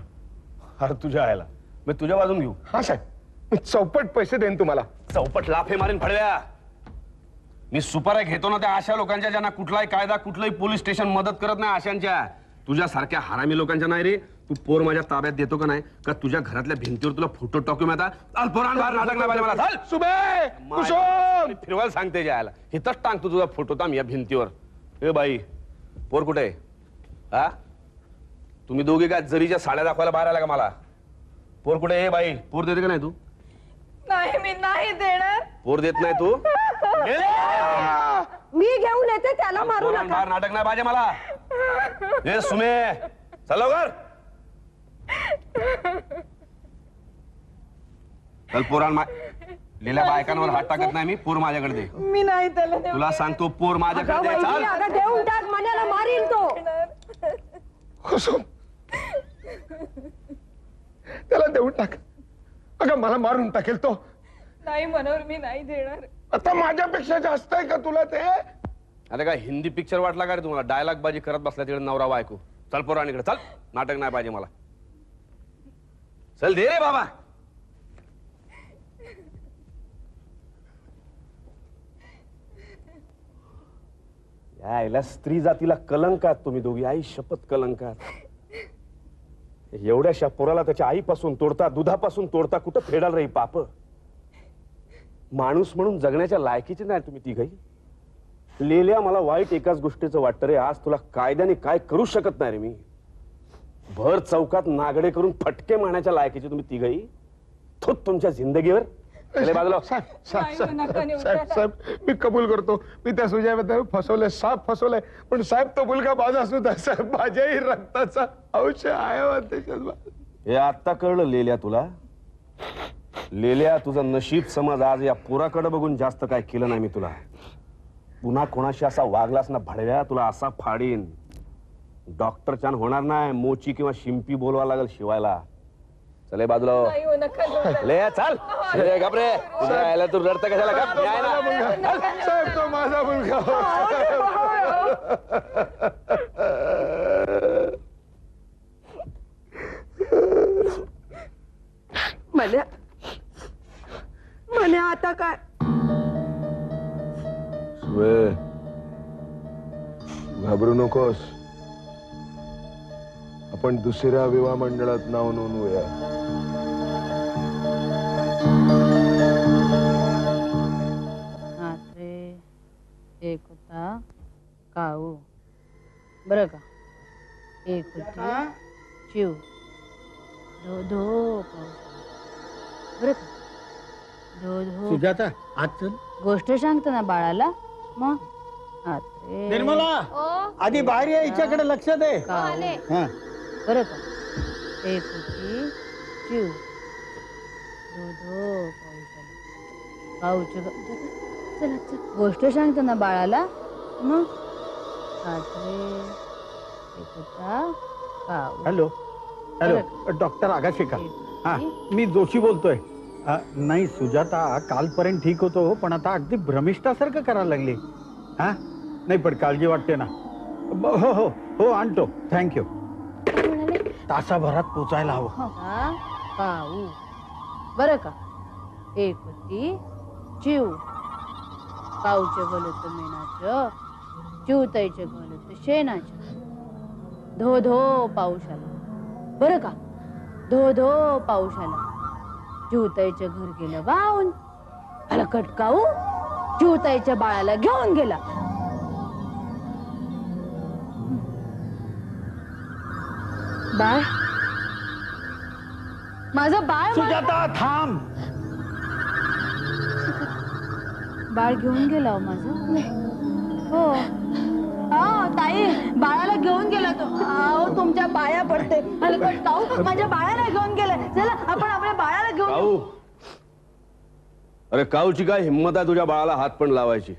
अरे तुझ्या आयला मी तुझ्या बाजून घेऊ। हा साहेब मी चौपट पैसे देईन तुम्हाला। चौपट लाफे मारीन फडव्या। मी सुपाऱ्या घेतो ना त्या अशा लोकांच्या ज्यांना कुठलाही कायदा कुठलंही पोलीस स्टेशन मदत करत नाही, अशांच्या। तुझ्यासारख्या हरामी लोकांच्या नाही रे। तू पोर माझ्या ताब्यात देतो का नाही? का तुझ्या घरातल्या भिंतीवर तुला फोटो टाकू मी आता? चाल पोरांना बाहेर, नाटक नाही पाहिजे मला, चाल। सुबे कुसुम फिरवायला सांगते जायला, इथंच टांगतो तुझा फोटो ताम या भिंतीवर। ए बाई पोर कुठे? हा तुम्ही दोघे काय जरीच्या साड्या दाखवायला बाहेर आला का मला? पोर कुठे? ए बाई पोर देते का नाही तू? नाही मी नाही देणार। पोर देत नाही तू? मी घेऊन येते त्याला, मारू नका। नाटक नाही पाहिजे मला। ए सुमे चल लवकर, चल। पोरान लिहिल्या बायकांवर हात टाकत नाही मी। पोर माझ्याकडे दे। मी नाही त्याला, तुला सांगतो पोर माझ्याकडे दे, चाल। आता देऊन टाक, मनाला मारील तो। कुसुम त्याला देऊन टाक। अगं मला मारून टाकेल तो। नाही मनोहर मी नाही देणार। आता माझ्यापेक्षा जास्त आहे का तुला ते? अरे काय हिंदी पिक्चर वाटला का रे तुम्हाला? डायलॉग बाजी करत बसला तिकडे नवरा बायको। चल पोरांकडे चल, नाटक नाही पाहिजे मला, चल। दे रे बाबा। यायला स्त्री जातीला कलंकात तुम्ही दोघी, आई शपथ कलंकात। एवढ्याशा पोराला त्याच्या आईपासून तोडता, दुधापासून तोडता, कुठं फेडाल रे पाप? माणूस म्हणून जगण्याच्या लायकीचे नाही तुम्ही तिघही। लेल्या मला वाईट एकाच गोष्टीचं वाटतं रे, आज तुला कायद्याने काय करू शकत नाही रे मी। भर चौकात नागडे करून फटके मारण्याच्या लायकीचे तुम्ही तिघही। थोत तुमच्या जिंदगीवर। साहेब मी कबूल करतो, मी त्या सुजाबद्दल फसवलंय, साफ फसवलंय। पण साहेब तो मुलगा माझा सुद्धा साहेब, माझ्याही रक्ताचा अंश आहे। आता कळलं लेल्या तुला? लेल्या तुझं नशीब समज, आज या पोराकडे बघून जास्त काय केलं नाही मी तुला। पुन्हा कोणाशी असा वागलास ना भडव्या, तुला असा फाडीन। डॉक्टर छान होणार नाही, मोची किंवा शिंपी बोलवा लागेल शिवायला। चले बाजूला ले, चल घाबरे। तू रडता कशाला? माझा मुलगा मला मला आता काय सुवे घाबरू नकोस आपण दुसऱ्या विवाह मंडळात नाव नोंदवूया एक होता काऊ बर का एक होता चिव धो धो बर का धो धो सुजाता आज गोष्ट सांगतो ना बाळाला मग निर्मला आधी बाहेर या हिच्याकडे लक्ष दे बर का एक होती चिव धो धो काऊ चिव गोष्ट सांगतो ना बाळाला मग हॅलो हॅलो डॉक्टर आगाशेकर हां मी जोशी बोलतोय नाही सुजाता कालपर्यंत ठीक होतो पण आता अगदी भ्रमिष्ठासारखं करायला लागली हां नाही पण काळजी वाटते ना हो हो हो आणतो थँक्यू तासाभरात पोचायला हवं पाऊ बरं का एक होती जीव काऊचे गल होत मेनाचं चिवताईचे गल होत शेणाचं धो धो पाऊस आला बरं का धो धो पाऊस आला चिवताईचं घर गेलं वाहून आला कटकाऊ चिवताईच्या बाळाला घेऊन गेला बाळ माझं बाळ सुजाता थांब बाळ घेऊन गेला माझं हो हा ताई बाळाला घेऊन गेला तो आओ तुमच्या पाया पडते काऊ माझ्या बाळाला घेऊन गेला चला आपण आपल्या बाळाला घेऊन काऊ अरे काऊची काय हिंमत आहे तुझ्या बाळाला हात पण लावायची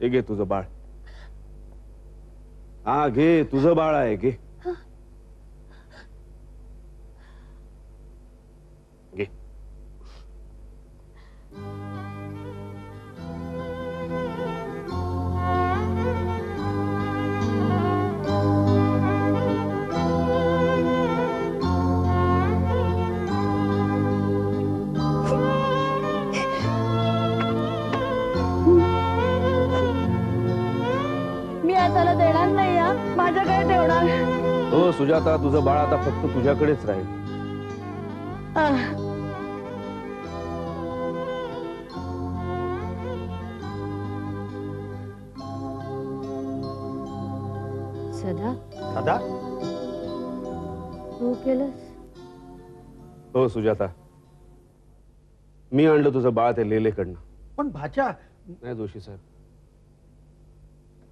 हे घे तुझं बाळ हा घे तुझं बाळ आहे घे सुजाता तुझं बाळ आता फक्त तुझ्याकडेच राहील सदा सदा तू केलंस हो सुजाता मी आणलं तुझं बाळ ते लेलेकडनं पण भाचा नाही जोशी साहेब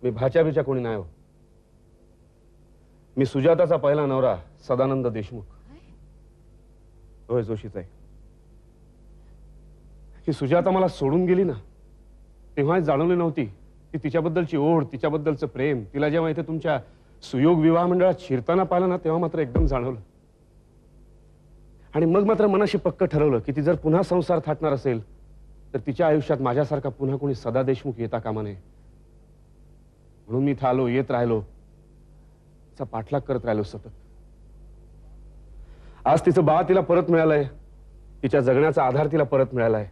मी भाचा बिचा कोणी नाही हो मी सुजाताचा पहिला नवरा सदानंद देशमुख होय जोशीच आहे की सुजाता मला सोडून गेली ना तेव्हाच जाणवली नव्हती की तिच्याबद्दलची ओढ तिच्याबद्दलचं प्रेम तिला जेव्हा इथे तुमच्या सुयोग विवाह मंडळात शिरताना पाहिलं ना तेव्हा मात्र एकदम जाणवलं आणि मग मात्र मनाशी पक्क ठरवलं की ती जर पुन्हा संसार थाटणार असेल तर तिच्या आयुष्यात माझ्यासारखा पुन्हा कोणी सदा देशमुख येता कामा नये म्हणून मी इथे आलो येत राहिलो पाठलाग करत राहिलो सतत आज तिचं बाळ तिला परत मिळालंय तिच्या जगण्याचा आधार तिला परत मिळालाय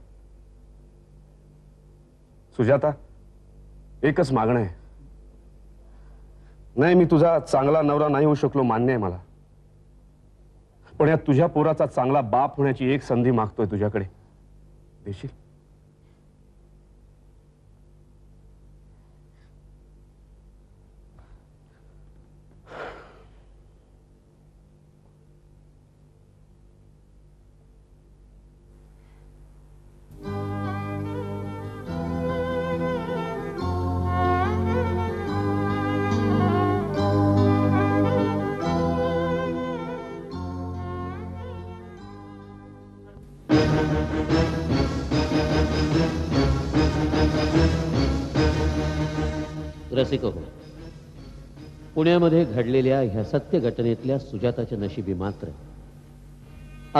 सुजाता एकच मागणं आहे नाही मी तुझा चांगला नवरा नाही होऊ शकलो मान्य आहे मला पण या तुझ्या पोराचा चांगला बाप होण्याची एक संधी मागतोय तुझ्याकडे देशील पुण्यामध्ये घडलेल्या ह्या सत्य घटनेतल्या सुजाताच्या नशिबी मात्र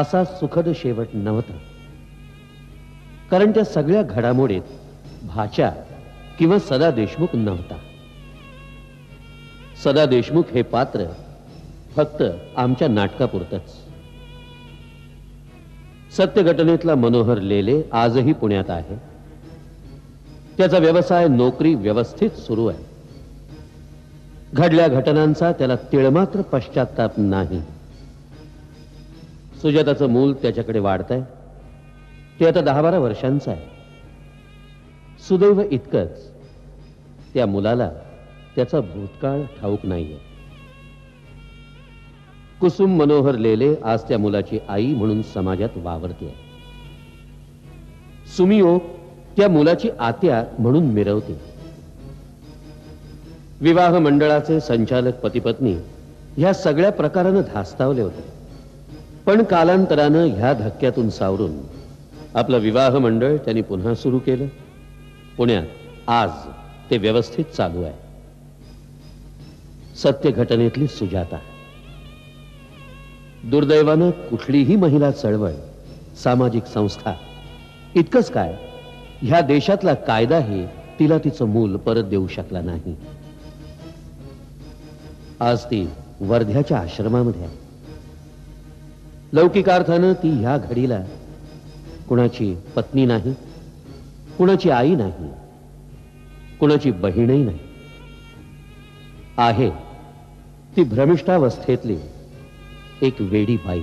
असा सुखद शेवट नव्हता कारण त्या सगळ्या घडामोडीत भाचा किंवा सदा देशमुख नव्हता। सदा देशमुख हे पात्र फक्त आमच्या नाटकापुरतच। सत्यघटनेतला मनोहर लेले आजही पुण्यात आहे। त्याचा व्यवसाय नोकरी व्यवस्थित सुरू आहे। घडल्या घटनांचा त्याला तिळमात्र पश्चाताप नाही। सुजाताचं मूल त्याच्याकडे वाढतंय। ते आता दहा बारा वर्षांचं आहे। सुदैव इतकंच त्या मुलाला त्याचा भूतकाळ ठाऊक नाहीये। कुसुम मनोहर लेले आज त्या मुलाची आई म्हणून समाजात वावरते। सुमियो त्या मुलाची आत्या म्हणून मिरवते। विवाह मंडळाचे संचालक पतिपत्नी ह्या सगळ्या प्रकाराने धास्तावले होते, पण कालांतराने ह्या धक्क्यातून सावरून आपलं विवाह मंडळ त्यांनी पुन्हा सुरू केलं। पुण्यात आज ते व्यवस्थित चालू आहे। सत्य घटनेतली सुजाता दुर्दैवाने कुठलीही महिला चळवळ, सामाजिक संस्था इतकंच काय, ह्या देशातला कायदाही तिला तिचं मूल परत देऊ शकला नाही। आज ती वर्ध्याच्या आश्रमामध्ये आहे। लौकिकार्थानं ती ह्या घडीला कुणाची पत्नी नाही, कुणाची आई नाही, कुणाची बहीणही नाही आहे। ती भ्रमिष्ठावस्थेतली एक वेडी बाई।